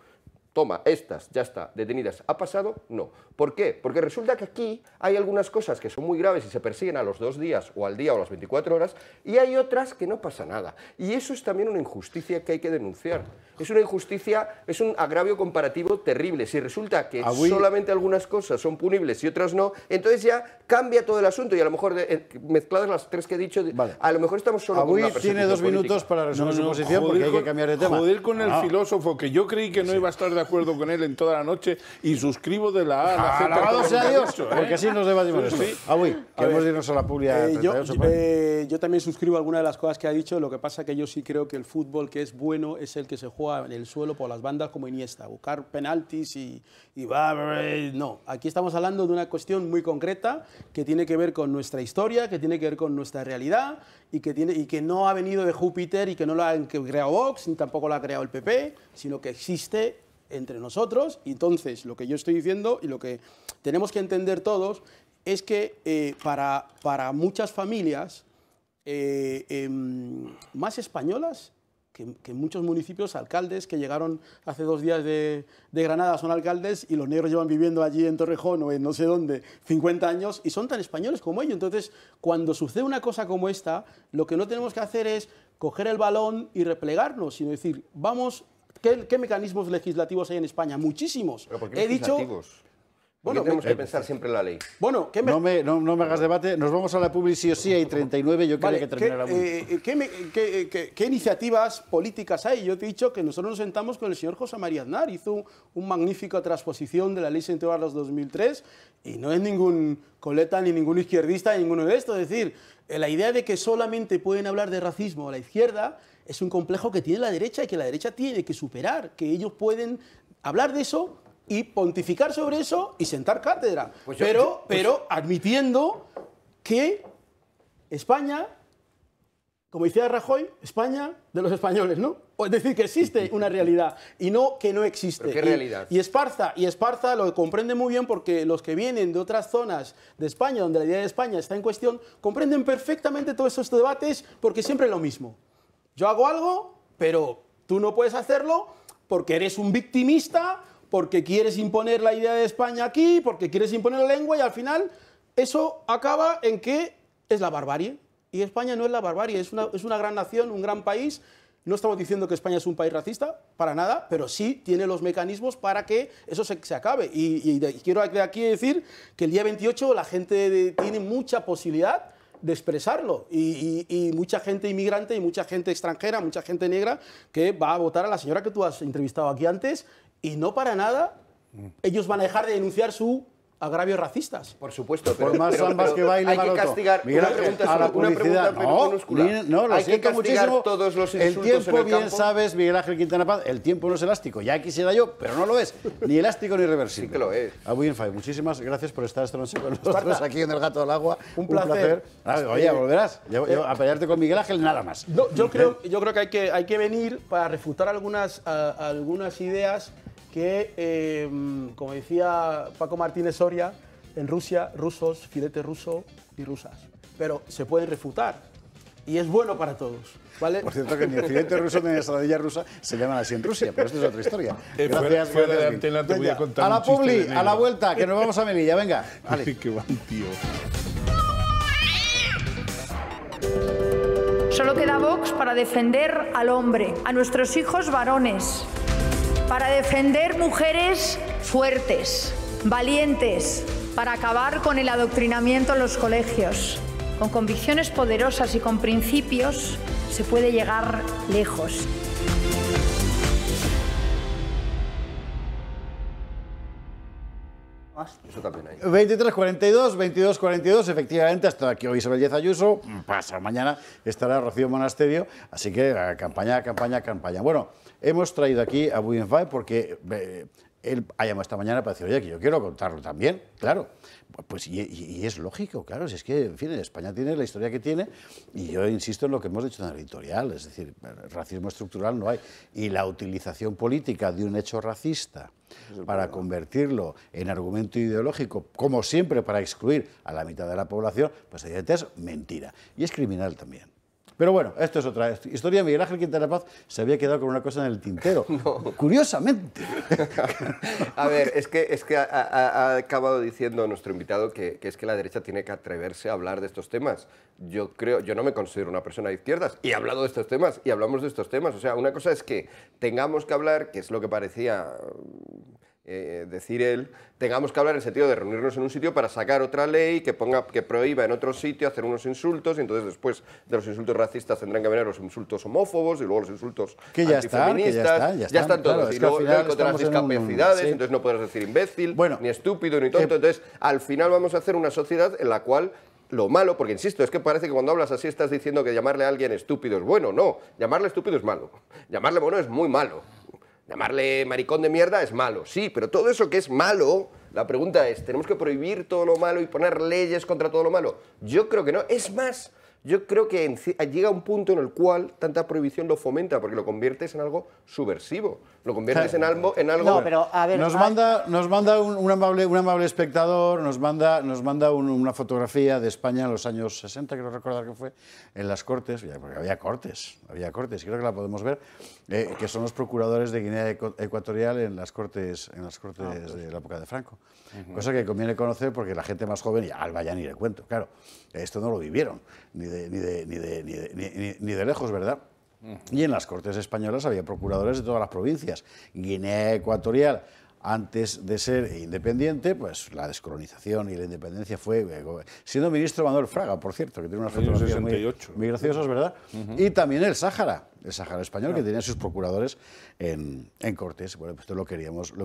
Toma, estas, ya está, detenidas. ¿Ha pasado? No. ¿Por qué? Porque resulta que aquí hay algunas cosas que son muy graves y se persiguen a los 2 días o al día o a las 24 horas y hay otras que no pasa nada. Y eso es también una injusticia que hay que denunciar. Es una injusticia, es un agravio comparativo terrible. Si resulta que solamente algunas cosas son punibles y otras no, entonces ya cambia todo el asunto y a lo mejor, mezcladas las 3 que he dicho, a lo mejor estamos solo con una persecución tiene 2 minutos para resolver su posición porque hay que cambiar de tema. Joder con el filósofo, que yo creí que no iba a estar de acuerdo con él en toda la noche y suscribo de la A a la Z. Alabado sea Dios, porque así nos debatimos esto. Queremos irnos a la Puglia 38. Yo también suscribo alguna de las cosas que ha dicho, lo que pasa que yo sí creo que el fútbol que es bueno es el que se juega en el suelo por las bandas como Iniesta, buscar penaltis y no, aquí estamos hablando de una cuestión muy concreta que tiene que ver con nuestra historia, que tiene que ver con nuestra realidad y que no ha venido de Júpiter y que no la ha creado Vox, ni tampoco la ha creado el PP, sino que existe entre nosotros. Y entonces lo que yo estoy diciendo y lo que tenemos que entender todos es que para muchas familias más españolas que muchos municipios, alcaldes que llegaron hace 2 días de Granada, son alcaldes y los negros llevan viviendo allí en Torrejón o en no sé dónde 50 años y son tan españoles como ellos. Entonces, cuando sucede una cosa como esta, lo que no tenemos que hacer es coger el balón y replegarnos, sino decir, vamos... ¿Qué mecanismos legislativos hay en España? Muchísimos. ¿Pero por qué legislativos? Bueno, tenemos que pensar siempre en la ley. Bueno, ¿qué me... No me hagas debate. Nos vamos a la publi sí o sí. Hay 39. Yo quería que terminara. ¿Qué iniciativas políticas hay? Yo te he dicho que nosotros nos sentamos con el señor José María Aznar. Hizo una magnífica transposición de la ley 100/2003 2003 y no es ningún coleta ni ningún izquierdista ni ninguno de estos. Es decir, la idea de que solamente pueden hablar de racismo a la izquierda es un complejo que tiene la derecha y que la derecha tiene que superar. Que ellos pueden hablar de eso y pontificar sobre eso y sentar cátedra, pues pero admitiendo que España, como decía Rajoy, España de los españoles, ¿no? Es decir, que existe una realidad y no que no existe. ¿Qué realidad? Y Esparza lo comprende muy bien porque los que vienen de otras zonas de España, donde la idea de España está en cuestión, comprenden perfectamente todos estos debates porque siempre es lo mismo. Yo hago algo, pero tú no puedes hacerlo porque eres un victimista, porque quieres imponer la idea de España aquí, porque quieres imponer la lengua, y al final eso acaba en que es la barbarie. Y España no es la barbarie, es una gran nación, un gran país. No estamos diciendo que España es un país racista, para nada, pero sí tiene los mecanismos para que eso se acabe. Y quiero aquí decir que el día 28 la gente tiene mucha posibilidad de expresarlo, y mucha gente inmigrante, y mucha gente extranjera, mucha gente negra, que va a votar a la señora que tú has entrevistado aquí antes, y no para nada ellos van a dejar de denunciar su agravios racistas. Por supuesto, pero... Por más ambas que bailen, hay que castigar... Miguel, una pregunta no, minúscula. No, lo hay siento que castigar muchísimo. Todos los insultos el tiempo, en el bien campo. Sabes, Miguel Ángel Quintana Paz, el tiempo no es elástico. Ya quisiera yo, pero no lo es. Ni elástico ni reversible. Sí que lo es. Ah, muy bien, Fai. Muchísimas gracias por estar esta noche con nosotros aquí en El Gato al Agua. Un placer. Oye, volverás. Yo a pelearte con Miguel Ángel, nada más. No, yo creo que hay que venir para refutar algunas ideas que, como decía Paco Martínez Soria, en Rusia, rusos, filete ruso y rusas. Pero se pueden refutar y es bueno para todos, ¿vale? Por cierto, que ni el filete ruso ni la ensaladilla rusa se llaman así en Rusia, pero esto es otra historia. Fuera de la antena te voy a contar un chiste. A la publi, a la vuelta, que nos vamos a Melilla, venga. Vale. Qué buen tío. Solo queda Vox para defender al hombre, a nuestros hijos varones, para defender mujeres fuertes, valientes, para acabar con el adoctrinamiento en los colegios. Con convicciones poderosas y con principios se puede llegar lejos. Eso también hay. 23:42, 22:42, efectivamente, hasta aquí hoy Isabel Díaz Ayuso, pasa mañana estará Rocío Monasterio, así que campaña, campaña, campaña. Bueno, hemos traído aquí a BioDry porque él ha llamado esta mañana para decir, oye, que yo quiero contarlo también, claro. Pues y es lógico, claro, si es que, en fin, España tiene la historia que tiene y yo insisto en lo que hemos dicho en el editorial, es decir, racismo estructural no hay. Y la utilización política de un hecho racista para convertirlo en argumento ideológico, como siempre, para excluir a la mitad de la población, pues evidentemente es mentira. Y es criminal también. Pero bueno, esto es otra historia. Miguel Ángel Quintana Paz se había quedado con una cosa en el tintero. No. Curiosamente. A ver, es que ha acabado diciendo nuestro invitado que es que la derecha tiene que atreverse a hablar de estos temas. Yo creo, yo no me considero una persona de izquierdas y he hablado de estos temas y hablamos de estos temas. O sea, una cosa es que tengamos que hablar, que es lo que parecía... decir él, tengamos que hablar en el sentido de reunirnos en un sitio para sacar otra ley que prohíba en otro sitio hacer unos insultos y entonces después de los insultos racistas tendrán que venir los insultos homófobos y luego los insultos antifeministas. Ya están todos. Claro, y luego contra las discapacidades, sí. Entonces no podrás decir imbécil, bueno, ni estúpido, ni tonto. Entonces al final vamos a hacer una sociedad en la cual... Lo malo, porque insisto, es que parece que cuando hablas así estás diciendo que llamarle a alguien estúpido es bueno. No, llamarle estúpido es malo. Llamarle bueno es muy malo. Llamarle maricón de mierda es malo, sí, pero todo eso que es malo, la pregunta es, ¿tenemos que prohibir todo lo malo y poner leyes contra todo lo malo? Yo creo que no. Es más, yo creo que llega un punto en el cual tanta prohibición lo fomenta, porque lo conviertes en algo subversivo, lo conviertes en algo... No, pero a ver... Nos manda un amable espectador, nos manda una fotografía de España en los años 60, creo recordar que fue, en las Cortes, porque había Cortes, creo que la podemos ver, que son los procuradores de Guinea Ecuatorial en las cortes de la época de Franco. Cosa que conviene conocer porque la gente más joven, ya ni le cuento, claro, esto no lo vivieron, ni de lejos, ¿verdad? Y en las Cortes españolas había procuradores de todas las provincias. Guinea Ecuatorial antes de ser independiente, pues la descolonización y la independencia fue... siendo ministro Manuel Fraga, por cierto, que tiene unas fotografías muy graciosas, ¿verdad? Y también el Sáhara español, que tenía sus procuradores en Cortes. Bueno, pues esto lo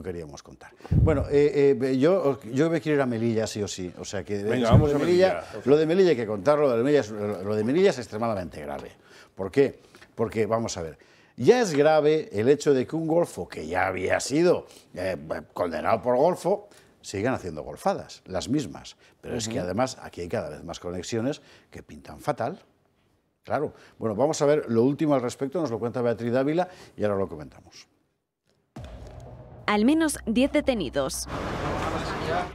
queríamos contar. Bueno, yo me quiero ir a Melilla, sí o sí. O sea, que venga, vamos a Melilla. Lo de Melilla hay que contarlo, lo de Melilla es extremadamente grave. ¿Por qué? Porque, vamos a ver... Ya es grave el hecho de que un golfo que ya había sido condenado por golfo, sigan haciendo golfadas, las mismas. Pero es que además aquí hay cada vez más conexiones que pintan fatal. Claro. Bueno, vamos a ver lo último al respecto, nos lo cuenta Beatriz Dávila y ahora lo comentamos. Al menos 10 detenidos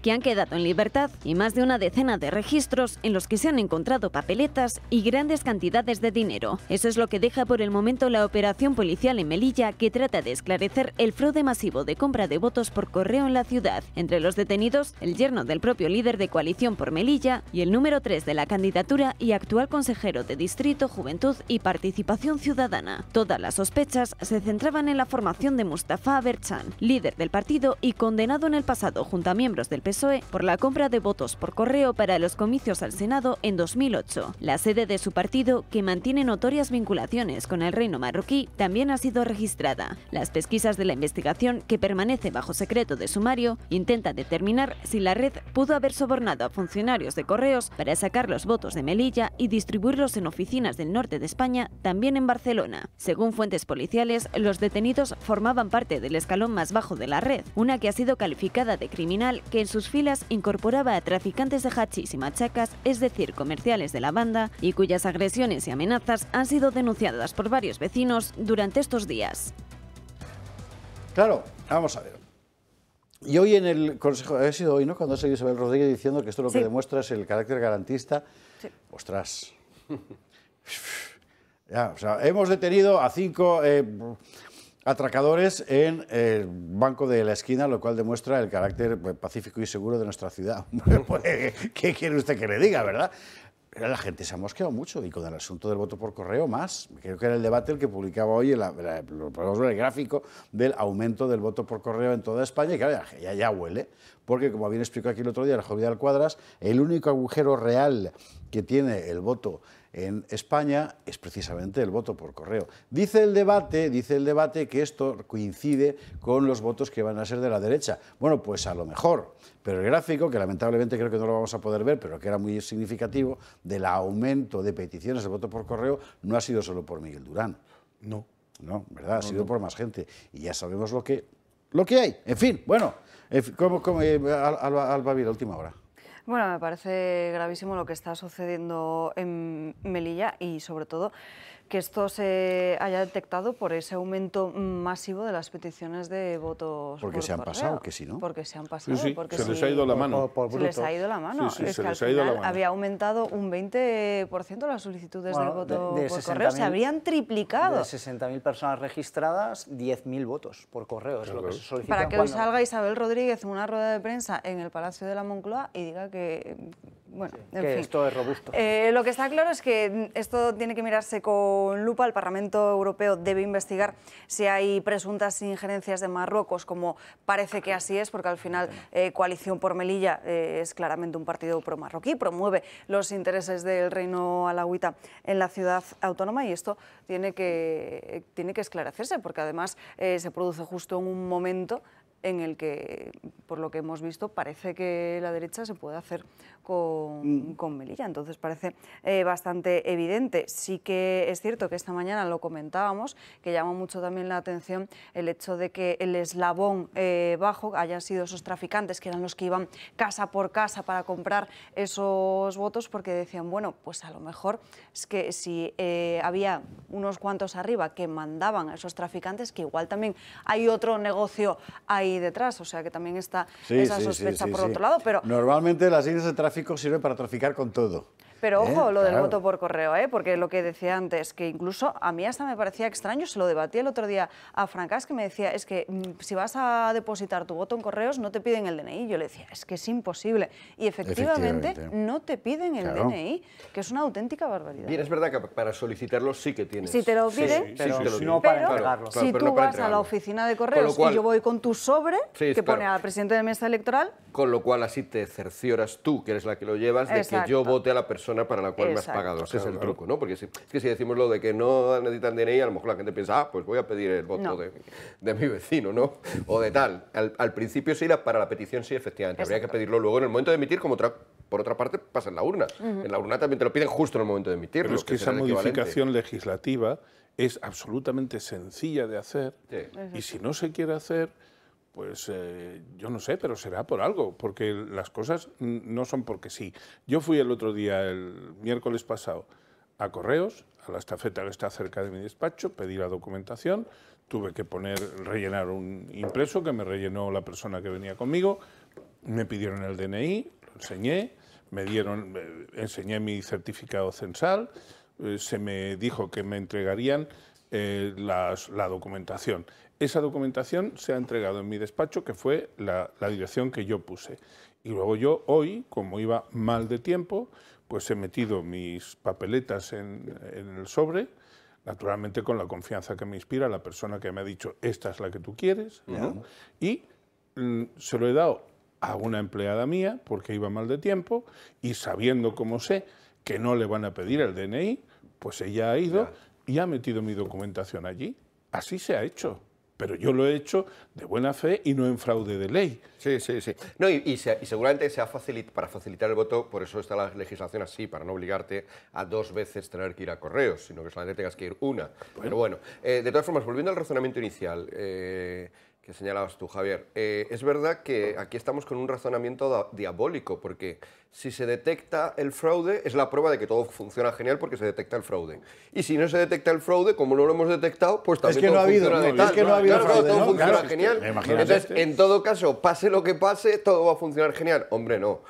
que han quedado en libertad y más de una decena de registros en los que se han encontrado papeletas y grandes cantidades de dinero. Eso es lo que deja por el momento la operación policial en Melilla, que trata de esclarecer el fraude masivo de compra de votos por correo en la ciudad. Entre los detenidos, el yerno del propio líder de Coalición por Melilla y el número 3 de la candidatura y actual consejero de Distrito, Juventud y Participación Ciudadana. Todas las sospechas se centraban en la formación de Mustafa Berchan, líder del partido y condenado en el pasado junto a miembros del PSOE por la compra de votos por correo para los comicios al Senado en 2008. La sede de su partido, que mantiene notorias vinculaciones con el reino marroquí, también ha sido registrada. Las pesquisas de la investigación, que permanece bajo secreto de sumario, intentan determinar si la red pudo haber sobornado a funcionarios de correos para sacar los votos de Melilla y distribuirlos en oficinas del norte de España, también en Barcelona. Según fuentes policiales, los detenidos formaban parte del escalón más bajo de la red, una que ha sido calificada de criminal, que en sus filas incorporaba a traficantes de hachís y machacas, es decir, comerciales de la banda, y cuyas agresiones y amenazas han sido denunciadas por varios vecinos durante estos días. Claro, vamos a ver. Y hoy en el Consejo, ha sido hoy, ¿no?, cuando ha salido Isabel Rodríguez diciendo que esto lo que demuestra es el carácter garantista. Sí. ¡Ostras! Ya, o sea, hemos detenido a 5... atracadores en el banco de la esquina, lo cual demuestra el carácter pacífico y seguro de nuestra ciudad. ¿Qué quiere usted que le diga, verdad? La gente se ha mosqueado mucho, y con el asunto del voto por correo más. Creo que era el debate el que publicaba hoy el gráfico del aumento del voto por correo en toda España, y claro, ya huele, porque como bien explicó aquí el otro día el Jovidal Cuadras, el único agujero real que tiene el voto en España es precisamente el voto por correo. Dice el debate que esto coincide con los votos que van a ser de la derecha. Bueno, pues a lo mejor, pero el gráfico, que lamentablemente creo que no lo vamos a poder ver, pero que era muy significativo, del aumento de peticiones de voto por correo, no ha sido solo por Miguel Durán. No. No, ¿verdad? Ha sido por más gente. Y ya sabemos lo que hay. En fin, bueno, Alba Vila, última hora. Bueno, me parece gravísimo lo que está sucediendo en Melilla, y sobre todo que esto se haya detectado por ese aumento masivo de las peticiones de votos por correo. Porque se han pasado, que si no. Porque se han pasado. Sí, sí, porque se les ha ido la mano. Se les ha ido la mano. Es que al final había aumentado un 20% las solicitudes de voto por correo. Se habrían triplicado. De 60.000 personas registradas, 10.000 votos por correo. Es lo que se solicita. Para que hoy salga Isabel Rodríguez en una rueda de prensa en el Palacio de la Moncloa y diga que... Bueno, sí, en fin, esto es robusto. Lo que está claro es que esto tiene que mirarse con lupa. El Parlamento Europeo debe investigar si hay presuntas injerencias de Marruecos, como parece que así es, porque al final Coalición por Melilla es claramente un partido pro-marroquí, promueve los intereses del reino alauita en la ciudad autónoma, y esto tiene que esclarecerse, porque además se produce justo en un momento en el que, por lo que hemos visto, parece que la derecha se puede hacer con Melilla. Entonces parece bastante evidente. Sí que es cierto que esta mañana lo comentábamos, que llama mucho también la atención el hecho de que el eslabón bajo hayan sido esos traficantes, que eran los que iban casa por casa para comprar esos votos, porque decían, bueno, pues a lo mejor es que si había unos cuantos arriba que mandaban a esos traficantes, que igual también hay otro negocio ahí detrás, o sea que también está esa sospecha por otro lado. Pero normalmente las líneas de tráfico sirven para traficar con todo. Pero ojo, lo del voto por correo, porque lo que decía antes, que incluso a mí hasta me parecía extraño, se lo debatí el otro día a Francas, que me decía, es que si vas a depositar tu voto en correos no te piden el DNI. Yo le decía, es que es imposible. Y efectivamente. No te piden el DNI, que es una auténtica barbaridad. Bien, es verdad que para solicitarlo sí que tienes. Si te lo piden, pero si tú vas a la oficina de correos y yo voy con tu sobre, que pone al presidente de mesa electoral. Con lo cual así te cercioras tú, que eres la que lo llevas, de que yo vote a la persona para la cual me has pagado. Ese es el truco, ¿no? Porque si decimos lo de que no necesitan DNI, a lo mejor la gente piensa, ah, pues voy a pedir el voto de mi vecino, ¿no? O de tal. Al principio sí, para la petición sí, efectivamente. Habría que pedirlo luego en el momento de emitir, como por otra parte pasa en la urna. En la urna también te lo piden justo en el momento de emitir. Pero es que esa modificación legislativa es absolutamente sencilla de hacer y si no se quiere hacer, pues yo no sé, pero será por algo, porque las cosas no son porque sí. Yo fui el otro día, el miércoles pasado, a Correos, a la estafeta que está cerca de mi despacho, pedí la documentación, tuve que rellenar un impreso que me rellenó la persona que venía conmigo, me pidieron el DNI, lo enseñé, enseñé mi certificado censal, se me dijo que me entregarían la documentación. Esa documentación se ha entregado en mi despacho, que fue la dirección que yo puse. Y luego yo hoy, como iba mal de tiempo, pues he metido mis papeletas en el sobre, naturalmente con la confianza que me inspira la persona que me ha dicho, esta es la que tú quieres, ¿no? Y se lo he dado a una empleada mía, porque iba mal de tiempo, y sabiendo como sé que no le van a pedir el DNI, pues ella ha ido y ha metido mi documentación allí. Así se ha hecho. Pero yo lo he hecho de buena fe y no en fraude de ley. Sí, sí, sí. No, y seguramente para facilitar el voto, por eso está la legislación así, para no obligarte a dos veces tener que ir a correos, sino que solamente tengas que ir una. Pero bueno, de todas formas, volviendo al razonamiento inicial que señalabas tú, Javier, es verdad que aquí estamos con un razonamiento diabólico, porque si se detecta el fraude, es la prueba de que todo funciona genial porque se detecta el fraude. Y si no se detecta el fraude, como no lo hemos detectado, pues también todo funciona genial. Es que no ha habido fraude, todo funciona genial. Entonces, en todo caso, pase lo que pase, todo va a funcionar genial. Hombre, no.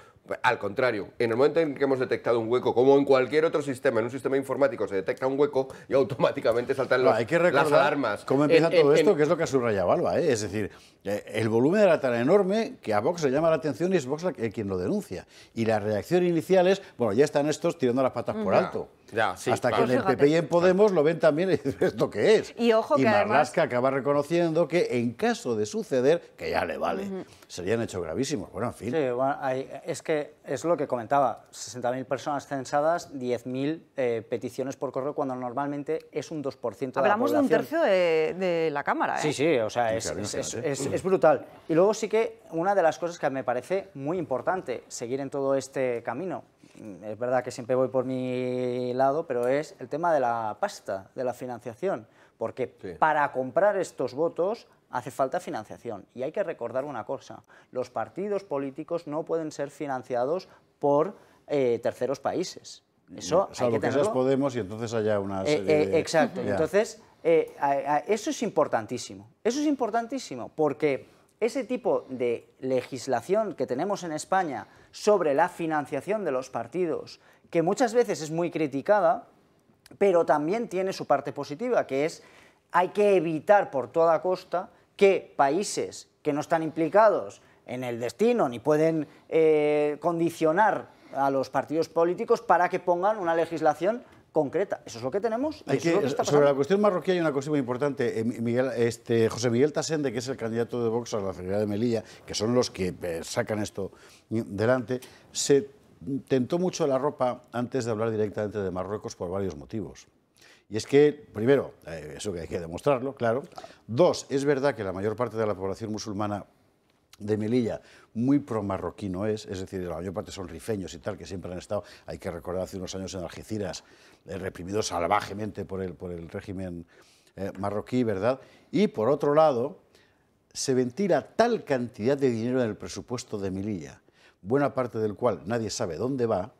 Al contrario, en el momento en que hemos detectado un hueco, como en cualquier otro sistema, en un sistema informático se detecta un hueco y automáticamente saltan las alarmas. ¿Cómo empieza todo esto? Que es lo que ha subrayado Alba, es decir, el volumen era tan enorme que a Vox le llama la atención y es Vox quien lo denuncia. Y la reacción inicial es, bueno, ya están estos tirando las patas por alto. Ya, sí, hasta que en el PP y en Podemos lo ven también y dicen, ¿esto qué es? Y ojo que Marlaska acaba reconociendo que en caso de suceder, que ya le vale, serían hechos gravísimos. Bueno, en fin. Sí, bueno, es que es lo que comentaba, 60.000 personas censadas, 10.000 peticiones por correo, cuando normalmente es un 2% de la población. Hablamos de un tercio de la Cámara, Sí, sí, o sea, es brutal. Y luego sí que una de las cosas que me parece muy importante seguir en todo este camino, es verdad que siempre voy por mi lado, pero es el tema de la pasta, de la financiación, porque para comprar estos votos hace falta financiación. Y hay que recordar una cosa, los partidos políticos no pueden ser financiados por terceros países. Eso hay que tenerlo. Salvo que Podemos y entonces haya una serie de... Exacto, entonces eso es importantísimo. Eso es importantísimo porque ese tipo de legislación que tenemos en España sobre la financiación de los partidos, que muchas veces es muy criticada, pero también tiene su parte positiva, que es hay que evitar por toda costa que países que no están implicados en el destino ni pueden condicionar a los partidos políticos para que pongan una legislación concreta. Eso es lo que tenemos. Y eso es lo que está pasando. Sobre la cuestión marroquí hay una cuestión muy importante. José Miguel Tasende, que es el candidato de Vox a la alcaldía de Melilla, que son los que sacan esto delante, se tentó mucho la ropa antes de hablar directamente de Marruecos por varios motivos. Y es que, primero, eso que hay que demostrarlo, claro. Dos, es verdad que la mayor parte de la población musulmana de Melilla, muy pro-marroquí no es decir, la mayor parte son rifeños y tal, que siempre han estado, hay que recordar, hace unos años en Algeciras, reprimidos salvajemente por el régimen marroquí, ¿verdad? Y por otro lado, se ventila tal cantidad de dinero en el presupuesto de Melilla, buena parte del cual nadie sabe dónde va,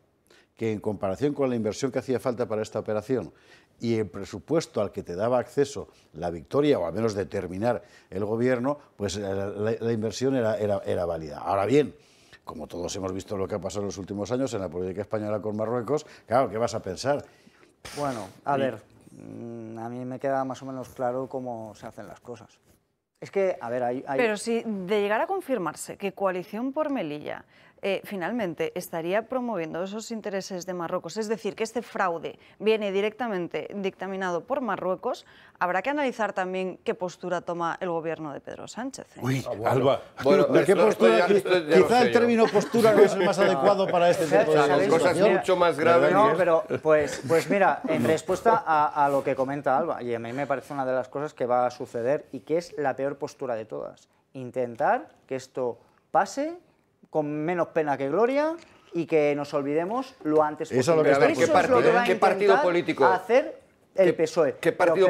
que en comparación con la inversión que hacía falta para esta operación y el presupuesto al que te daba acceso la victoria, o al menos determinar el gobierno, pues la inversión era válida. Ahora bien, como todos hemos visto lo que ha pasado en los últimos años en la política española con Marruecos, claro, ¿qué vas a pensar? Bueno, a ver, a mí me queda más o menos claro cómo se hacen las cosas. Es que, a ver, hay... Pero si de llegar a confirmarse que Coalición por Melilla finalmente estaría promoviendo esos intereses de Marruecos, es decir, que este fraude viene directamente dictaminado por Marruecos, habrá que analizar también qué postura toma el gobierno de Pedro Sánchez. Uy, bueno, Alba, bueno, ¿qué postura? Quizá el término postura no es el más adecuado para este tipo de cosas. Cosas mucho más graves. No, pero pues mira, en respuesta a lo que comenta Alba, y a mí me parece una de las cosas que va a suceder y que es la peor postura de todas, intentar que esto pase con menos pena que gloria y que nos olvidemos lo antes posible. Eso es lo que ¿Qué partido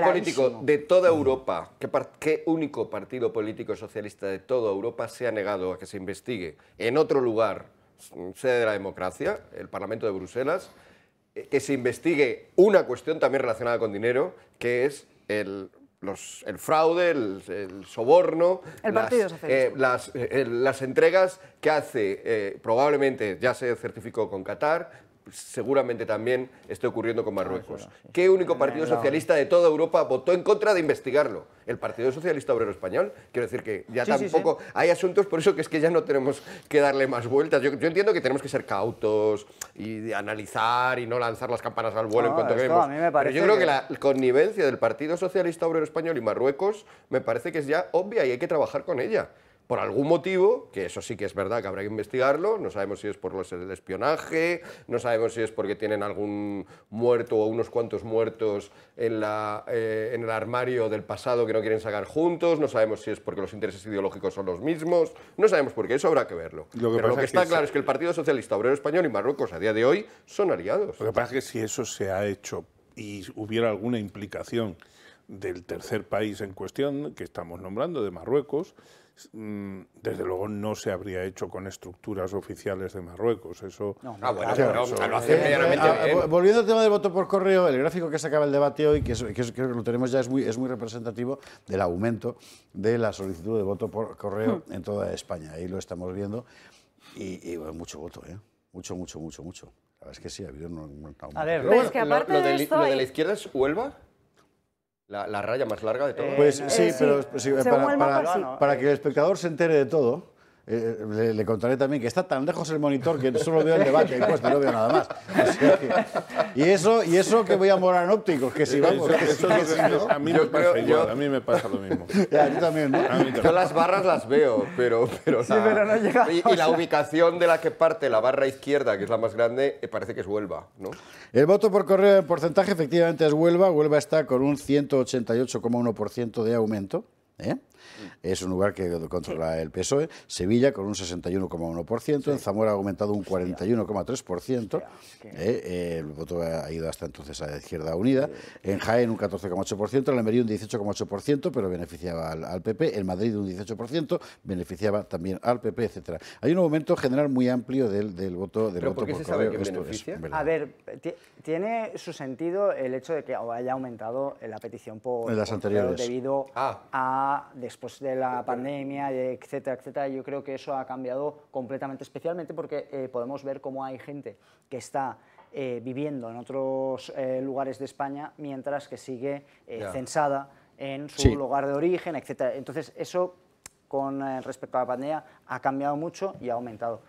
político de toda Europa, qué único partido político socialista de toda Europa se ha negado a que se investigue en otro lugar, sede de la democracia, el Parlamento de Bruselas, que se investigue una cuestión también relacionada con dinero, que es el fraude, el soborno, las entregas que hace, probablemente ya se certificó con Qatar, seguramente también está ocurriendo con Marruecos? ¿Qué único partido socialista de toda Europa votó en contra de investigarlo? El Partido Socialista Obrero Español. Quiero decir que ya tampoco hay asuntos, por eso que es que ya no tenemos que darle más vueltas. Yo entiendo que tenemos que ser cautos y analizar y no lanzar las campanas al vuelo en cuanto vemos. Pero yo creo que la connivencia del Partido Socialista Obrero Español y Marruecos me parece que es ya obvia y hay que trabajar con ella. Por algún motivo, que eso sí que es verdad que habrá que investigarlo, no sabemos si es por el espionaje, no sabemos si es porque tienen algún muerto o unos cuantos muertos en el armario del pasado que no quieren sacar juntos, no sabemos si es porque los intereses ideológicos son los mismos, no sabemos por qué, eso habrá que verlo. Pero lo que está claro es que el Partido Socialista Obrero Español y Marruecos a día de hoy son aliados. Lo que pasa es que si eso se ha hecho y hubiera alguna implicación del tercer país en cuestión, que estamos nombrando, de Marruecos, desde luego no se habría hecho con estructuras oficiales de Marruecos. Eso lo hace medianamente bien. Volviendo al tema del voto por correo, el gráfico que sacaba el debate hoy, que creo que lo tenemos ya, es muy representativo del aumento de la solicitud de voto por correo en toda España. Ahí lo estamos viendo. Y bueno, mucho voto, ¿eh? Mucho, mucho, mucho, mucho. La verdad es que sí, ha habido un aumento. A ver, pero es que aparte lo de la izquierda es Huelva. La raya más larga de todo. Pues sí, pero sí, para que el espectador se entere de todo, le contaré también que está tan lejos el monitor que solo veo el debate, pues no veo nada más. O sea, y eso que voy a morar en ópticos, que si vamos... A mí me pasa igual, a mí me pasa lo mismo. Ya, yo también, ¿no? Yo las barras las veo, pero no llega. Y la ubicación de la que parte la barra izquierda, que es la más grande, parece que es Huelva, ¿no? El voto por correo en porcentaje efectivamente es Huelva. Huelva está con un 188,1% de aumento. ¿Eh? Es un lugar que controla el PSOE. Sevilla con un 61,1%, en Zamora ha aumentado un 41,3%, el voto ha ido hasta entonces a la Izquierda Unida, en Jaén un 14,8%, en Almería un 18,8%, pero beneficiaba al PP, en Madrid un 18%, beneficiaba también al PP, etcétera. Hay un aumento general muy amplio del voto por correo. A ver, tiene su sentido el hecho de que haya aumentado la petición por correo debido a después de la pandemia, etcétera, etcétera. Yo creo que eso ha cambiado completamente, especialmente porque podemos ver cómo hay gente que está viviendo en otros lugares de España mientras que sigue censada en su lugar de origen, etcétera. Entonces, eso con respecto a la pandemia ha cambiado mucho y ha aumentado.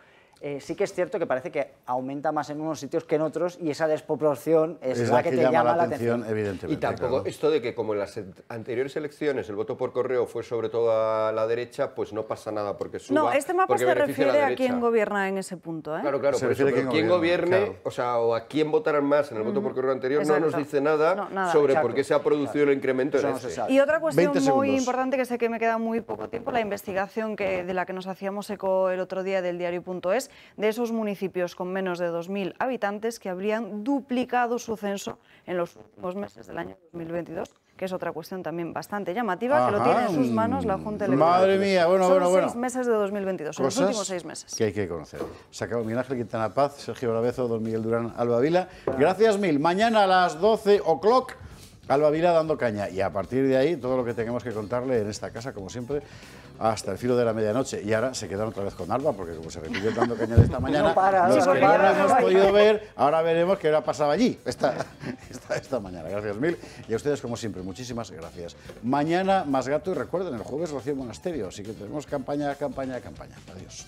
Sí que es cierto que parece que aumenta más en unos sitios que en otros y esa desproporción es la que te llama la atención. Evidentemente, y tampoco esto de que como en las anteriores elecciones el voto por correo fue sobre todo a la derecha, pues no pasa nada porque suba. No, este mapa se refiere a quién gobierna en ese punto, ¿eh? Claro, claro, por eso, pero quién gobierne, o sea, o a quién votarán más en el voto por correo anterior no nos dice nada, sobre por qué se ha producido el incremento en este. Y otra cuestión muy importante, que sé que me queda muy poco tiempo, la investigación de la que nos hacíamos eco el otro día del diario.es, de esos municipios con menos de 2.000 habitantes que habrían duplicado su censo en los últimos meses del año 2022, que es otra cuestión también bastante llamativa, que lo tiene en sus manos la Junta Electoral. Madre mía, bueno. 6 meses de 2022, son los últimos 6 meses. Que hay que conocer. Se acabó Miguel Ángel Quintana Paz, Sergio Brabezo, don Miguel Durán, Alba Vila. Gracias mil. Mañana a las 12:00, Alba Vila dando caña. Y a partir de ahí, todo lo que tengamos que contarle en esta casa, como siempre, hasta el filo de la medianoche y ahora se quedan otra vez con Alba, porque como se repitió dando caña de esta mañana, no hemos podido ver, ahora veremos qué era pasado allí esta mañana. Gracias mil y a ustedes como siempre, muchísimas gracias. Mañana más gato y recuerden, el jueves Rocío Monasterio, así que tenemos campaña, campaña, campaña. Adiós.